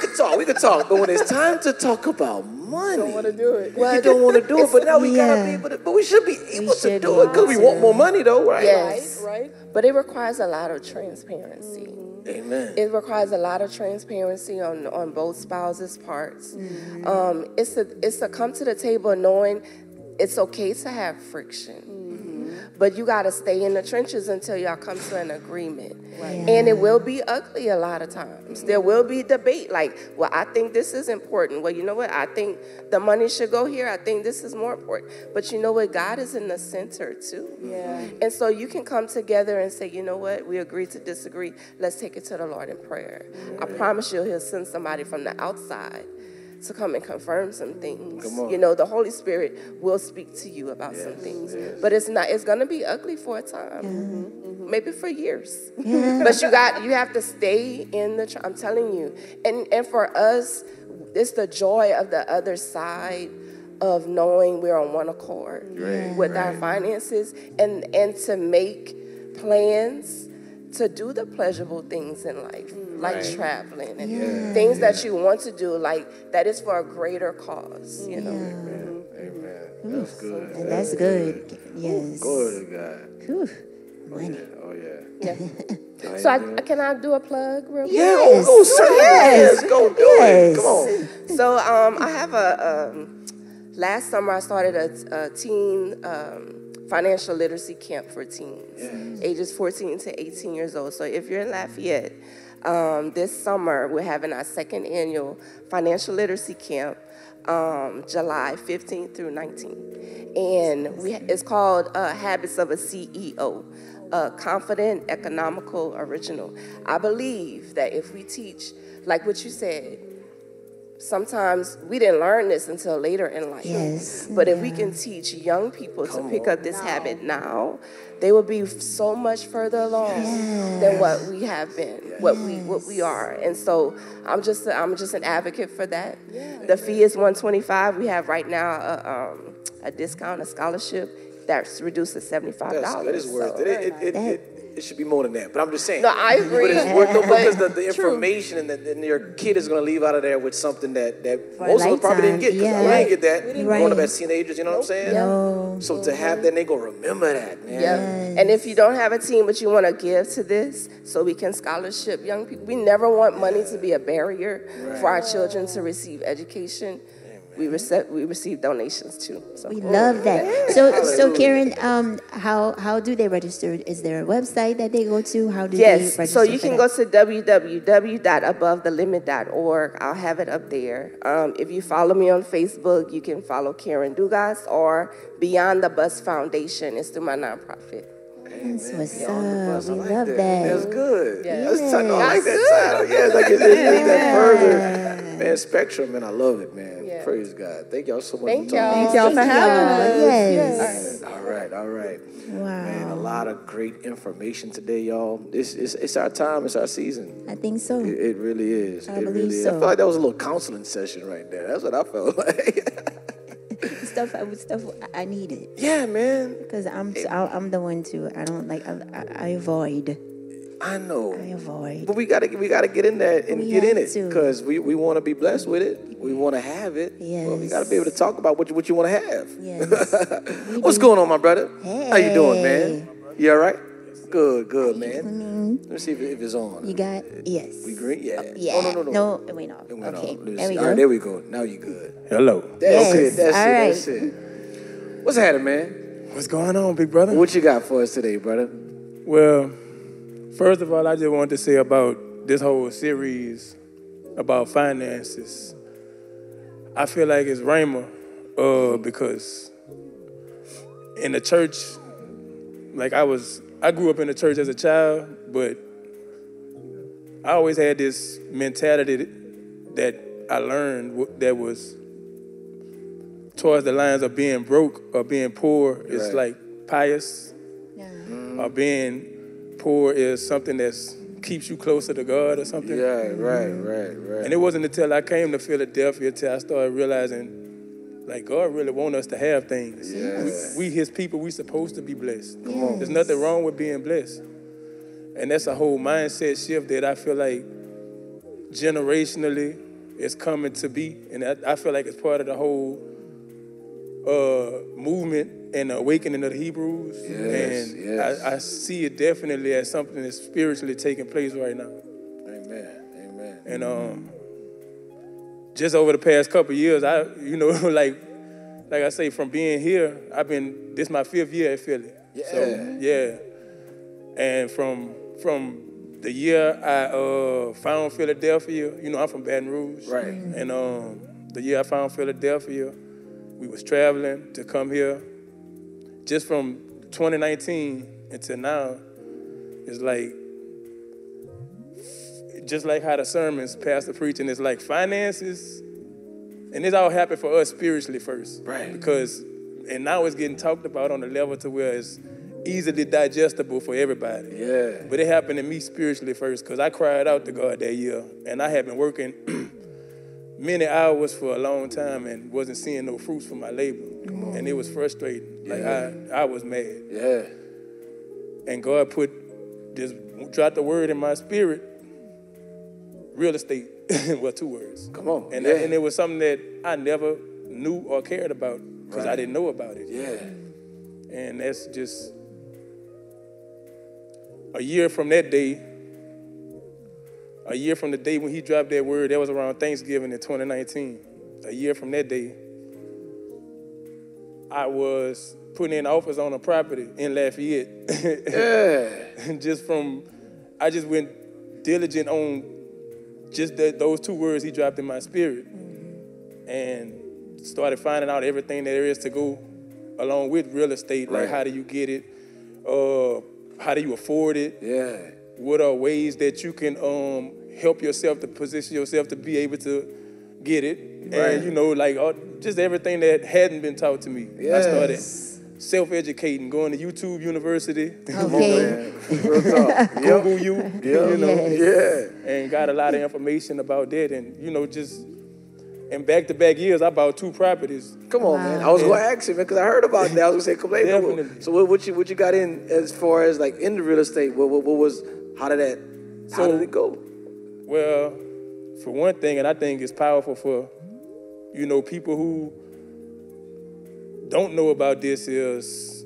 could talk, we could talk, but when it's time to talk about money, don't want to do it. Well, you don't want to do it, but now we gotta be able to. But we should be able to do it because we want more money, though, right? Yes, right. But it requires a lot of transparency. Amen. It requires a lot of transparency on both spouses' parts. Mm-hmm. It's to come to the table knowing it's okay to have friction, but you gotta stay in the trenches until y'all come to an agreement. Right. Yeah. And it will be ugly a lot of times. There will be debate, like, well, I think this is important. Well, you know what? I think the money should go here. I think this is more important. But you know what? God is in the center too. Yeah. And so you can come together and say, you know what? We agree to disagree. Let's take it to the Lord in prayer. I promise you, He'll send somebody from the outside to come and confirm some things. You know, the Holy Spirit will speak to you about some things. Yes. But it's gonna be ugly for a time. Maybe for years. Yeah. But you have to stay in the, I'm telling you. And for us, it's the joy of the other side of knowing we're on one accord with our finances, and to make plans to do the pleasurable things in life, like traveling and things that you want to do, like that is for a greater cause, you know. Amen. Amen. That's good. And that's good. Yes. Glory to God. Whew. Money. Oh, yeah. Oh, yeah. Yeah. So can I do a plug real quick? Yes. Oh, certainly. Yes. Go do it. Come on. So I have last summer I started a teen financial literacy camp for teens, ages 14 to 18 years old. So if you're in Lafayette, this summer we're having our second annual financial literacy camp. July 15th through 19th. And it's called Habits of a CEO, Confident, Economical, Original. I believe that if we teach, like what you said, sometimes we didn't learn this until later in life. Yes. But if we can teach young people to pick up this habit now, they will be so much further along than what we have been, what we are. And so I'm just an advocate for that. Yeah, the fee is $125. We have right now a discount, a scholarship that's reduced to $75. That is worth it. It should be more than that, but I'm just saying. No, I agree. But it's worth it because the information and your kid is going to leave out of there with something that most of them probably didn't get. Because I didn't get that growing up as teenagers, you know what I'm saying? No. So to have that, they go remember that, man. Yeah. And if you don't have a team, but you want to give to this, so we can scholarship young people. We never want money to be a barrier for our children to receive education. We receive donations too. So. We love that. So Karen, how do they register? Is there a website that they go to? How do they register? Yes, so you can go to www.abovethelimit.org. I'll have it up there. If you follow me on Facebook, you can follow Karen Dugas or Beyond the Bus Foundation. It's through my nonprofit. That's what's up. We love that. That's good. That's title. I like that title. Yes, I can take that further. Man, Spectrum, man, I love it, man. Yeah. Praise God. Thank y'all so much. Thank y'all for having us. Yes. All right. Wow. Man, a lot of great information today, y'all. It's our time. It's our season. I think so. It really is. I believe it really is. I feel like that was a little counseling session right there. That's what I felt like. Stuff I needed. Yeah, man. Because I'm the one too. I don't like. I avoid. I know. I avoid. But we gotta get in there and get in it, because we want to be blessed with it. We want to have it. Yes. Well, we gotta be able to talk about what you want to have. Yes. What's going on, my brother? Hey. How you doing, man? You all right? Good, man. Mm-hmm. Let's see if it's on. You got yes. We green? Yeah. No, it went off. Okay. All right, there we go. Now you good. Hello. That's it. What's happening, man? What's going on, big brother? What you got for us today, brother? Well, first of all, I just wanted to say about this whole series about finances. I feel like it's Rhema because in the church, like I grew up in the church as a child, but I always had this mentality that I learned that was towards the lines of being broke or being poor is like pious. Yeah. Or being poor is something that keeps you closer to God or something. Yeah, right. And it wasn't until I came to Philadelphia until I started realizing like, God really wants us to have things. Yes. We his people, we supposed to be blessed. Yes. There's nothing wrong with being blessed. And that's a whole mindset shift that I feel like generationally is coming to be. And I feel like it's part of the whole movement and the awakening of the Hebrews. Yes. And I see it definitely as something that's spiritually taking place right now. Amen. And just over the past couple of years, like I say, from being here, this is my 5th year at Philly. Yeah. So, and from the year I found Philadelphia, I'm from Baton Rouge. Right. And the year I found Philadelphia, we was traveling to come here. Just from 2019 until now, it's like, just like how the sermons, pastor preaching, is like finances, and it's all happened for us spiritually first. Right. Because, and now it's getting talked about on a level to where it's easily digestible for everybody. Yeah. But it happened to me spiritually first, because I cried out to God that year, and I had been working many hours for a long time and wasn't seeing no fruits from my labor. Come on. And it was frustrating. Yeah. Like, I was mad. Yeah. And God dropped the word in my spirit, real estate, 2 words. Come on. And and it was something that I never knew or cared about because I didn't know about it. Yeah. And that's just a year from that day, a year from the day when he dropped that word, that was around Thanksgiving in 2019. A year from that day, I was putting in offers on a property in Lafayette. Yeah. I just went diligent on just those 2 words he dropped in my spirit. Mm-hmm. And started finding out everything that there is to go along with real estate. Like, how do you get it? How do you afford it? Yeah. What are ways that you can help yourself to position yourself to be able to get it? Right. And, you know, like, just everything that hadn't been taught to me. Yes. I started self-educating, going to YouTube University. Okay. Google you, you know. Yeah. And got a lot of information about that and, you know, just... And back-to-back years, I bought 2 properties. Come on, man. I was going to ask you, man, because I heard about that. I was going to say, Definitely. So what you got in as far as, like, in the real estate? What was, how did it go? Well, for one thing, and I think it's powerful for, you know, people who don't know about this is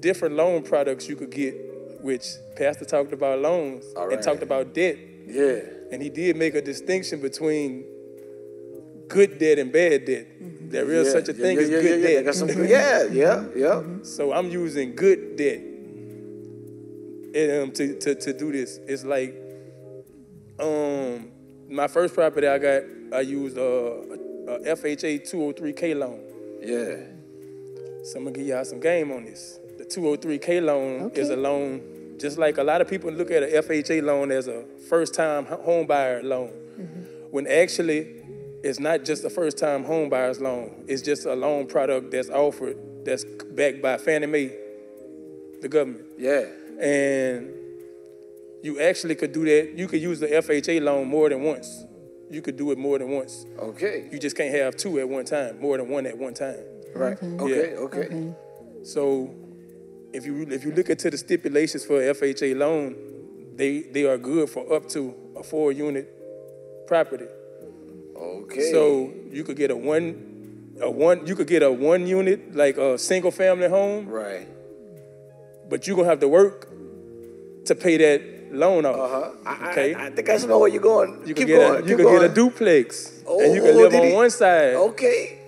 different loan products you could get, which Pastor talked about loans and talked about debt. Yeah. And he did make a distinction between good debt and bad debt. Mm-hmm. There is such a thing as good debt. So I'm using good debt and, to do this. It's like my first property I got, I used a FHA 203K loan. Yeah. So I'm going to give y'all some game on this. The 203K loan is a loan, just like a lot of people look at an FHA loan as a first-time home buyer loan, when actually... It's not just a first-time home buyer's loan. It's just a loan product that's offered that's backed by Fannie Mae, the government. Yeah. And you actually could do that. You could use the FHA loan more than once. You could do it more than once. Okay. You just can't have 2 at one time, more than 1 at one time. Right. Okay. Yeah. Okay. So if you look into the stipulations for an FHA loan, they are good for up to a 4-unit property. Okay. So you could get a 1-unit, like a single family home. Right. But you're gonna have to work to pay that loan off. Okay. I think I know where you're going. You could get a duplex, and you can live on one side. Okay.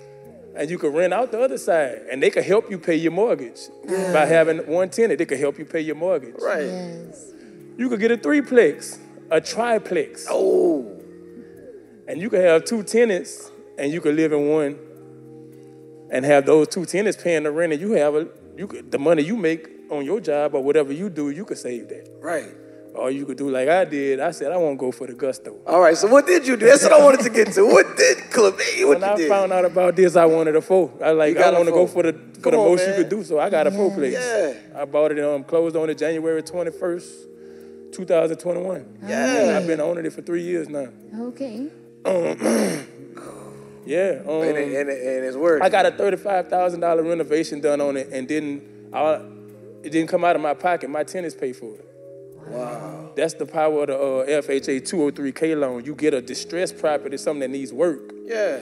And you could rent out the other side, and they could help you pay your mortgage by having one tenant. They could help you pay your mortgage. Right. Yes. You could get a 3-plex, a triplex. Oh. And you can have 2 tenants, and you can live in one, and have those 2 tenants paying the rent, and you have the money you make on your job or whatever you do, you can save that. Right. Or you could do like I did. I said I won't go for the gusto. All right. So what did you do? That's what I wanted to get to. What did Clamae? When I found out about this, I wanted a 4. I want to go for the most you could do. So I got a 4-plex. Yeah. I bought it. Closed on it January 21st, 2021. Yeah. And I've been owning it for 3 years now. Okay. And it's worth. I got a $35,000 renovation done on it, and it didn't come out of my pocket. My tenants paid for it. Wow. That's the power of the FHA 203K loan. You get a distressed property, something that needs work. Yeah.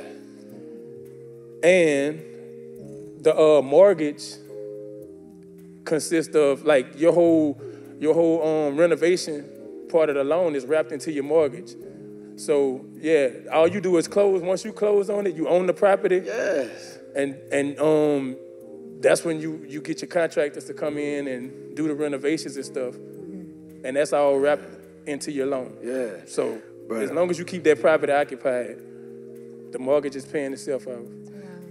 And the mortgage consists of like your whole renovation part of the loan is wrapped into your mortgage. So, all you do is close. Once you close on it, you own the property. Yes. And that's when you get your contractors to come in and do the renovations and stuff. And that's all wrapped into your loan. Yeah. So, as long as you keep that property occupied, the mortgage is paying itself out.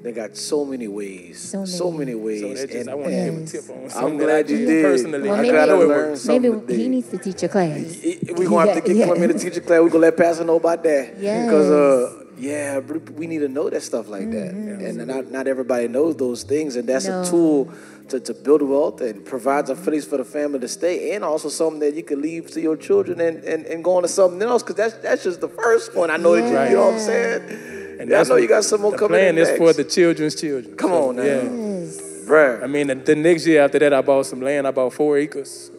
They got so many ways. So many ways. So that's just, I want to give a tip on something. I'm glad you did. Personally, well, maybe he needs to teach a class. We're going to have to get Clamae to teach a class. We're going to let Pastor know about that. Yes. Because, we need to know that stuff like that. And not everybody knows those things. And that's a tool to build wealth and provides a place for the family to stay, and also something that you can leave to your children and go on to something else. Because that's just the first one. I know that you know what I'm saying? And I know you got some more coming in. The plan is for the children's children. Come on now. Yeah. Yes. Right. I mean, the next year after that, I bought some land. I bought 4 acres.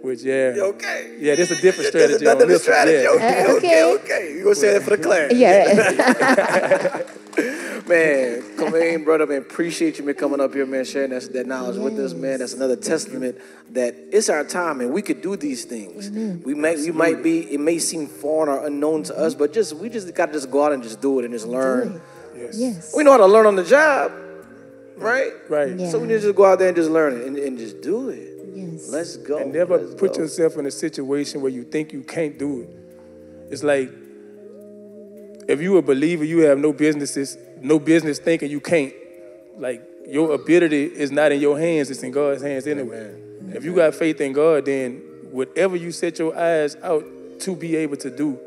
Which, okay. Yeah, this is a different strategy. That's another strategy. Okay. You're going to say that for the class. Yeah. Man, Clamae, brother, man, appreciate you coming up here, man, sharing that knowledge with us, man. That's another testament that it's our time, and we could do these things. Mm-hmm. It may seem foreign or unknown to us, but we just got to just go out and just do it and just learn. Yes. We know how to learn on the job, right? Right. Yeah. So we need to just go out there and just learn it and just do it. Yes. Let's go. And never put yourself in a situation where you think you can't do it. It's like If you a believer, you have no business thinking you can't. Like, your ability is not in your hands. It's in God's hands anyway. Amen. If you got faith in God, then whatever you set your eyes out to be able to do,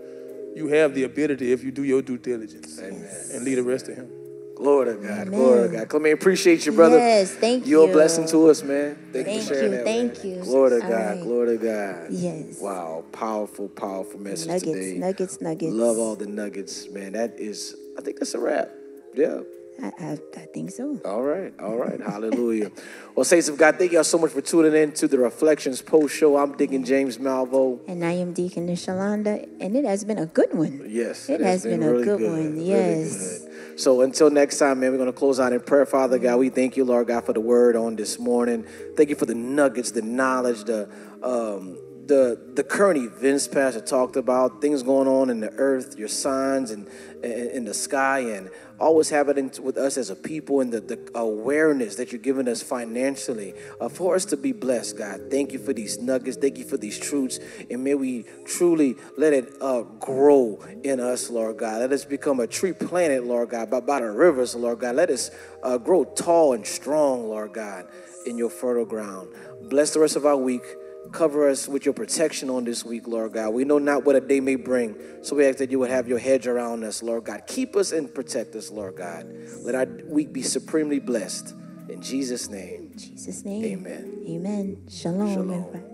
you have the ability if you do your due diligence. Amen. And leave the rest to him. Glory to God. Amen. Glory to God. Come here. Appreciate you, brother. Yes, thank you. You're a blessing to us, man. Thank you for sharing that. Thank you. Glory to God. Right. Glory to God. Yes. Wow. Powerful, powerful message today. Nuggets. Love all the nuggets, man. That is, I think that's a wrap. Yeah. I think so. All right. Hallelujah. Well, saints of God, thank y'all so much for tuning in to the Reflections Post Show. I'm Deacon James Malvo. And I am Deaconess Shalonda. And it has been a good one. Yes. It has been really a good one. Yes. Really good. So until next time, man, we're going to close out in prayer. Father God, we thank you, Lord God, for the word on this morning. Thank you for the nuggets, the knowledge, the current events Pastor talked about, things going on in the earth, your signs and in the sky, and always have it with us as a people, and the awareness that you're giving us financially for us to be blessed, God. Thank you for these nuggets. Thank you for these truths. And may we truly let it grow in us, Lord God. Let us become a tree planted, Lord God, by the rivers, Lord God. Let us grow tall and strong, Lord God, in your fertile ground. Bless the rest of our week. Cover us with your protection on this week, Lord God. We know not what a day may bring, so we ask that you would have your hedge around us, Lord God. Keep us and protect us, Lord God. Let our week be supremely blessed. In Jesus' name. In Jesus' name. Amen. Amen. Shalom. Shalom.